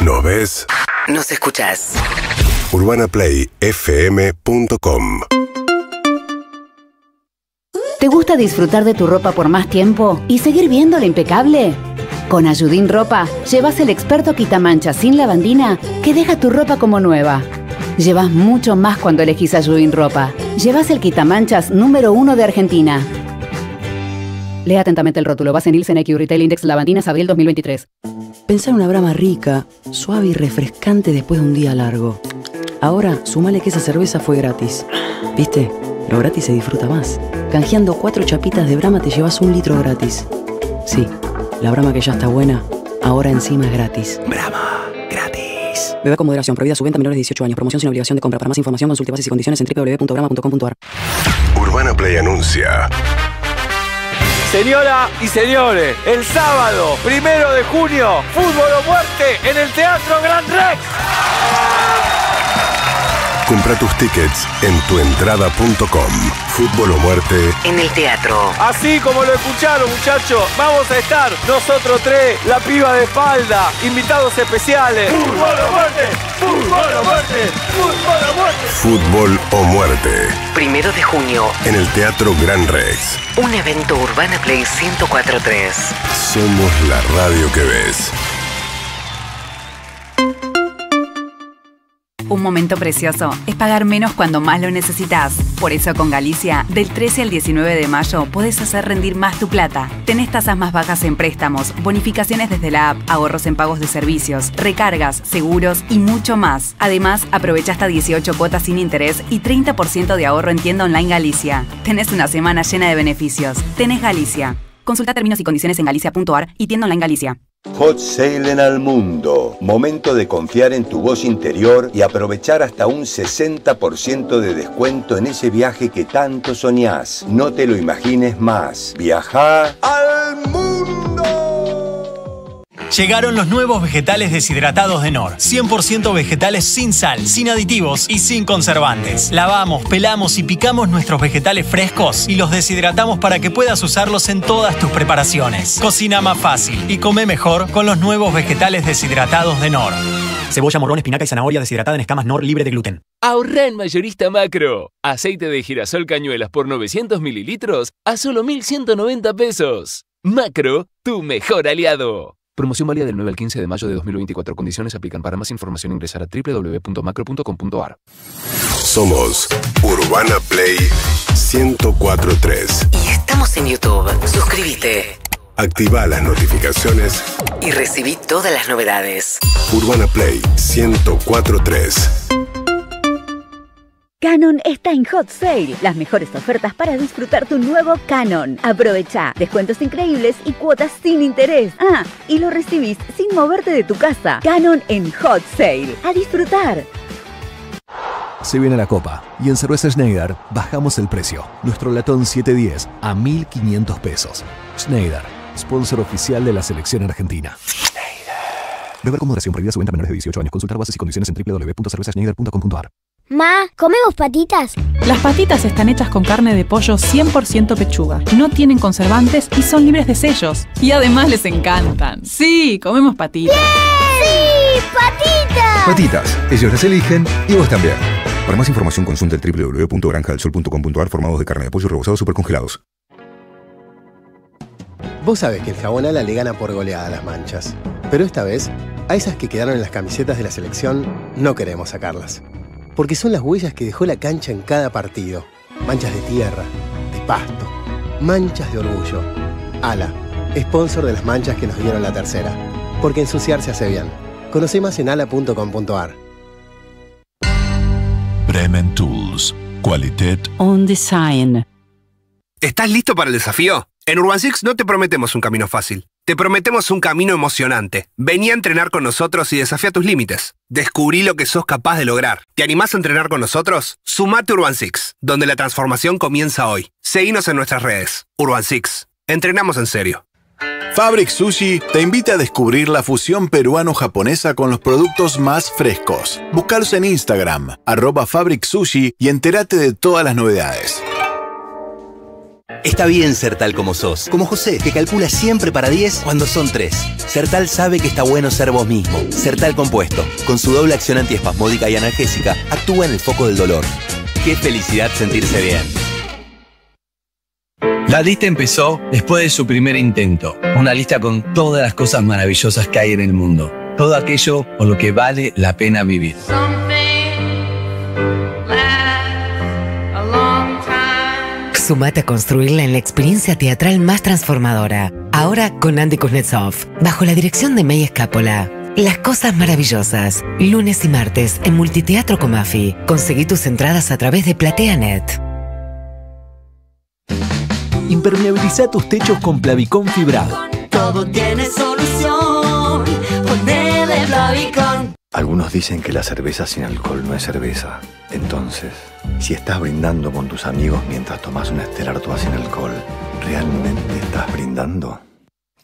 ¿Nos ves? Nos escuchás. urbana play f m punto com. ¿Te gusta disfrutar de tu ropa por más tiempo y seguir viéndola impecable? Con Ayudín Ropa, llevas el experto quitamanchas sin lavandina que deja tu ropa como nueva. Llevas mucho más cuando elegís Ayudín Ropa. Llevas el quitamanchas número uno de Argentina. Lea atentamente el rótulo. Base en Nielsen I Q Retail Index Lavandinas, abril dos mil veintitrés. Pensar una brama rica, suave y refrescante después de un día largo. Ahora, sumale que esa cerveza fue gratis. ¿Viste? Lo gratis se disfruta más. Canjeando cuatro chapitas de brama te llevas un litro gratis. Sí, la brama que ya está buena, ahora encima es gratis. Brama, gratis. Beba con moderación, prohibida su venta a menores de dieciocho años. Promoción sin obligación de compra. Para más información consulte bases y condiciones en w w w punto brama punto com punto ar. Urbana Play anuncia. Señoras y señores, el sábado, primero de junio, Fútbol o Muerte en el Teatro Gran Rex. Compra tus tickets en tu entrada punto com. Fútbol o Muerte en el teatro. Así como lo escucharon, muchachos, vamos a estar nosotros tres, la piba de espalda, invitados especiales. Fútbol o Muerte, Fútbol o Muerte, Fútbol o Muerte. Fútbol o Muerte. Primero de junio en el Teatro Gran Rex. Un evento Urbana Play ciento cuatro punto tres. Somos la radio que ves. Un momento precioso es pagar menos cuando más lo necesitas. Por eso con Galicia, del trece al diecinueve de mayo, podés hacer rendir más tu plata. Tenés tasas más bajas en préstamos, bonificaciones desde la app, ahorros en pagos de servicios, recargas, seguros y mucho más. Además, aprovecha hasta dieciocho cuotas sin interés y treinta por ciento de ahorro en tienda online Galicia. Tenés una semana llena de beneficios. Tenés Galicia. Consulta términos y condiciones en galicia punto ar y tienda online Galicia. Hot Sale en Al Mundo. Momento de confiar en tu voz interior y aprovechar hasta un sesenta por ciento de descuento en ese viaje que tanto soñás. No te lo imagines más. Viajá al mundo. Llegaron los nuevos vegetales deshidratados de Knorr. cien por ciento vegetales sin sal, sin aditivos y sin conservantes. Lavamos, pelamos y picamos nuestros vegetales frescos y los deshidratamos para que puedas usarlos en todas tus preparaciones. Cocina más fácil y come mejor con los nuevos vegetales deshidratados de Knorr. Cebolla, morrón, espinaca y zanahoria deshidratada en escamas Knorr libre de gluten. Ahorrá en Mayorista Macro. Aceite de girasol Cañuelas por novecientos mililitros a solo mil ciento noventa pesos. Macro, tu mejor aliado. Promoción válida del nueve al quince de mayo de dos mil veinticuatro. Condiciones aplican. Para más información ingresar a w w w punto macro punto com punto ar. Somos Urbana Play ciento cuatro punto tres. Y estamos en YouTube. Suscríbete. Activa las notificaciones y recibí todas las novedades. Urbana Play ciento cuatro punto tres. Canon está en Hot Sale. Las mejores ofertas para disfrutar tu nuevo Canon. Aprovecha descuentos increíbles y cuotas sin interés. Ah, y lo recibís sin moverte de tu casa. Canon en Hot Sale. A disfrutar. Se viene la copa y en Cerveza Schneider bajamos el precio. Nuestro latón siete diez a mil quinientos pesos. Schneider, sponsor oficial de la selección argentina. Schneider. Beber con moderación. Prohibida su venta a menores de dieciocho años. Consultar bases y condiciones en w w w punto cerveza schneider punto com punto ar. Ma, ¿comemos patitas? Las patitas están hechas con carne de pollo cien por ciento pechuga. No tienen conservantes y son libres de sellos. Y además les encantan. ¡Sí, comemos patitas! ¡Bien! ¡Sí, patitas! Patitas, ellos las eligen y vos también. Para más información consulta el w w w punto granja del sol punto com punto ar. Formados de carne de pollo rebozados supercongelados. Vos sabés que el jabón Ala le gana por goleada a las manchas. Pero esta vez, a esas que quedaron en las camisetas de la selección, no queremos sacarlas. Porque son las huellas que dejó la cancha en cada partido. Manchas de tierra, de pasto, manchas de orgullo. Ala, sponsor de las manchas que nos dieron la tercera. Porque ensuciarse hace bien. Conoce más en ala punto com punto ar. Bremen Tools. Qualidad on Design. ¿Estás listo para el desafío? En Urban Six no te prometemos un camino fácil. Te prometemos un camino emocionante. Vení a entrenar con nosotros y desafía tus límites. Descubrí lo que sos capaz de lograr. ¿Te animás a entrenar con nosotros? Sumate a Urban Six, donde la transformación comienza hoy. Seguinos en nuestras redes. Urban Six. Entrenamos en serio. Fabric Sushi te invita a descubrir la fusión peruano-japonesa con los productos más frescos. Buscaros en Instagram, arroba Fabric Sushi, y entérate de todas las novedades. Está bien ser tal como sos, como José, que calcula siempre para diez cuando son tres. Sertal sabe que está bueno ser vos mismo. Sertal compuesto, con su doble acción antiespasmódica y analgésica, actúa en el foco del dolor. ¡Qué felicidad sentirse bien! La lista empezó después de su primer intento. Una lista con todas las cosas maravillosas que hay en el mundo. Todo aquello por lo que vale la pena vivir. Sumate a construirla en la experiencia teatral más transformadora. Ahora con Andy Kuznetsov, bajo la dirección de May Escápola. Las cosas maravillosas, lunes y martes en Multiteatro Comafi. Conseguí tus entradas a través de PlateaNet. Impermeabiliza tus techos con Plavicón fibrado. Todo tiene solución. Ponele Plavicón. Algunos dicen que la cerveza sin alcohol no es cerveza. Entonces, si estás brindando con tus amigos mientras tomas una Stella Artois sin alcohol, ¿realmente estás brindando?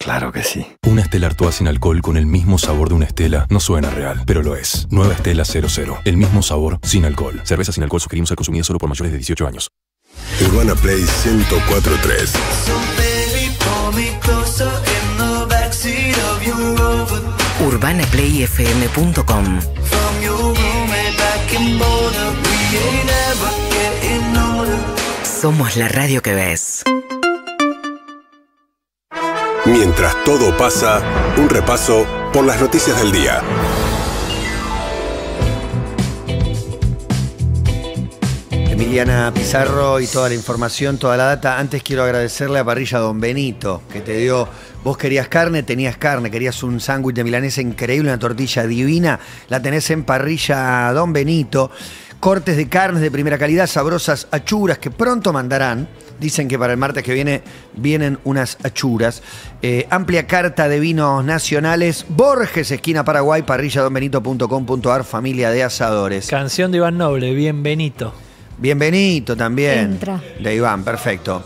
Claro que sí. Una Stella Artois sin alcohol con el mismo sabor de una Stella no suena real, pero lo es. Nueva Stella cero cero. El mismo sabor sin alcohol. Cerveza sin alcohol sugerimos al consumidor solo por mayores de dieciocho años. Urbana Play ciento cuatro punto tres. Urbana Play F M punto com. Somos la radio que ves. Mientras todo pasa, un repaso por las noticias del día. Emiliana Pizarro y toda la información, toda la data. Antes quiero agradecerle a Parrilla Don Benito, que te dio... Vos querías carne, tenías carne. Querías un sándwich de milanesa increíble, una tortilla divina. La tenés en Parrilla Don Benito. Cortes de carnes de primera calidad, sabrosas achuras que pronto mandarán. Dicen que para el martes que viene vienen unas achuras. Eh, amplia carta de vinos nacionales. Borges, esquina Paraguay, parrilla don benito punto com punto ar, familia de asadores. Canción de Iván Noble, Bienvenido. Bienvenido también. Entra. De Iván, perfecto.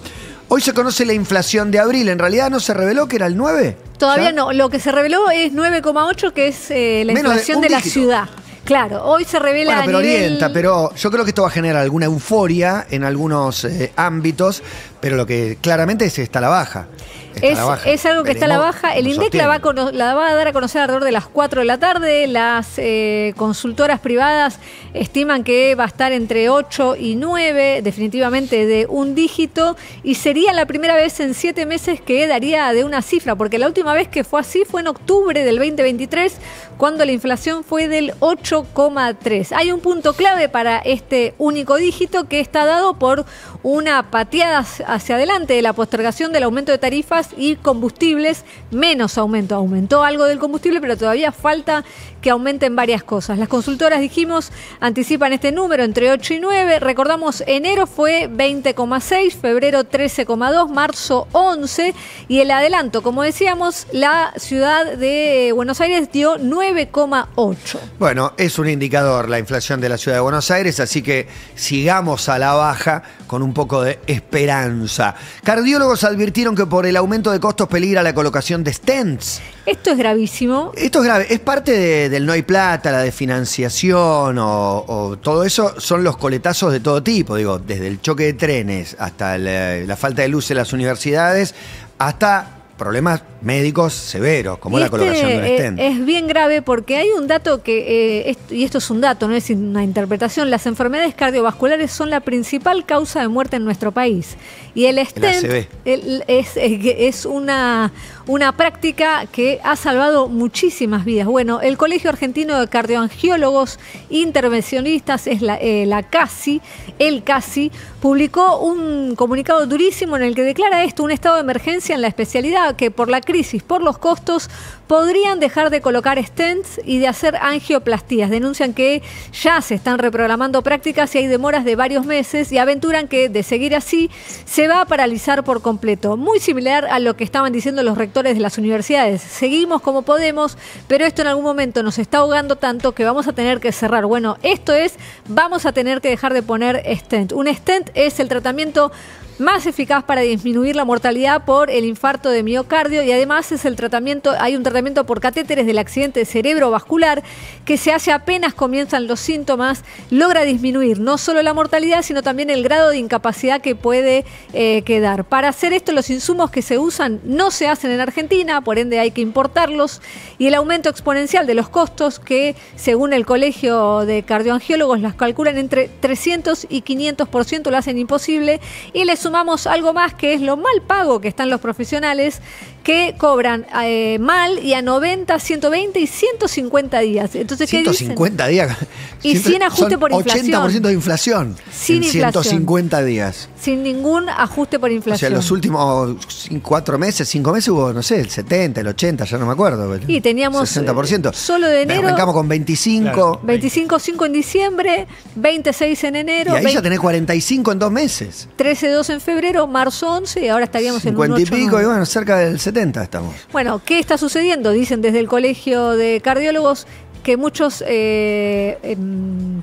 Hoy se conoce la inflación de abril. ¿En realidad no se reveló que era el nueve? Todavía ¿Ya? no. Lo que se reveló es nueve coma ocho, que es eh, la Menos inflación de, de la ciudad. Claro, hoy se revela bueno, pero a nivel... orienta, pero yo creo que esto va a generar alguna euforia en algunos eh, ámbitos, pero lo que claramente es que está a la baja. Está es, la baja. Es algo que Veremos, está a la baja. El INDEC la va, a la va a dar a conocer alrededor de las cuatro de la tarde. Las eh, consultoras privadas estiman que va a estar entre ocho y nueve, definitivamente de un dígito, y sería la primera vez en siete meses que daría de una cifra, porque la última vez que fue así fue en octubre del veinte veintitrés, cuando la inflación fue del ocho coma tres. Hay un punto clave para este único dígito que está dado por una pateada hacia adelante de la postergación del aumento de tarifas y combustibles, menos aumento. Aumentó algo del combustible, pero todavía falta que aumenten varias cosas. Las consultoras, dijimos, anticipan este número entre ocho y nueve. Recordamos, enero fue veinte coma seis, febrero trece coma dos, marzo once. Y el adelanto, como decíamos, la ciudad de Buenos Aires dio nueve coma ocho. Bueno, es un indicador la inflación de la ciudad de Buenos Aires, así que sigamos a la baja con un poco de esperanza. Cardiólogos advirtieron que por el aumento de costos peligra la colocación de stents. Esto es gravísimo. Esto es grave. Es parte de, del no hay plata, la desfinanciación o, o todo eso. Son los coletazos de todo tipo. Digo, desde el choque de trenes hasta la, la falta de luz en las universidades, hasta problemas médicos severos, como este, la colocación de un stent. Es bien grave porque hay un dato que, eh, es, y esto es un dato, no es una interpretación, las enfermedades cardiovasculares son la principal causa de muerte en nuestro país. Y el stent el el, es, es, es una, una práctica que ha salvado muchísimas vidas. Bueno, el Colegio Argentino de Cardioangiólogos Intervencionistas, es la, eh, la CASI, el CASI, publicó un comunicado durísimo en el que declara esto, un estado de emergencia en la especialidad, que por la crisis, por los costos, podrían dejar de colocar stents y de hacer angioplastías. Denuncian que ya se están reprogramando prácticas y hay demoras de varios meses, y aventuran que de seguir así se va a paralizar por completo. Muy similar a lo que estaban diciendo los rectores de las universidades. Seguimos como podemos, pero esto en algún momento nos está ahogando tanto que vamos a tener que cerrar. Bueno, esto es, vamos a tener que dejar de poner stent. Un stent es el tratamiento más eficaz para disminuir la mortalidad por el infarto de miocardio, y además es el tratamiento, hay un tratamiento por catéteres del accidente cerebrovascular que se hace apenas comienzan los síntomas, logra disminuir no solo la mortalidad, sino también el grado de incapacidad que puede eh, quedar. Para hacer esto, los insumos que se usan no se hacen en Argentina, por ende hay que importarlos, y el aumento exponencial de los costos que, según el Colegio de Cardioangiólogos, las calculan entre trescientos y quinientos por ciento, lo hacen imposible, y les sumamos algo más que es lo mal pago que están los profesionales que cobran eh, mal y a noventa, ciento veinte y ciento cincuenta días. Entonces, ¿qué ciento cincuenta dicen? Días. Y sin ajuste por inflación. ochenta por ciento de inflación. Sin en inflación. ciento cincuenta días. Sin ningún ajuste por inflación. O sea, los últimos cuatro meses, cinco meses hubo, no sé, el setenta, el ochenta, ya no me acuerdo. Y teníamos sesenta por ciento. Solo de enero. Pero arrancamos con veinticinco. Claro. veinticinco, cinco en diciembre, veintiséis en enero. Y ahí veinte, ya tenés cuarenta y cinco en dos meses. trece, dos en febrero, marzo once y ahora estaríamos en un ocho. cincuenta y pico y bueno, cerca del setenta estamos. Bueno, ¿qué está sucediendo? Dicen desde el Colegio de Cardiólogos que muchos eh, eh,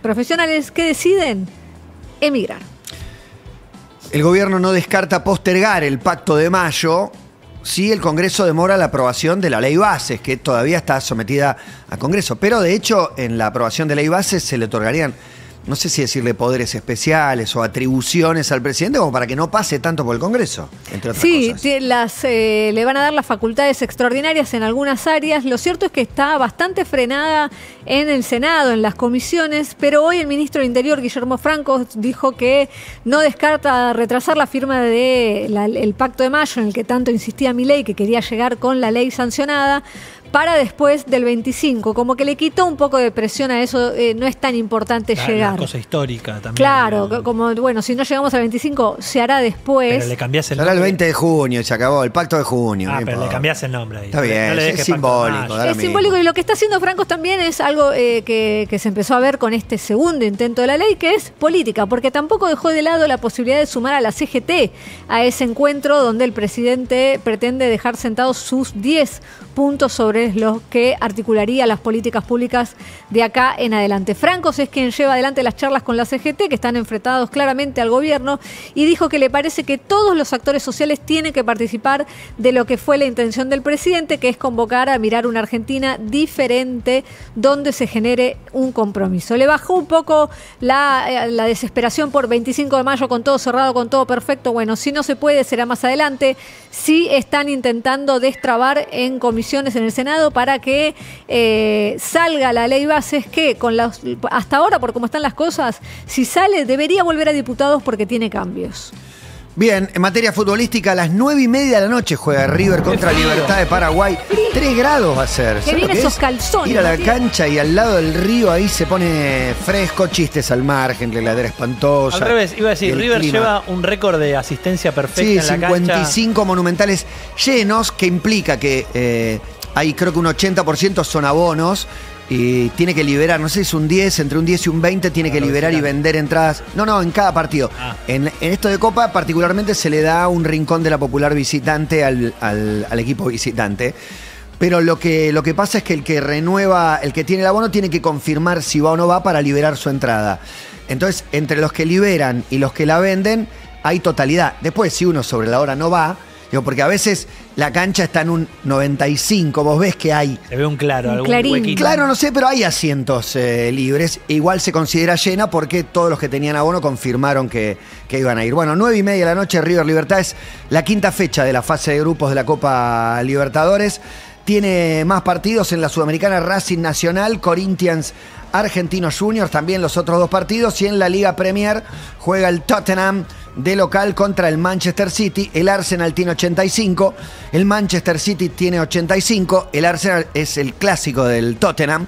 profesionales que deciden emigrar. El gobierno no descarta postergar el Pacto de Mayo si el Congreso demora la aprobación de la Ley Bases, que todavía está sometida a Congreso. Pero de hecho, en la aprobación de Ley Bases se le otorgarían, no sé si decirle poderes especiales o atribuciones al presidente, como para que no pase tanto por el Congreso, entre otras sí, cosas. Sí, las, eh, le van a dar las facultades extraordinarias en algunas áreas. Lo cierto es que está bastante frenada en el Senado, en las comisiones, pero hoy el ministro del Interior, Guillermo Franco, dijo que no descarta retrasar la firma del de Pacto de Mayo, en el que tanto insistía Milei, que quería llegar con la ley sancionada, para después del veinticinco, como que le quitó un poco de presión a eso, eh, no es tan importante claro, llegar. Una cosa histórica también. Claro, ¿no? Como, bueno, si no llegamos al veinticinco, se hará después. Pero le cambiás el nombre. Se hará el veinte de junio, se acabó, el pacto de junio. Ah, pero le cambiás el nombre ahí. Está bien, no le es simbólico. Es simbólico y lo que está haciendo Francos también es algo eh, que, que se empezó a ver con este segundo intento de la ley, que es política, porque tampoco dejó de lado la posibilidad de sumar a la C G T a ese encuentro donde el presidente pretende dejar sentados sus diez puntos sobre los que articularía las políticas públicas de acá en adelante. Francos es quien lleva adelante las charlas con la C G T, que están enfrentados claramente al gobierno, y dijo que le parece que todos los actores sociales tienen que participar de lo que fue la intención del presidente, que es convocar a mirar una Argentina diferente donde se genere un compromiso. Le bajó un poco la, la desesperación por veinticinco de mayo con todo cerrado, con todo perfecto. Bueno, si no se puede, será más adelante. Sí están intentando destrabar en comisiones en el Senado para que eh, salga la ley bases que con las, hasta ahora, por cómo están las cosas, si sale debería volver a diputados porque tiene cambios. Bien, en materia futbolística, a las nueve y media de la noche juega River contra Libertad de Paraguay. tres grados va a ser. Que vienen esos calzones. Ir a la cancha y al lado del río ahí se pone fresco, chistes al margen, la heladera espantosa. Al revés, iba a decir, River lleva un récord de asistencia perfecta en la cancha. Sí, cincuenta y cinco monumentales llenos, que implica que... Eh, hay creo que un ochenta por ciento son abonos y tiene que liberar, no sé si es un diez, entre un diez y un veinte tiene que liberar y vender entradas. No, no, en cada partido. Ah. En, en esto de Copa particularmente se le da un rincón de la popular visitante al, al, al equipo visitante. Pero lo que, lo que pasa es que el que renueva, el que tiene el abono tiene que confirmar si va o no va para liberar su entrada. Entonces, entre los que liberan y los que la venden, hay totalidad. Después, si uno sobre la hora no va... Digo, porque a veces la cancha está en un noventa y cinco, vos ves que hay... Se ve un claro, un algún clarín. Huequito. Claro, no sé, pero hay asientos eh, libres. E igual se considera llena porque todos los que tenían abono confirmaron que, que iban a ir. Bueno, nueve y media de la noche, River Libertad, es la quinta fecha de la fase de grupos de la Copa Libertadores. Tiene más partidos en la Sudamericana, Racing Nacional, Corinthians, Argentinos Juniors, también los otros dos partidos. Y en la Liga Premier juega el Tottenham de local contra el Manchester City. El Arsenal tiene ochenta y cinco, el Manchester City tiene ochenta y cinco, el Arsenal es el clásico del Tottenham,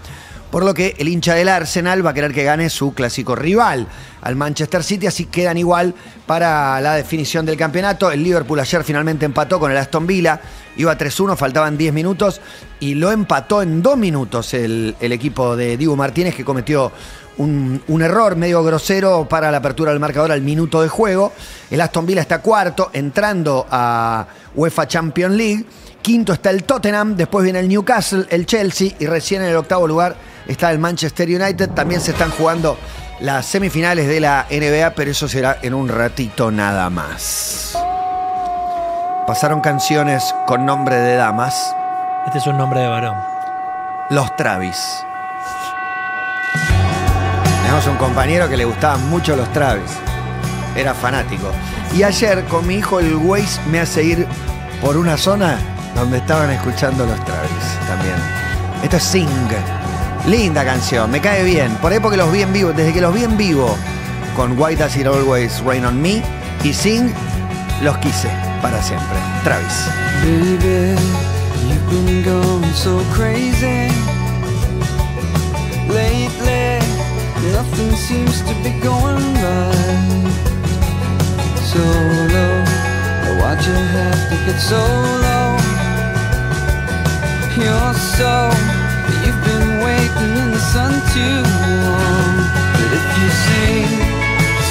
por lo que el hincha del Arsenal va a querer que gane su clásico rival al Manchester City, así quedan igual para la definición del campeonato. El Liverpool ayer finalmente empató con el Aston Villa, iba tres uno, faltaban diez minutos y lo empató en dos minutos el, el equipo de Dibu Martínez, que cometió Un, un error medio grosero para la apertura del marcador al minuto de juego. El Aston Villa está cuarto, entrando a UEFA Champions League. Quinto está el Tottenham, después viene el Newcastle, el Chelsea y recién en el octavo lugar está el Manchester United. También se están jugando las semifinales de la N B A, pero eso será en un ratito nada más. Pasaron canciones con nombre de damas. Este es un nombre de varón. Los Travis. Tenemos un compañero que le gustaban mucho los Travis. Era fanático. Y ayer con mi hijo el Waze me hace ir por una zona donde estaban escuchando los Travis también. Esto es Sing. Linda canción, me cae bien. Por ahí porque los vi en vivo, desde que los vi en vivo con Why Does It Always Rain On Me y Sing, los quise. para siempre. Travis. Baby, you've been going so crazy lately, nothing seems to be going right. So low, why'd you have to get so low? You're so, you've been waiting in the sun too long. But if you sing,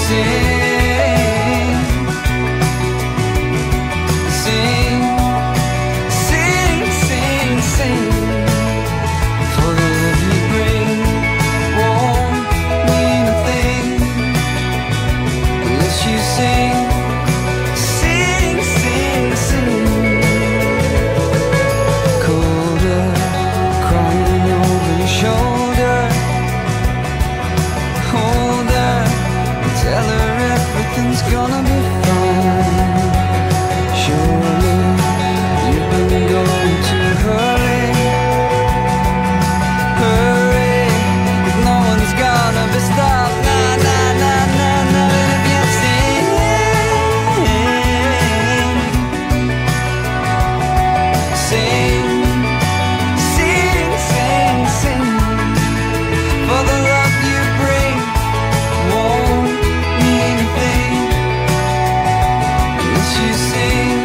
sing, sing, sing, sing, sing, for the love you bring won't mean a thing unless you sing. It's gonna be fun. Surely you've been going too hurry. Hurry, if no one's gonna be stopped. Nah, nah, nah, nah, nah. But if you sing, sing, sing, sing, sing, for the love you bring won't mean a thing. You sing,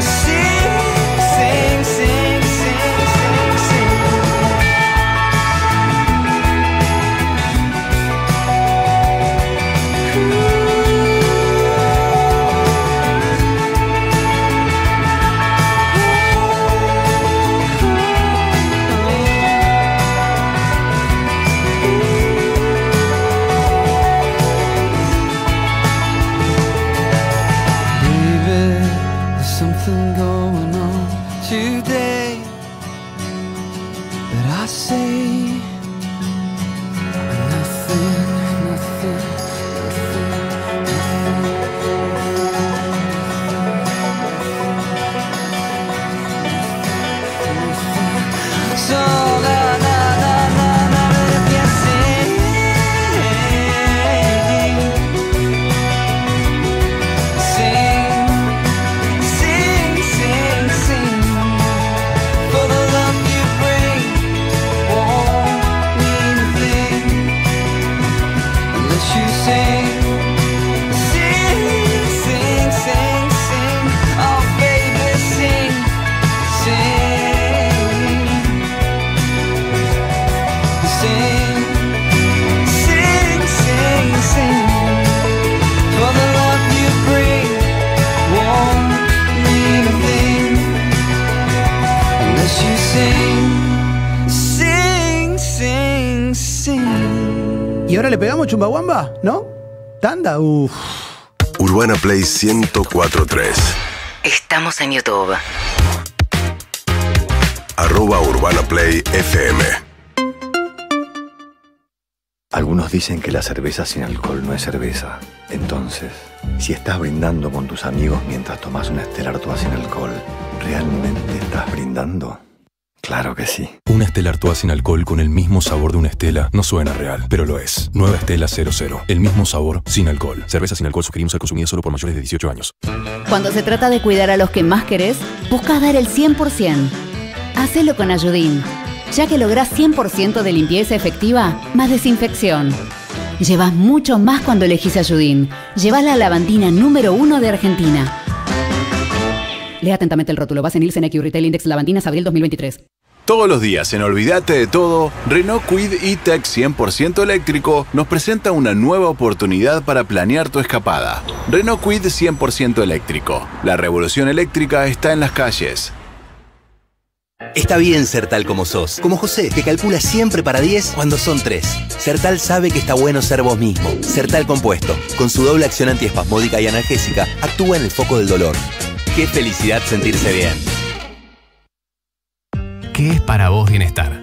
sing, sing, sing, sing, sing, sing. Y ahora le pegamos Chumbawamba, ¿no? Tanda, uff. Urbana Play ciento cuatro punto tres. Estamos en YouTube. Arroba Urbana Play F M. Algunos dicen que la cerveza sin alcohol no es cerveza. Entonces, si estás brindando con tus amigos mientras tomas una Stella Artois sin alcohol, ¿realmente estás brindando? Claro que sí. Una Stella Artois sin alcohol con el mismo sabor de una Stella no suena real, pero lo es. Nueva Stella cero cero. El mismo sabor sin alcohol. Cerveza sin alcohol sugerimos ser consumida solo por mayores de dieciocho años. Cuando se trata de cuidar a los que más querés, buscas dar el cien por ciento. Hacelo con Ayudín, ya que lográs cien por ciento de limpieza efectiva más desinfección. Llevas mucho más cuando elegís Ayudín. Llevas la lavandina número uno de Argentina. Lea atentamente el rótulo. Base en Emilce, N Q Retail Index Lavandinas, abril dos mil veintitrés. Todos los días en Olvídate de Todo, Renault Kwid E-Tech cien por ciento eléctrico nos presenta una nueva oportunidad para planear tu escapada. Renault Kwid cien por ciento eléctrico. La revolución eléctrica está en las calles. Está bien ser tal como sos, como José, que calcula siempre para diez cuando son tres. Sertal sabe que está bueno ser vos mismo. Sertal compuesto, con su doble acción antiespasmódica y analgésica, actúa en el foco del dolor. ¡Qué felicidad sentirse bien! ¿Qué es para vos bienestar?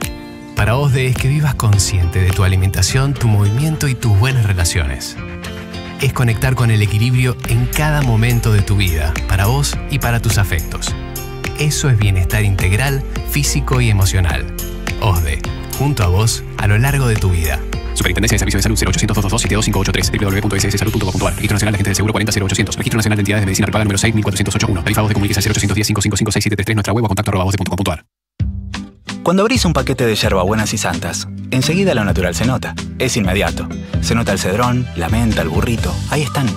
Para vos es que vivas consciente de tu alimentación, tu movimiento y tus buenas relaciones. Es conectar con el equilibrio en cada momento de tu vida, para vos y para tus afectos. Eso es bienestar integral, físico y emocional. O S D E, junto a vos a lo largo de tu vida. Superintendencia de Servicios de Salud cero ocho cero cero dos dos dos dos siete dos cinco ocho tres, doble u doble u doble u punto s s salud punto gov punto ar. Registro Nacional de Agentes de Seguro cuarenta mil ochocientos. Registro Nacional de Entidades de Medicina Privada número seis mil cuatrocientos ochenta y uno. Tarifa voz de comunicación cero ocho cero cero diez cinco cinco cinco seis siete tres tres. Nuestra web o contacto arroba voz de punto com punto ar. Cuando abrís un paquete de yerbabuenas y santas, enseguida lo natural se nota. Es inmediato. Se nota el cedrón, la menta, el burrito. Ahí están.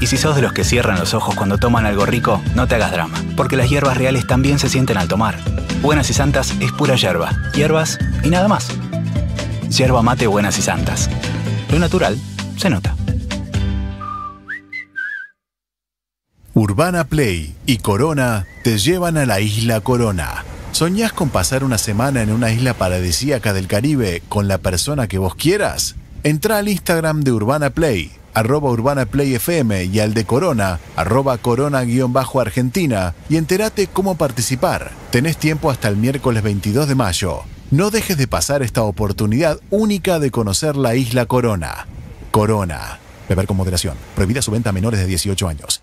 Y si sos de los que cierran los ojos cuando toman algo rico, no te hagas drama, porque las hierbas reales también se sienten al tomar. Buenas y Santas es pura yerba, hierbas y nada más. Yerba mate Buenas y Santas. Lo natural se nota. Urbana Play y Corona te llevan a la isla Corona. ¿Soñás con pasar una semana en una isla paradisíaca del Caribe con la persona que vos quieras? Entrá al Instagram de Urbana Play, arroba Urbana Play F M, y al de Corona, arroba Corona-Argentina, y entérate cómo participar. Tenés tiempo hasta el miércoles veintidós de mayo. No dejes de pasar esta oportunidad única de conocer la isla Corona. Corona. Beber con moderación. Prohibida su venta a menores de dieciocho años.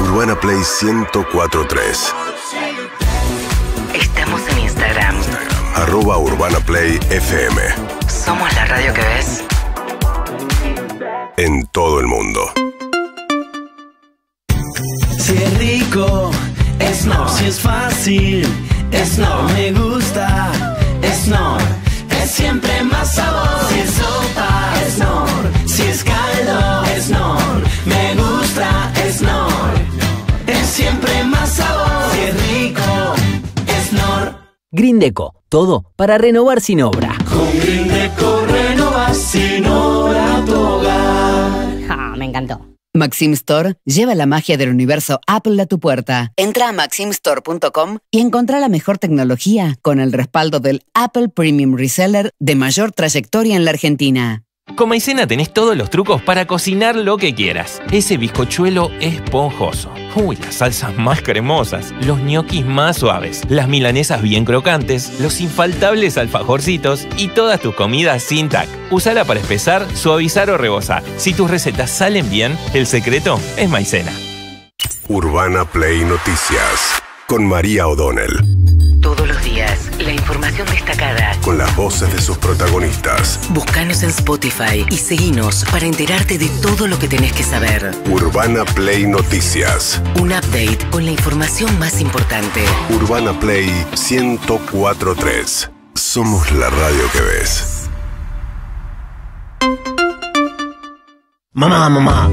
Urbana Play ciento cuatro punto tres. Estamos en Instagram. Arroba Urbana Play F M. Somos la radio que ves en todo el mundo. Si es rico, es no. Si es fácil, es no. Me gusta, es no. Es siempre más sabor. Si es sopa, es no. Si es caldo, es no. Me gusta, es no. Es siempre más sabor. Si es rico. Green Deco, todo para renovar sin obra. Con Green Deco renovas sin obra tu hogar. Ah, me encantó. Maxim Store lleva la magia del universo Apple a tu puerta. Entra a maxim store punto com y encontrá la mejor tecnología con el respaldo del Apple Premium Reseller de mayor trayectoria en la Argentina. Con Maicena tenés todos los trucos para cocinar lo que quieras. Ese bizcochuelo esponjoso. Uy, las salsas más cremosas. Los ñoquis más suaves. Las milanesas bien crocantes. Los infaltables alfajorcitos. Y todas tus comidas sin tac. Usala para espesar, suavizar o rebozar. Si tus recetas salen bien, el secreto es Maicena. Urbana Play Noticias. Con María O'Donnell. Todos los días, la información destacada con las voces de sus protagonistas. Búscanos en Spotify y seguinos para enterarte de todo lo que tenés que saber. Urbana Play Noticias. Un update con la información más importante. Urbana Play ciento cuatro punto tres. Somos la radio que ves. Mamá, mamá.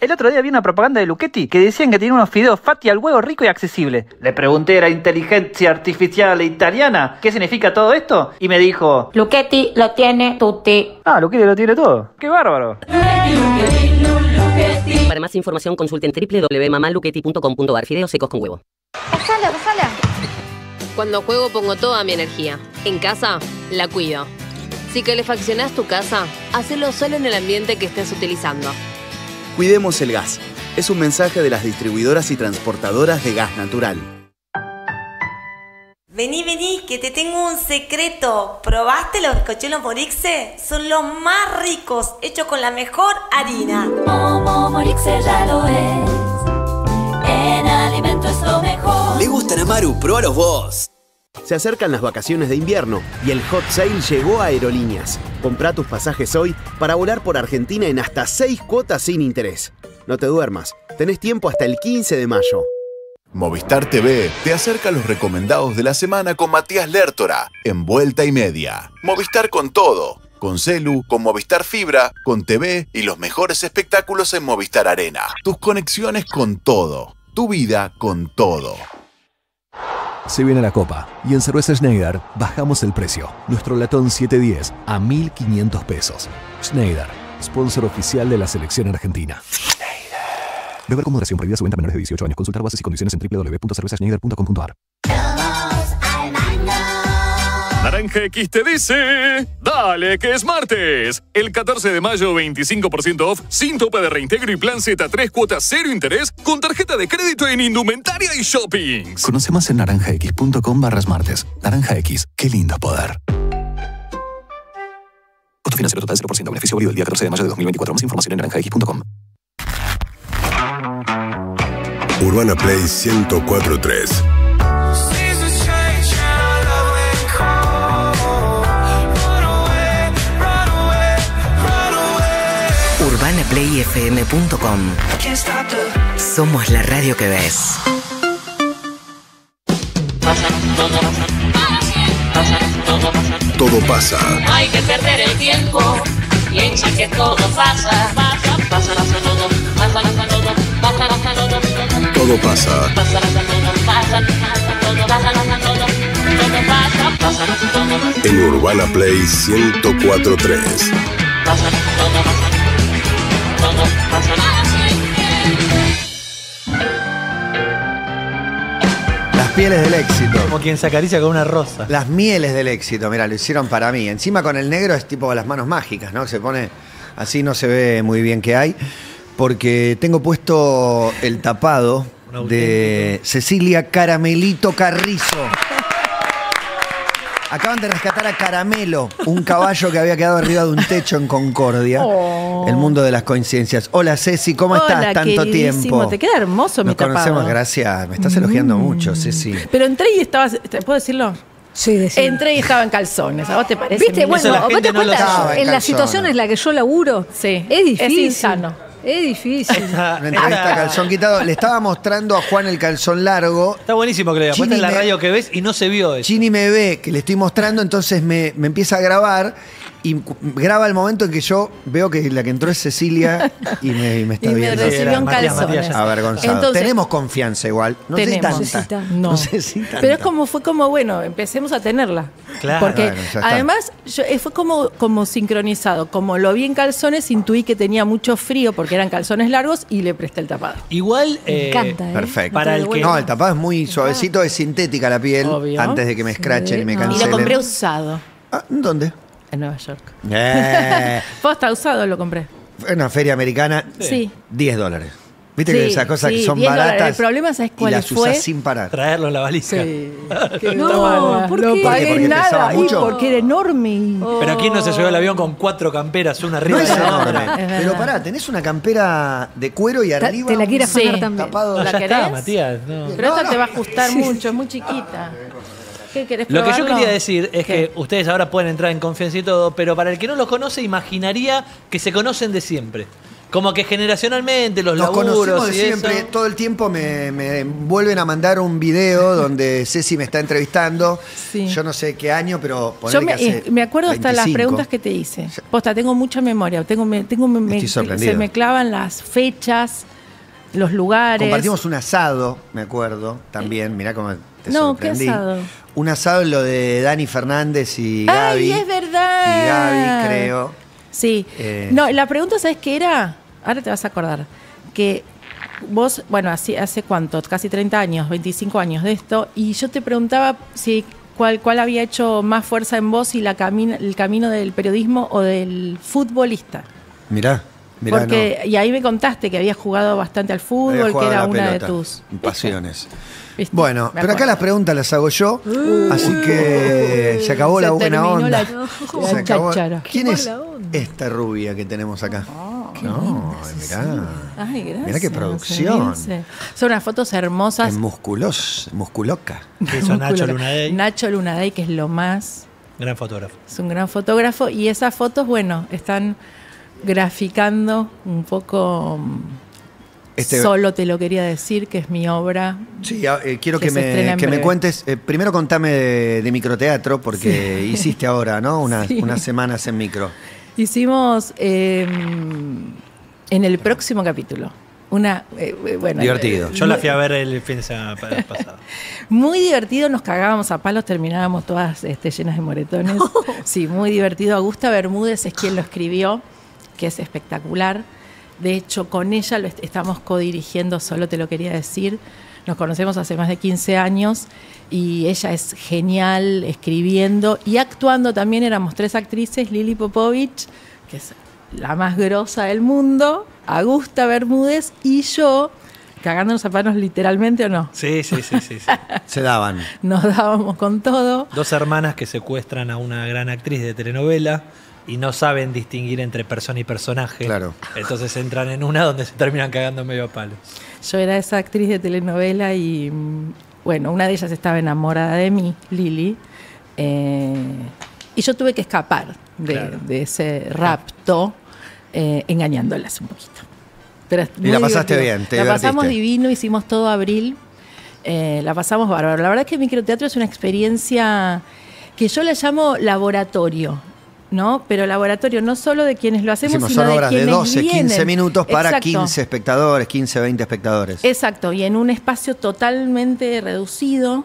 El otro día vi una propaganda de Luchetti que decían que tenía unos fideos fatti al huevo rico y accesible. Le pregunté a la inteligencia artificial italiana qué significa todo esto y me dijo: Luchetti lo tiene tutti. Ah, Luchetti lo tiene todo. ¡Qué bárbaro! Para más información consulten doble u doble u doble u punto mamaluchetti punto com punto ar. Fideos secos con huevo. Pasala, pasala. Cuando juego pongo toda mi energía. En casa, la cuido. Si calefaccionás tu casa, hacelo solo en el ambiente que estés utilizando. Cuidemos el gas. Es un mensaje de las distribuidoras y transportadoras de gas natural. Vení, vení, que te tengo un secreto. ¿Probaste los bizcochuelos Morixe? Son los más ricos, hechos con la mejor harina. Momo Morixe ya lo es. En alimento es lo mejor. ¿Le gustan a Maru? ¡Probalos vos! Se acercan las vacaciones de invierno y el Hot Sale llegó a Aerolíneas. Comprá tus pasajes hoy para volar por Argentina en hasta seis cuotas sin interés. No te duermas, tenés tiempo hasta el quince de mayo. Movistar T V te acerca los recomendados de la semana con Matías Lertora, en Vuelta y Media. Movistar con todo, con celu, con Movistar Fibra, con T V y los mejores espectáculos en Movistar Arena. Tus conexiones con todo, tu vida con todo. Se viene la copa y en Cerveza Schneider bajamos el precio. Nuestro latón siete diez a mil quinientos pesos. Schneider, sponsor oficial de la selección argentina. Schneider. Beber con moderación. Prohibida su venta a menores de dieciocho años. Consultar bases y condiciones en doble u doble u doble u punto cerveza schneider punto com punto ar. Naranja X te dice: dale, que es martes. El catorce de mayo, veinticinco por ciento off, sin tope de reintegro y plan Z tres, cuota cero interés, con tarjeta de crédito en indumentaria y shoppings. Conoce más en naranja x punto com barra martes. Naranja X, qué lindo poder. Costo financiero total cero por ciento. Beneficio válido el día catorce de mayo de dos mil veinticuatro. Más información en naranja x punto com. Urbana Play ciento cuatro punto tres. urbana play f m punto com. Somos la radio que ves. Todo pasa. No hay que perder el tiempo. Piensa que todo pasa. Pasa, pasa, pasa todo. Pasa, pasa todo. Pasa, pasa todo. Todo pasa. Pasa, pasa todo. Pasa, pasa todo. Pasa, pasa todo. Todo pasa. Pasa, pasa todo. En Urbana Play ciento cuatro punto tres. Pasa, todo pasa. Todo pasa. Pieles del éxito. Como quien se acaricia con una rosa. Las mieles del éxito, mira, lo hicieron para mí. Encima con el negro es tipo las manos mágicas, ¿no? Se pone así, no se ve muy bien qué hay. Porque tengo puesto el tapado de Cecilia Caramelito Carrizo. Acaban de rescatar a Caramelo, un caballo que había quedado arriba de un techo en Concordia. Oh. El mundo de las coincidencias. Hola, Ceci, ¿cómo Hola, estás? Tanto tiempo. Te queda hermoso mi tapado. Nos conocemos, gracias. Me estás elogiando mm. mucho, Ceci. Pero entré y estabas... ¿Puedo decirlo? Sí, decirlo. Entré y estaba en calzones. ¿A vos te parece? ¿Viste? Bueno, la vos te no cuentas, en, en la situación en la que yo laburo, sí. es difícil. Es insano. Es difícil. Una entrevista calzón quitado. Le estaba mostrando a Juan el calzón largo. Está buenísimo que le digas. En la radio que ves y no se vio eso. Chini me ve que le estoy mostrando, entonces me, me empieza a grabar y graba el momento en que yo veo que la que entró es Cecilia y me, y me está y viendo. Me recibió un calzón. Avergonzado. Entonces, tenemos confianza igual. No tenemos. Sé tanta. No. No sé si tanta. Pero es como, fue como, bueno, empecemos a tenerla. Claro. Porque bueno, además yo, fue como, como sincronizado. Como lo vi en calzones, intuí que tenía mucho frío porque eran calzones largos y le presté el tapado. Igual. Me eh, encanta. ¿Eh? Perfecto. Para el que... No, el tapado es muy suavecito, es sintética la piel. Obvio. Antes de que me escrachen sí, y me cancelen. Y lo compré usado. Ah, ¿dónde? En Nueva York. Eh. Posta, usado lo compré. En una feria americana. Sí. diez dólares. Viste sí, que esas cosas sí, que son baratas. Dólares. El problema es cuál y las fue. Usás sin parar. Traerlo en la valija. Sí. No, ¿por qué? No pagué nada. Y porque era enorme. Oh. Pero ¿quién no se llevó el avión con cuatro camperas, una arriba no y una otra? Pero pará, tenés una campera de cuero y arriba. Te la quieres sí. poner también. Tapado. No, ¿la ya querés? Está, Matías. No. Pero no, esta no, te va a ajustar sí. mucho, es muy chiquita. ¿Qué querés probarlo? Lo que yo quería decir es ¿Qué? Que ustedes ahora pueden entrar en confianza y todo, pero para el que no los conoce, imaginaría que se conocen de siempre. Como que generacionalmente, los laburos nos conocemos de siempre. Eso. Todo el tiempo me, me vuelven a mandar un video donde Ceci me está entrevistando. Sí. Yo no sé qué año, pero... Yo me, que hace me acuerdo hasta veinticinco. Las preguntas que te hice. Posta, tengo mucha memoria. Tengo, me, tengo, me, Estoy se me clavan las fechas, los lugares. Compartimos un asado, me acuerdo, también. Mirá cómo te no, sorprendí. ¿Qué asado? Un asado en lo de Dani Fernández y Gaby. ¡Ay, es verdad! Y Gaby, creo. Sí. Eh. No, la pregunta, ¿sabes qué era? Ahora te vas a acordar. Que vos, bueno, hace, hace cuánto, casi treinta años, veinticinco años de esto, y yo te preguntaba si cuál, cuál había hecho más fuerza en vos, si la camina, el camino del periodismo o del futbolista. Mirá. Mirá, porque, no. Y ahí me contaste que habías jugado bastante al fútbol, que era una pelota, de tus pasiones. ¿Viste? Bueno, pero acá las preguntas las hago yo, uh, así que uh, se acabó se la buena onda. La, oh, se acabó. ¿Quién es onda? Esta rubia que tenemos acá? Oh, no, mirá. Sí. Ay, gracias. Mirá qué producción. Son unas fotos hermosas. En musculos, musculoca. Que son Nacho Lunadei. Nacho Lunadei, que es lo más. Gran fotógrafo. Es un gran fotógrafo y esas fotos, bueno, están graficando un poco este... Solo te lo quería decir, que es mi obra. Sí, eh, quiero que, que, me, que me cuentes. Eh, primero contame de, de microteatro, porque sí. hiciste ahora, ¿no? Una, sí. Unas semanas en micro. Hicimos eh, en el próximo capítulo. Una, eh, bueno, divertido. Eh, Yo la fui a ver el fin de semana pasado. Muy divertido, nos cagábamos a palos, terminábamos todas este, llenas de moretones. No. Sí, muy divertido. Agustina Bermúdez es quien lo escribió, que es espectacular. De hecho, con ella lo est estamos codirigiendo, Solo te lo quería decir. Nos conocemos hace más de quince años y ella es genial escribiendo y actuando también. Éramos tres actrices, Lili Popovich, que es la más grosa del mundo, Agustina Bermúdez y yo, cagándonos a palos literalmente, ¿o no? Sí, sí, sí, sí, sí. Se daban. Nos dábamos con todo. Dos hermanas que secuestran a una gran actriz de telenovela y no saben distinguir entre persona y personaje. Claro. Entonces entran en una donde se terminan cagando medio a palos. Yo era esa actriz de telenovela y, bueno, una de ellas estaba enamorada de mí, Lili, eh, y yo tuve que escapar de, claro. de ese rapto. eh, engañándolas un poquito. Pero y la pasaste divertido. bien, te La divertiste. pasamos divino, hicimos todo abril, eh, la pasamos bárbaro. La verdad es que el microteatro es una experiencia que yo la llamo laboratorio, ¿no? Pero laboratorio no solo de quienes lo hacemos, Decimos, sino son horas de, de doce, quince minutos para Exacto. quince espectadores, quince, veinte espectadores. Exacto, y en un espacio totalmente reducido.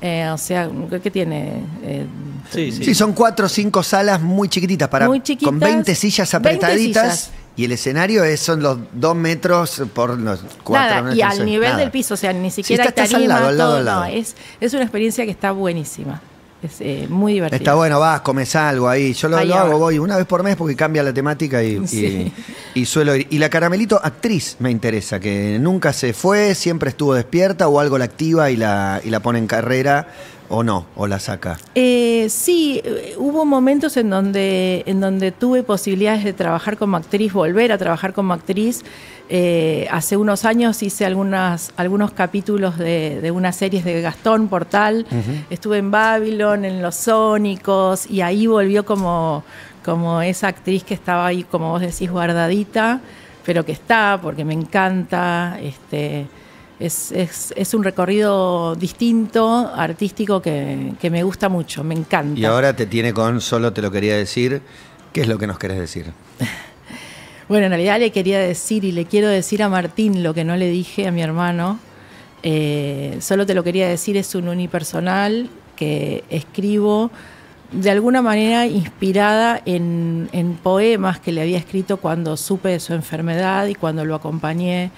Eh, o sea, creo que tiene... Eh, sí, sí. sí, son cuatro o cinco salas muy chiquititas, para, muy chiquitas, con veinte sillas apretaditas. veinte sillas. Y el escenario es, son los dos metros por los cuatro nada, metros. Y al seis, nivel nada. del piso, o sea, ni siquiera si está, hay tarima, al lado, al lado, todo, al lado. No, es, es una experiencia que está buenísima. Es eh, muy divertido. Está bueno, vas, comes algo ahí. Yo lo, lo hago, voy una vez por mes porque cambia la temática y, sí. y, y suelo ir. Y la Caramelito, actriz, me interesa, que nunca se fue, siempre estuvo despierta o algo la activa y la, y la pone en carrera o no, o la saca. Eh, sí, hubo momentos en donde, en donde tuve posibilidades de trabajar como actriz, volver a trabajar como actriz. Eh, hace unos años hice algunas, algunos capítulos de, de unas series de Gastón Portal. Uh-huh. Estuve en Babylon, en Los Sónicos, y ahí volvió como, como esa actriz que estaba ahí, como vos decís, guardadita, pero que está, porque me encanta. Este, es, es, es un recorrido distinto, artístico, que, que me gusta mucho, me encanta. Y ahora te tiene con Solo te lo quería decir. ¿Qué es lo que nos querés decir? Bueno, en realidad le quería decir y le quiero decir a Martín lo que no le dije a mi hermano. Eh, solo te lo quería decir, es un unipersonal que escribo de alguna manera inspirada en, en poemas que le había escrito cuando supe de su enfermedad y cuando lo acompañé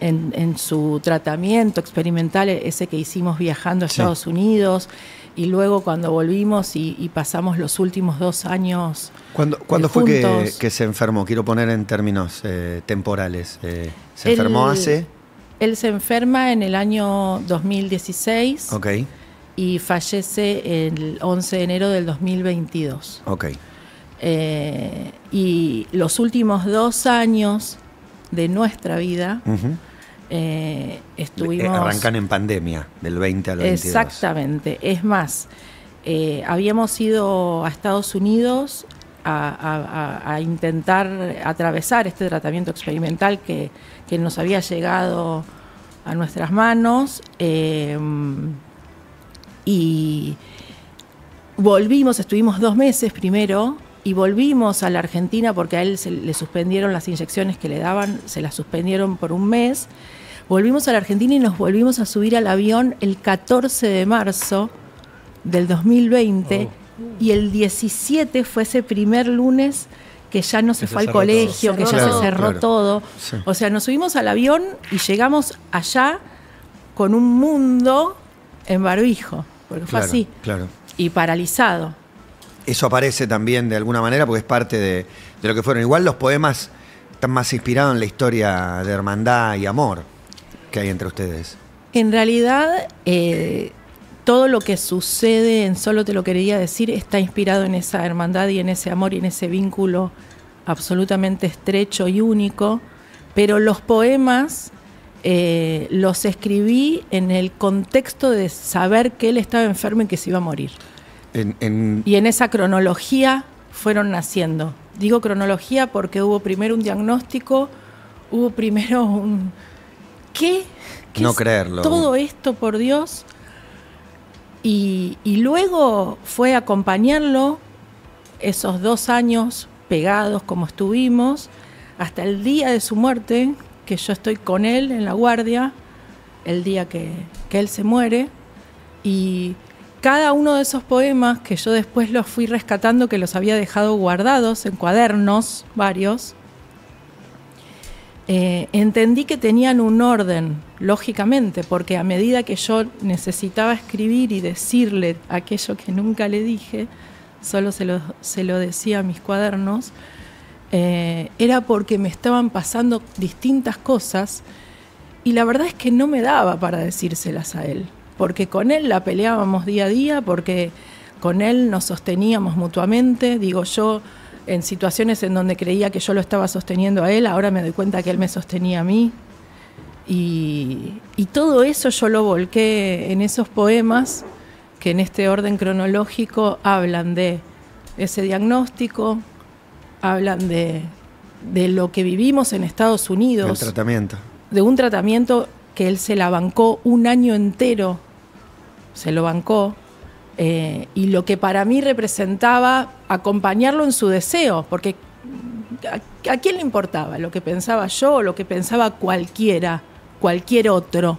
en, en su tratamiento experimental, ese que hicimos viajando a sí. Estados Unidos. Y luego cuando volvimos y, y pasamos los últimos dos años ¿Cuándo, ¿cuándo eh, fue que, que se enfermó? Quiero poner en términos eh, temporales. Eh, ¿Se él, enfermó hace? Él se enferma en el año dos mil dieciséis okay. y fallece el once de enero del dos mil veintidós. Okay. Eh, y los últimos dos años de nuestra vida... Uh-huh. Eh, estuvimos... Arrancan en pandemia, del veinte al veintidós. Exactamente, es más, eh, habíamos ido a Estados Unidos a, a, a intentar atravesar este tratamiento experimental que, que nos había llegado a nuestras manos eh, y volvimos, estuvimos dos meses primero y volvimos a la Argentina porque a él se le suspendieron las inyecciones que le daban, se las suspendieron por un mes. Volvimos a la Argentina y nos volvimos a subir al avión el catorce de marzo del dos mil veinte oh. y el diecisiete fue ese primer lunes que ya no se, se fue al colegio, todo. que cerró. ya claro, se cerró claro. todo. Sí. O sea, nos subimos al avión y llegamos allá con un mundo en barbijo, porque claro, fue así, claro. y paralizado. Eso aparece también de alguna manera porque es parte de, de lo que fueron. Igual los poemas están más inspirados en la historia de hermandad y amor que hay entre ustedes. En realidad, eh, todo lo que sucede en Solo te lo quería decir está inspirado en esa hermandad y en ese amor y en ese vínculo absolutamente estrecho y único. Pero los poemas eh, los escribí en el contexto de saber que él estaba enfermo y que se iba a morir. En, en... Y en esa cronología fueron naciendo. Digo cronología porque hubo primero un diagnóstico, hubo primero un... ¿Qué? ¿Qué no creerlo. Todo esto, por Dios. Y, y luego fue acompañarlo esos dos años pegados como estuvimos, hasta el día de su muerte, que yo estoy con él en la guardia, el día que, que él se muere. Y... cada uno de esos poemas que yo después los fui rescatando, que los había dejado guardados en cuadernos varios, eh, entendí que tenían un orden, lógicamente, porque a medida que yo necesitaba escribir y decirle aquello que nunca le dije, solo se lo, se lo decía a mis cuadernos, eh, era porque me estaban pasando distintas cosas y la verdad es que no me daba para decírselas a él. Porque con él la peleábamos día a día, porque con él nos sosteníamos mutuamente. Digo, yo en situaciones en donde creía que yo lo estaba sosteniendo a él, ahora me doy cuenta que él me sostenía a mí. Y, y todo eso yo lo volqué en esos poemas que en este orden cronológico hablan de ese diagnóstico, hablan de, de lo que vivimos en Estados Unidos. Del tratamiento. De un tratamiento que él se la bancó un año entero. Se lo bancó. Eh, y lo que para mí representaba acompañarlo en su deseo, porque ¿a, a quién le importaba lo que pensaba yo o lo que pensaba cualquiera, cualquier otro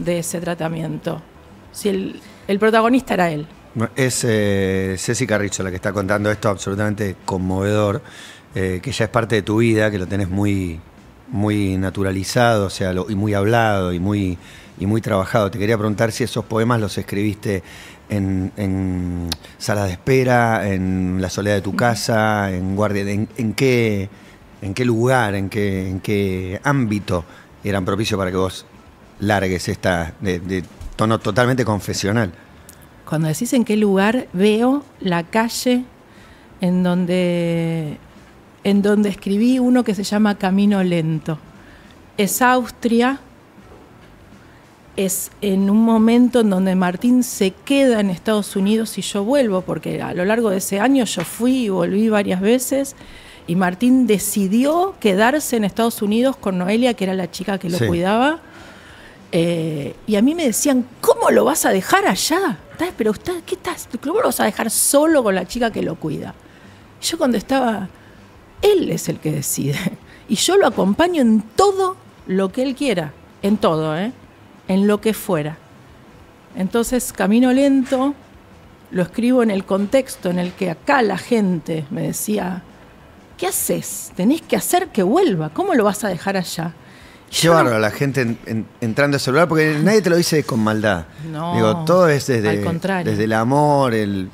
de ese tratamiento? Si el, el protagonista era él. Es eh, Ceci Carrizo la que está contando esto absolutamente conmovedor, eh, que ya es parte de tu vida, que lo tenés muy, muy naturalizado, o sea, lo, y muy hablado y muy, y muy trabajado. Te quería preguntar si esos poemas los escribiste en, en salas de espera, en la soledad de tu casa, en guardia, en, en qué, en qué lugar, en qué, en qué ámbito eran propicios para que vos largues esta de, de tono totalmente confesional. Cuando decís en qué lugar, veo la calle en donde, en donde escribí uno que se llama Camino Lento. Es Austria. Es en un momento en donde Martín se queda en Estados Unidos y yo vuelvo, porque a lo largo de ese año yo fui y volví varias veces, y Martín decidió quedarse en Estados Unidos con Noelia, que era la chica que lo sí. cuidaba, eh, y a mí me decían, ¿cómo lo vas a dejar allá? ¿Estás, pero usted, ¿qué estás? ¿Cómo lo vas a dejar solo con la chica que lo cuida? Y yo contestaba, él es el que decide, y yo lo acompaño en todo lo que él quiera, en todo, ¿eh? En lo que fuera. Entonces, Camino Lento lo escribo en el contexto en el que acá la gente me decía, ¿qué haces? Tenés que hacer que vuelva, ¿cómo lo vas a dejar allá? Llevarlo no... a la gente en, en, entrando a celular, porque nadie te lo dice con maldad. No, digo, todo es desde, al contrario. Desde el amor, el...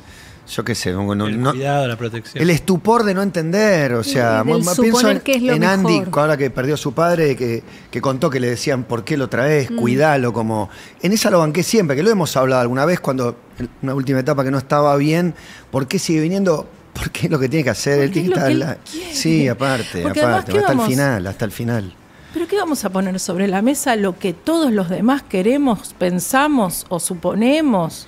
yo qué sé, el no, cuidado, la protección. El estupor de no entender, o sea, del, del pienso en, que es lo en Andy, mejor. Ahora que perdió a su padre, que, que contó que le decían, ¿por qué lo traes? Mm. Cuidalo, como... En esa lo banqué siempre, que lo hemos hablado alguna vez, cuando en una última etapa que no estaba bien, ¿por qué sigue viniendo? ¿Por qué es lo que tiene que hacer? Él tiene que estar la... Sí, aparte, porque aparte, además, hasta vamos... el final, hasta el final. ¿Pero qué vamos a poner sobre la mesa? Lo que todos los demás queremos, pensamos o suponemos.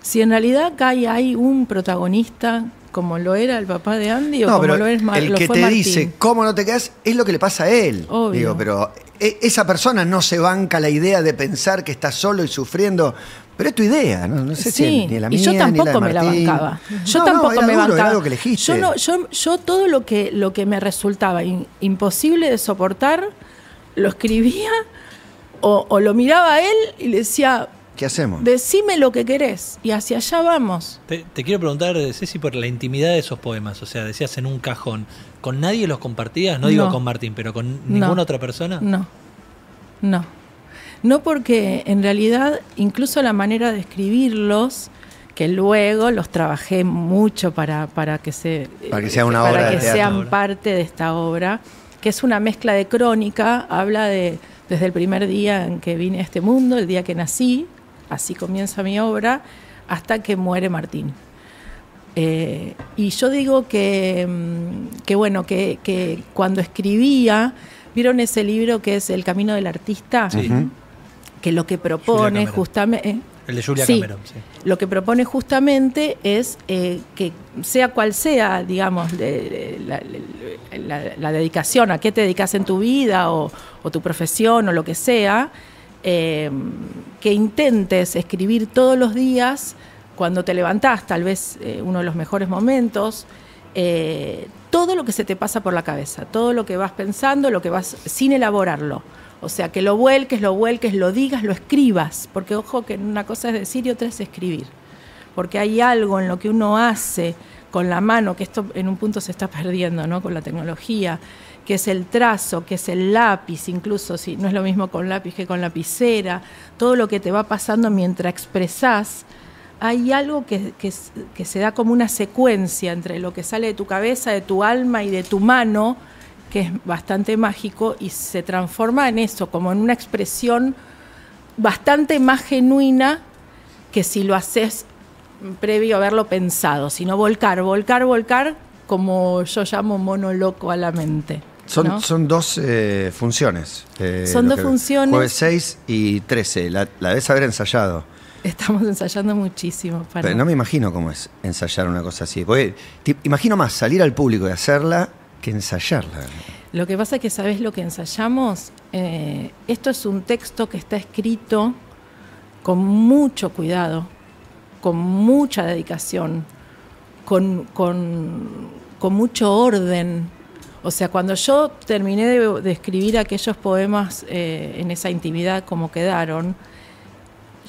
Si en realidad acá hay un protagonista como lo era el papá de Andy o no, como lo es Martín. El que te Martín. Dice cómo no te quedas es lo que le pasa a él. Obvio. Digo, pero esa persona no se banca la idea de pensar que está solo y sufriendo. Pero es tu idea, no, no sé sí. si ni la mía, y yo tampoco ni la de me la bancaba. Yo no, tampoco no, era me duro, bancaba. Era algo que yo, no, yo, yo todo lo que, lo que me resultaba in, imposible de soportar, lo escribía o, o lo miraba a él y le decía... ¿Qué hacemos? Decime lo que querés y hacia allá vamos. Te, te quiero preguntar, Ceci, por la intimidad de esos poemas. O sea, decías en un cajón. ¿Con nadie los compartías? No digo no. con Martín, pero ¿con ninguna no. otra persona? No, no. No, porque en realidad incluso la manera de escribirlos, que luego los trabajé mucho para, para que, se, para que, sea una para obra que de sean obra. Parte de esta obra, que es una mezcla de crónica, habla de desde el primer día en que vine a este mundo, el día que nací, así comienza mi obra, hasta que muere Martín. Eh, y yo digo que, que bueno, que, que cuando escribía, ¿vieron ese libro que es El Camino del Artista? Sí. Que lo que propone justamente... ¿eh? El de Julia sí, Cameron, sí. Lo que propone justamente es eh, que sea cual sea, digamos, de, de, la, la, la dedicación, a qué te dedicas en tu vida o, o tu profesión o lo que sea, eh, que intentes escribir todos los días cuando te levantás, tal vez eh, uno de los mejores momentos, eh, todo lo que se te pasa por la cabeza, todo lo que vas pensando, lo que vas sin elaborarlo. O sea, que lo vuelques, lo vuelques, lo digas, lo escribas. Porque ojo que una cosa es decir y otra es escribir. Porque hay algo en lo que uno hace con la mano, que esto en un punto se está perdiendo, ¿no? Con la tecnología, que es el trazo, que es el lápiz, incluso si no es lo mismo con lápiz que con lapicera. Todo lo que te va pasando mientras expresás, hay algo que, que, que se da como una secuencia entre lo que sale de tu cabeza, de tu alma y de tu mano, que es bastante mágico y se transforma en eso, como en una expresión bastante más genuina que si lo haces previo a haberlo pensado, sino volcar, volcar, volcar, como yo llamo mono loco a la mente. Son, ¿no? son dos eh, funciones. Eh, son dos funciones. Jueves seis y trece, la, la debes haber ensayado. Estamos ensayando muchísimo. Para... Pero no me imagino cómo es ensayar una cosa así. Porque te imagino más salir al público y hacerla... que ensayarla. Lo que pasa es que, ¿sabés lo que ensayamos? Eh, esto es un texto que está escrito con mucho cuidado, con mucha dedicación, con, con, con mucho orden. O sea, cuando yo terminé de, de escribir aquellos poemas eh, en esa intimidad como quedaron,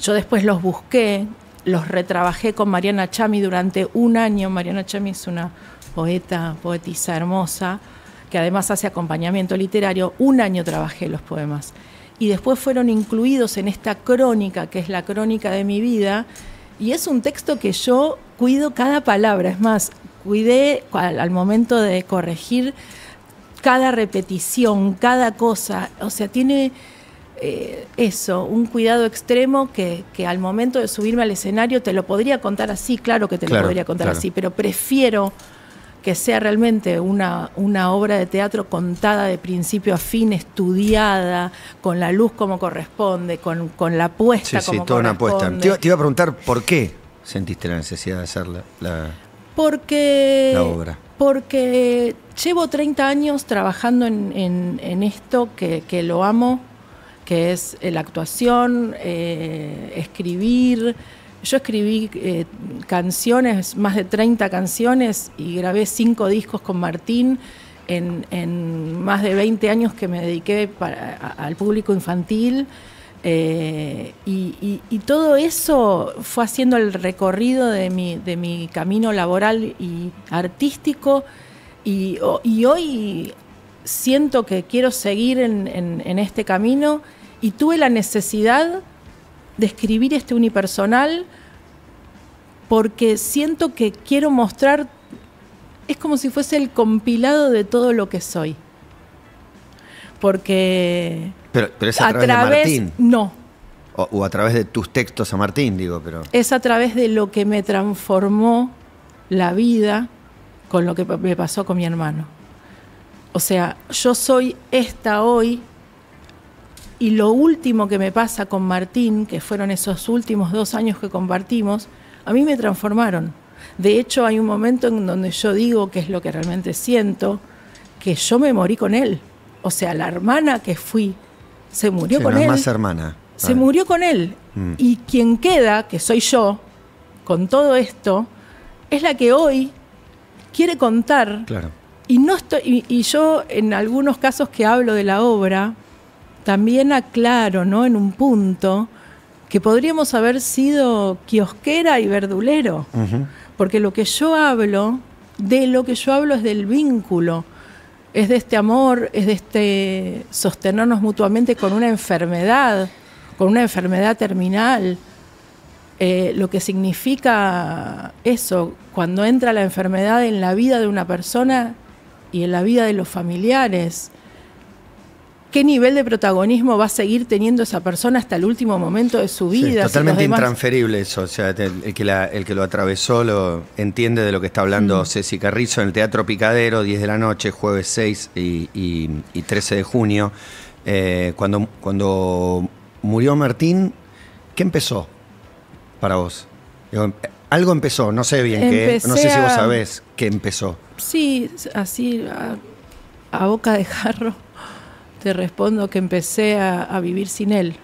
yo después los busqué, los retrabajé con Mariana Chami durante un año. Mariana Chami es una poeta, poetisa hermosa, que además hace acompañamiento literario. Un año trabajé los poemas. Y después fueron incluidos en esta crónica, que es la crónica de mi vida, y es un texto que yo cuido cada palabra. Es más, cuidé al, al momento de corregir cada repetición, cada cosa. O sea, tiene eh, eso, un cuidado extremo que, que al momento de subirme al escenario te lo podría contar así, claro que te claro, lo podría contar claro. así, pero prefiero que sea realmente una, una obra de teatro contada de principio a fin, estudiada, con la luz como corresponde, con, con la apuesta sí, como sí, toda corresponde. Una apuesta. Te, te iba a preguntar por qué sentiste la necesidad de hacer la, la, porque, la obra. Porque llevo treinta años trabajando en, en, en esto que, que lo amo, que es la actuación, eh, escribir. Yo escribí eh, canciones, más de treinta canciones, y grabé cinco discos con Martín en, en más de veinte años que me dediqué para, a, al público infantil. Eh, y, y, y todo eso fue haciendo el recorrido de mi, de mi camino laboral y artístico. Y, y hoy siento que quiero seguir en, en, en este camino, y tuve la necesidad de escribir este unipersonal porque siento que quiero mostrar, es como si fuese el compilado de todo lo que soy. Porque... Pero, pero es a, a través, través de Martín. No. O, o a través de tus textos a Martín, digo, pero... Es a través de lo que me transformó la vida con lo que me pasó con mi hermano. O sea, yo soy esta hoy. Y lo último que me pasa con Martín, que fueron esos últimos dos años que compartimos, a mí me transformaron. De hecho, hay un momento en donde yo digo, que es lo que realmente siento, que yo me morí con él. O sea, la hermana que fui se murió sí, con no él. Más hermana. Se murió con él. Mm. Y quien queda, que soy yo, con todo esto, es la que hoy quiere contar. Claro. Y, no estoy, y, y yo, en algunos casos que hablo de la obra, también aclaro, ¿no?, en un punto, que podríamos haber sido kiosquera y verdulero. Uh-huh. Porque lo que yo hablo, de lo que yo hablo es del vínculo, es de este amor, es de este sostenernos mutuamente con una enfermedad, con una enfermedad terminal. Eh, lo que significa eso, cuando entra la enfermedad en la vida de una persona y en la vida de los familiares. ¿Qué nivel de protagonismo va a seguir teniendo esa persona hasta el último momento de su vida? Sí, totalmente intransferible eso. O sea, el, el, que la, el que lo atravesó lo entiende de lo que está hablando mm. Ceci Carrizo en el Teatro Picadero, diez de la noche, jueves seis y, y, y trece de junio. Eh, cuando, cuando murió Martín, ¿qué empezó para vos? Digo, algo empezó, no sé bien qué. No sé si vos sabés qué empezó. Sí, así a, a boca de jarro. Te respondo que empecé a, a vivir sin él,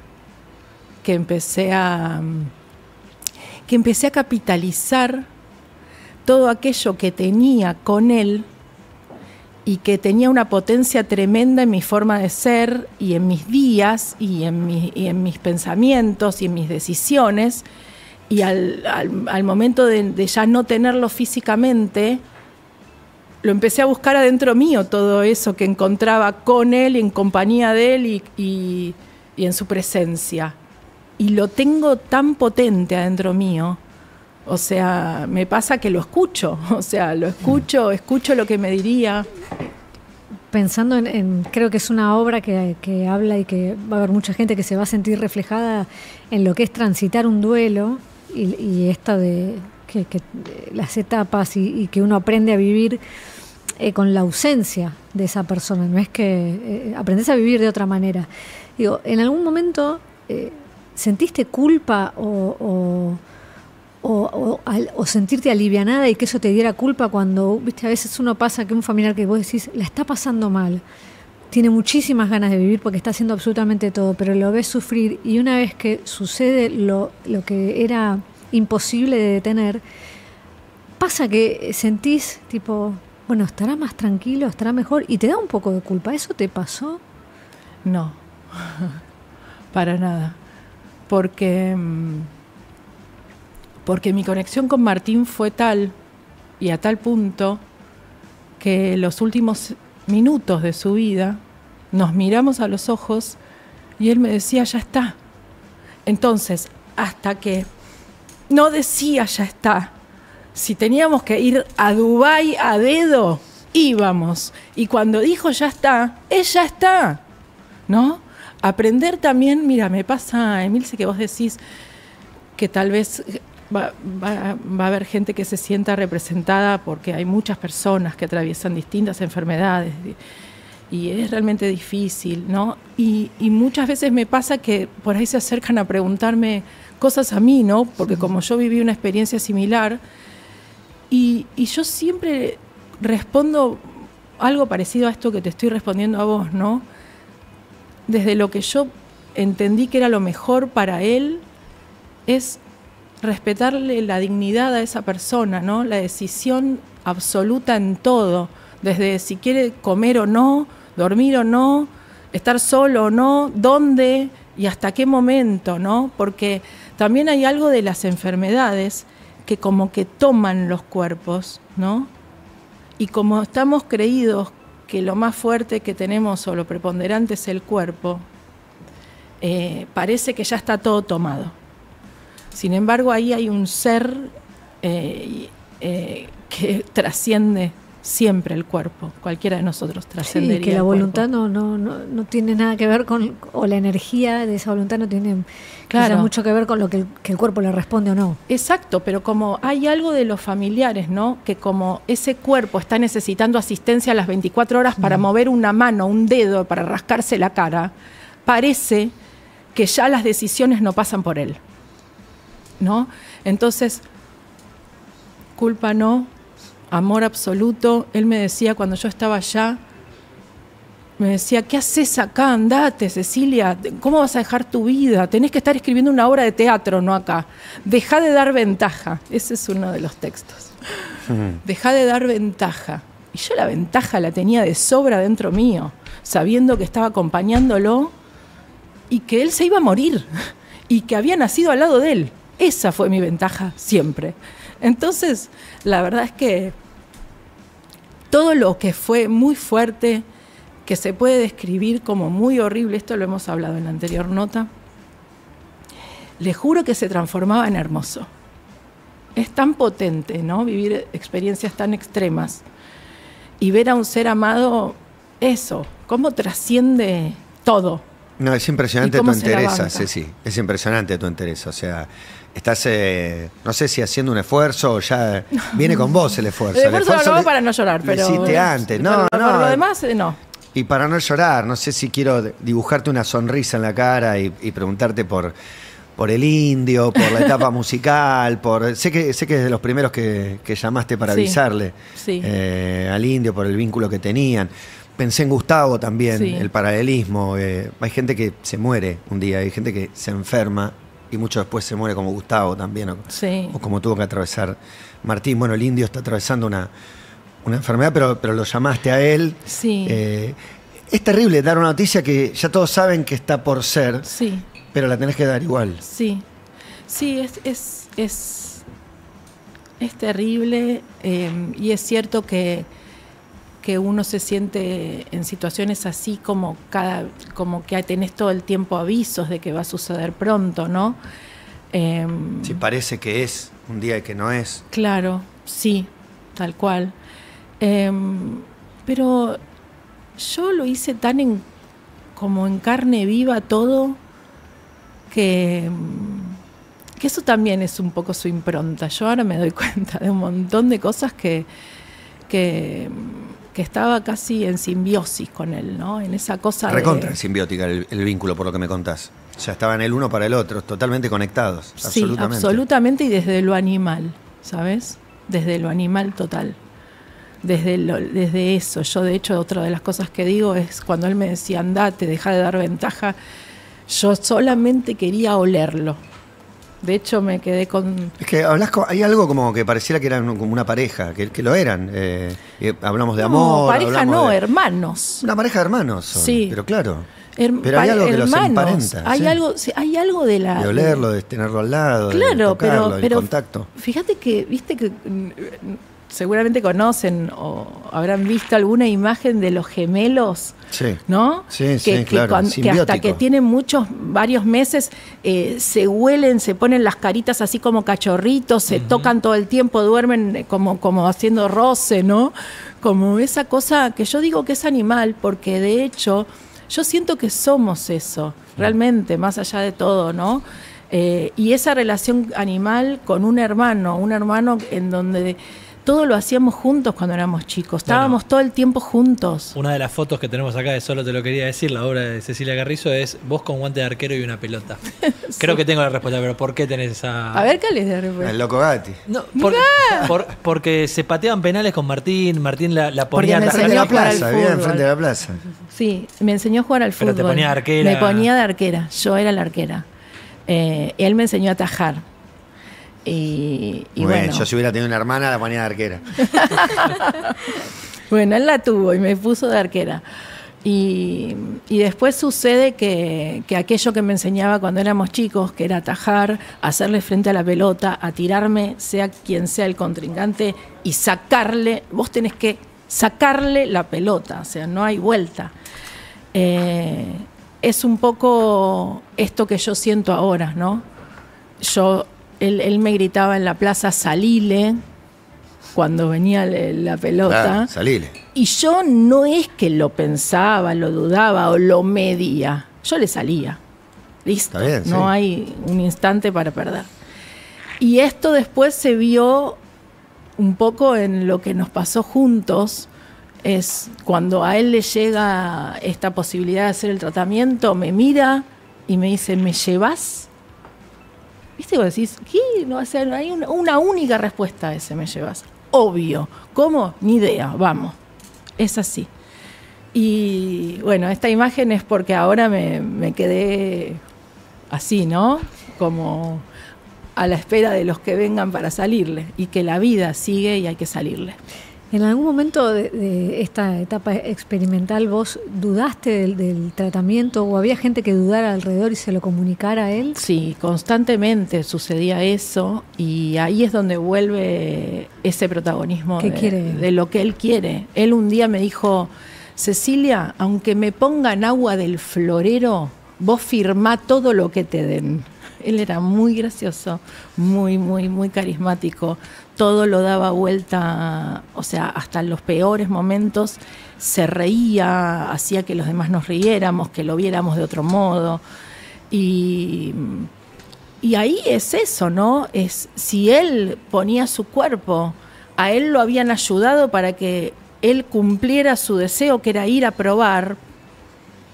que empecé a que empecé a capitalizar todo aquello que tenía con él y que tenía una potencia tremenda en mi forma de ser y en mis días y en, mi, y en mis pensamientos y en mis decisiones. Y al, al, al momento de, de ya no tenerlo físicamente, lo empecé a buscar adentro mío, todo eso que encontraba con él, en compañía de él y, y, y en su presencia. Y lo tengo tan potente adentro mío. O sea, me pasa que lo escucho. O sea, lo escucho, escucho lo que me diría. Pensando en, en creo que es una obra que, que habla y que va a haber mucha gente que se va a sentir reflejada en lo que es transitar un duelo y, y esta de... Que, que las etapas y, y que uno aprende a vivir eh, con la ausencia de esa persona. No es que eh, aprendes a vivir de otra manera. Digo, ¿en algún momento eh, sentiste culpa o, o, o, o, al, o sentirte alivianada y que eso te diera culpa cuando, viste, a veces uno pasa que un familiar que vos decís la está pasando mal? tiene muchísimas ganas de vivir porque está haciendo absolutamente todo, pero lo ves sufrir y una vez que sucede lo, lo que era imposible de detener, pasa que sentís tipo, bueno, estará más tranquilo, estará mejor, y te da un poco de culpa. ¿Eso te pasó? No, para nada, porque, porque mi conexión con Martín fue tal y a tal punto que los últimos minutos de su vida nos miramos a los ojos y él me decía ya está. Entonces, hasta que no decía ya está, si teníamos que ir a Dubái a dedo, íbamos. Y cuando dijo ya está, es ya está, ¿no? Aprender también, mira, me pasa, Emilce, que vos decís que tal vez va, va, va a haber gente que se sienta representada porque hay muchas personas que atraviesan distintas enfermedades y es realmente difícil, ¿no? Y, y muchas veces me pasa que por ahí se acercan a preguntarme cosas a mí, ¿no? Porque como yo viví una experiencia similar y, y yo siempre respondo algo parecido a esto que te estoy respondiendo a vos, ¿no? Desde lo que yo entendí que era lo mejor para él, es respetarle la dignidad a esa persona, ¿no? La decisión absoluta en todo, desde si quiere comer o no, dormir o no, estar solo o no, dónde y hasta qué momento, ¿no? Porque también hay algo de las enfermedades que como que toman los cuerpos, ¿no? Y como estamos creídos que lo más fuerte que tenemos o lo preponderante es el cuerpo, eh, parece que ya está todo tomado. Sin embargo, ahí hay un ser eh, eh, que trasciende siempre el cuerpo. Cualquiera de nosotros trascendería. Sí, que la voluntad no, no, no tiene nada que ver con, o la energía de esa voluntad no tiene claro. mucho que ver con lo que el, que el cuerpo le responde o no. Exacto, pero como hay algo de los familiares, ¿no? Que como ese cuerpo está necesitando asistencia a las veinticuatro horas para mm. mover una mano, un dedo, para rascarse la cara, parece que ya las decisiones no pasan por él, ¿no? Entonces, culpa no, amor absoluto. Él me decía cuando yo estaba allá, me decía, ¿qué haces acá? Andate, Cecilia, ¿cómo vas a dejar tu vida? Tenés que estar escribiendo una obra de teatro, no acá. Dejá de dar ventaja. Ese es uno de los textos. Mm. Dejá de dar ventaja. Y yo la ventaja la tenía de sobra dentro mío, sabiendo que estaba acompañándolo y que él se iba a morir y que había nacido al lado de él. Esa fue mi ventaja siempre. Entonces, la verdad es que todo lo que fue muy fuerte, que se puede describir como muy horrible, esto lo hemos hablado en la anterior nota, les juro que se transformaba en hermoso. Es tan potente, ¿no? Vivir experiencias tan extremas y ver a un ser amado, eso, cómo trasciende todo. No, es impresionante tu entereza, Ceci. Es impresionante tu entereza. O sea, estás, eh, no sé si haciendo un esfuerzo o ya viene con vos el esfuerzo. El esfuerzo, el esfuerzo no lo hago para no llorar, pero... Lo hiciste antes. No, pero, no. Para lo demás, no. Y para no llorar, no sé si quiero dibujarte una sonrisa en la cara y, y preguntarte por, por el Indio, por la etapa musical, por... Sé que, sé que es de los primeros que, que llamaste para sí, avisarle sí. Eh, al Indio por el vínculo que tenían. Pensé en Gustavo también, sí. el paralelismo. Eh, hay gente que se muere un día, hay gente que se enferma y mucho después se muere como Gustavo también, o, sí. o como tuvo que atravesar Martín. Bueno, el Indio está atravesando una, una enfermedad, pero, pero lo llamaste a él. Sí. Eh, es terrible dar una noticia que ya todos saben que está por ser, sí. pero la tenés que dar igual. Sí, sí, es, es, es, es terrible eh, y es cierto que... que uno se siente en situaciones así como, cada, como que tenés todo el tiempo avisos de que va a suceder pronto, ¿no? Eh, sí, parece que es un día que no es. Claro, sí, tal cual. Eh, pero yo lo hice tan en, como en carne viva todo que, que eso también es un poco su impronta. Yo ahora me doy cuenta de un montón de cosas que... que que estaba casi en simbiosis con él, ¿no? En esa cosa recontra de... simbiótica el, el vínculo, por lo que me contás. O sea, estaban el uno para el otro, totalmente conectados. Sí, absolutamente. absolutamente y desde lo animal, ¿sabes? Desde lo animal total. desde, lo, desde eso. Yo, de hecho, otra de las cosas que digo es cuando él me decía, andate, deja de dar ventaja, yo solamente quería olerlo. De hecho, me quedé con... Es que hablas con, hay algo como que pareciera que eran como una pareja, que, que lo eran. Eh, hablamos de amor... No, pareja no, de, hermanos. Una pareja de hermanos. Son, sí. Pero claro. Her, pero hay algo que hermanos, los emparenta. Hay, ¿sí? algo, sí, hay algo de la... De olerlo, de tenerlo al lado, claro, de tocarlo, pero, pero, el contacto. Fíjate que, viste que... Seguramente conocen o habrán visto alguna imagen de los gemelos, sí, ¿no? Sí, que, sí, que, claro. Cuando, que hasta que tienen muchos, varios meses, eh, se huelen, se ponen las caritas así como cachorritos, se uh-huh. tocan todo el tiempo, duermen como, como haciendo roce, ¿no? Como esa cosa que yo digo que es animal, porque de hecho yo siento que somos eso, realmente, más allá de todo, ¿no? Eh, y esa relación animal con un hermano, un hermano en donde... Todo lo hacíamos juntos cuando éramos chicos. Estábamos bueno, todo el tiempo juntos. Una de las fotos que tenemos acá de Solo te lo quería decir, la obra de Cecilia Carrizo, es vos con guante de arquero y una pelota. Sí. Creo que tengo la respuesta, pero ¿por qué tenés esa...? A ver, ¿qué les da respuesta? El loco Gatti. No, por, por, porque se pateaban penales con Martín, Martín la, la ponía... Porque me enseñó a jugar al fútbol. Bien, frente a la plaza. Sí, me enseñó a jugar al fútbol. Pero te ponía de arquera. Me ponía de arquera, yo era la arquera. Eh, él me enseñó a atajar. Y, y bueno, bueno, yo si hubiera tenido una hermana la ponía de arquera. Bueno, él la tuvo y me puso de arquera. Y, y después sucede que, que aquello que me enseñaba cuando éramos chicos, que era atajar, hacerle frente a la pelota, a tirarme, sea quien sea el contrincante, y sacarle, vos tenés que sacarle la pelota, o sea, no hay vuelta. Eh, es un poco esto que yo siento ahora, ¿no? Yo... Él, él me gritaba en la plaza, salile, cuando venía le, la pelota. Claro, salile. Y yo no es que lo pensaba, lo dudaba o lo medía. Yo le salía. Listo. Está bien, no sí. hay un instante para perder. Y esto después se vio un poco en lo que nos pasó juntos. Es cuando a él le llega esta posibilidad de hacer el tratamiento, me mira y me dice, ¿me llevas? ¿Viste? Vos decís, ¿qué? No, o sea, hay una, una única respuesta a ese, me llevas. Obvio. ¿Cómo? Ni idea. Vamos. Es así. Y bueno, esta imagen es porque ahora me, me quedé así, ¿no? Como a la espera de los que vengan para salirle. Y que la vida sigue y hay que salirle. ¿En algún momento de, de esta etapa experimental vos dudaste del, del tratamiento o había gente que dudara alrededor y se lo comunicara a él? Sí, constantemente sucedía eso y ahí es donde vuelve ese protagonismo de, de lo que él quiere. Él un día me dijo, Cecilia, aunque me pongan agua del florero, vos firmá todo lo que te den. Él era muy gracioso, muy, muy, muy carismático. Todo lo daba vuelta, o sea, hasta en los peores momentos se reía, hacía que los demás nos riéramos, que lo viéramos de otro modo. Y, y ahí es eso, ¿no? Es, si él ponía su cuerpo, a él lo habían ayudado para que él cumpliera su deseo, que era ir a probar.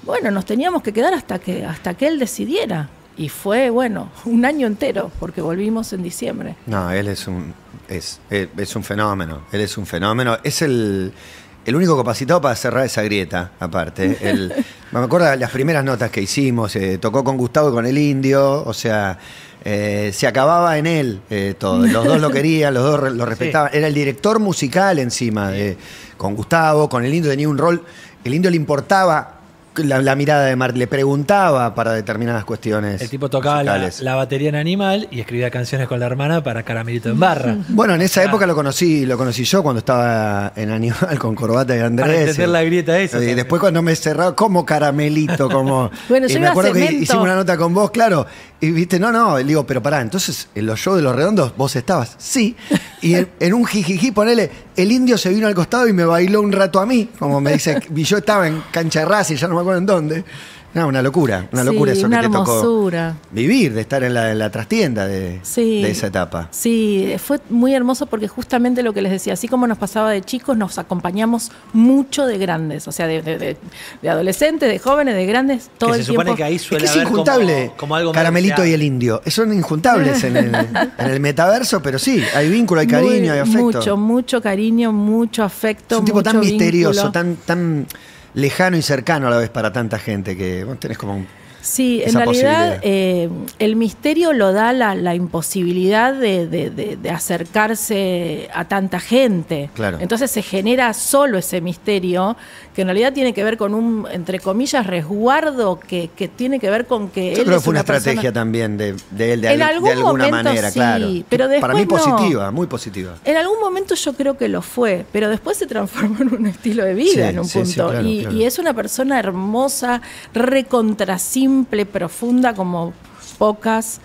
Bueno, nos teníamos que quedar hasta que, hasta que él decidiera. Y fue, bueno, un año entero, porque volvimos en diciembre. No, él es un es, es, es un fenómeno. Él es un fenómeno. Es el, el único capacitado para cerrar esa grieta, aparte. El, me acuerdo las primeras notas que hicimos. Eh, tocó con Gustavo y con el Indio. O sea, eh, se acababa en él eh, todo. Los dos lo querían, los dos lo respetaban. Sí. Era el director musical encima. De, con Gustavo, con el Indio tenía un rol. El Indio le importaba... La, la mirada de Marta, le preguntaba para determinadas cuestiones. El tipo tocaba la, la batería en Animal y escribía canciones con la hermana para Caramelito en Barra. Bueno, en esa ah. época lo conocí, lo conocí yo cuando estaba en Animal con corbata de Andrés. Para entender la grieta esa. Y después cuando me cerraba, como Caramelito, como... Bueno, yo y me iba acuerdo a que hicimos una nota con vos, claro. Y viste, no, no, le digo, pero pará, entonces en los shows de Los Redondos vos estabas, sí. Y en, en un jijiji, ponele, el Indio se vino al costado y me bailó un rato a mí, como me dice, y yo estaba en cancha de Racing, ya no me acuerdo en dónde. No, una locura, una locura sí, eso una que hermosura. Te tocó vivir, de estar en la, en la trastienda de, sí, de esa etapa. Sí, fue muy hermoso porque justamente lo que les decía, así como nos pasaba de chicos, nos acompañamos mucho de grandes, o sea, de, de, de, de adolescentes, de jóvenes, de grandes, todo el tiempo. Se supone que ahí suele es que es haber injuntable, como, como algo Caramelito y el Indio, son injuntables en el, en el metaverso, pero sí, hay vínculo, hay cariño, muy, hay afecto. Mucho, mucho cariño, mucho afecto, es un tipo mucho tan misterioso, vínculo. tan tan... lejano y cercano a la vez para tanta gente que bueno, tenés como un, sí, esa en realidad eh, el misterio lo da la, la imposibilidad de, de, de, de acercarse a tanta gente. Claro. Entonces se genera solo ese misterio que en realidad tiene que ver con un, entre comillas, resguardo que, que tiene que ver con que Yo él creo es que fue una persona... estrategia también de, de él de, en al, algún de alguna momento, manera, sí, claro. Pero después para mí positiva, no. muy positiva. En algún momento yo creo que lo fue, pero después se transformó en un estilo de vida, sí, en un sí, punto. Sí, claro, y, claro. y es una persona hermosa, recontrasimple, simple, profunda, como pocas,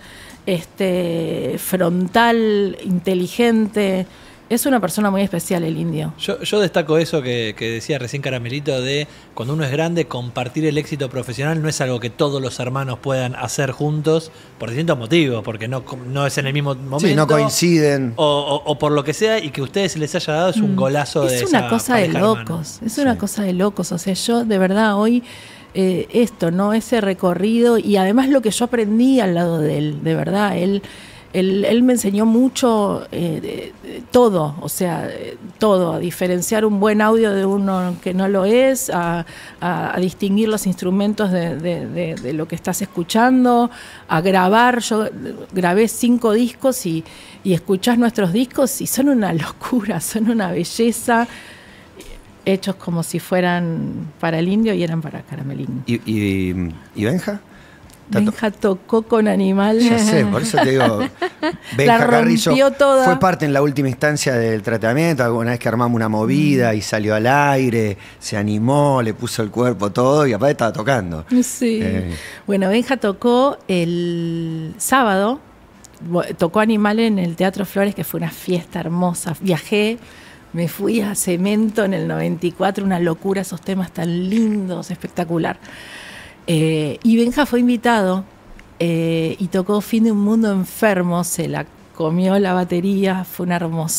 este, frontal, inteligente. Es una persona muy especial el Indio. Yo, yo destaco eso que, que decía recién Caramelito de cuando uno es grande, compartir el éxito profesional no es algo que todos los hermanos puedan hacer juntos por distintos motivos, porque no, no es en el mismo momento. Sí, no coinciden. O, o, o por lo que sea, y que a ustedes les haya dado es un golazo de esa pareja, hermano. Es una cosa de locos, es una cosa de locos. O sea, yo de verdad hoy... Eh, esto, ¿no? Ese recorrido y además lo que yo aprendí al lado de él, de verdad, él, él, él me enseñó mucho eh, eh, todo, o sea, eh, todo, a diferenciar un buen audio de uno que no lo es, a, a, a distinguir los instrumentos de, de, de, de lo que estás escuchando, a grabar, yo grabé cinco discos y, y escuchás nuestros discos y son una locura, son una belleza. Hechos como si fueran para el Indio y eran para Caramelín. ¿Y, y, y Benja? Benja tocó con animales. Ya sé, por eso te digo. Benja Carrizo toda. Fue parte en la última instancia del tratamiento. Alguna vez que armamos una movida mm. y salió al aire, se animó, le puso el cuerpo todo y aparte estaba tocando. Sí. Eh. Bueno, Benja tocó el sábado, tocó animales en el Teatro Flores, que fue una fiesta hermosa. Viajé. Me fui a Cemento en el noventa y cuatro, una locura, esos temas tan lindos, espectacular. Eh, y Benja fue invitado eh, y tocó Fin de un Mundo Enfermo, se la comió la batería, fue una hermosura.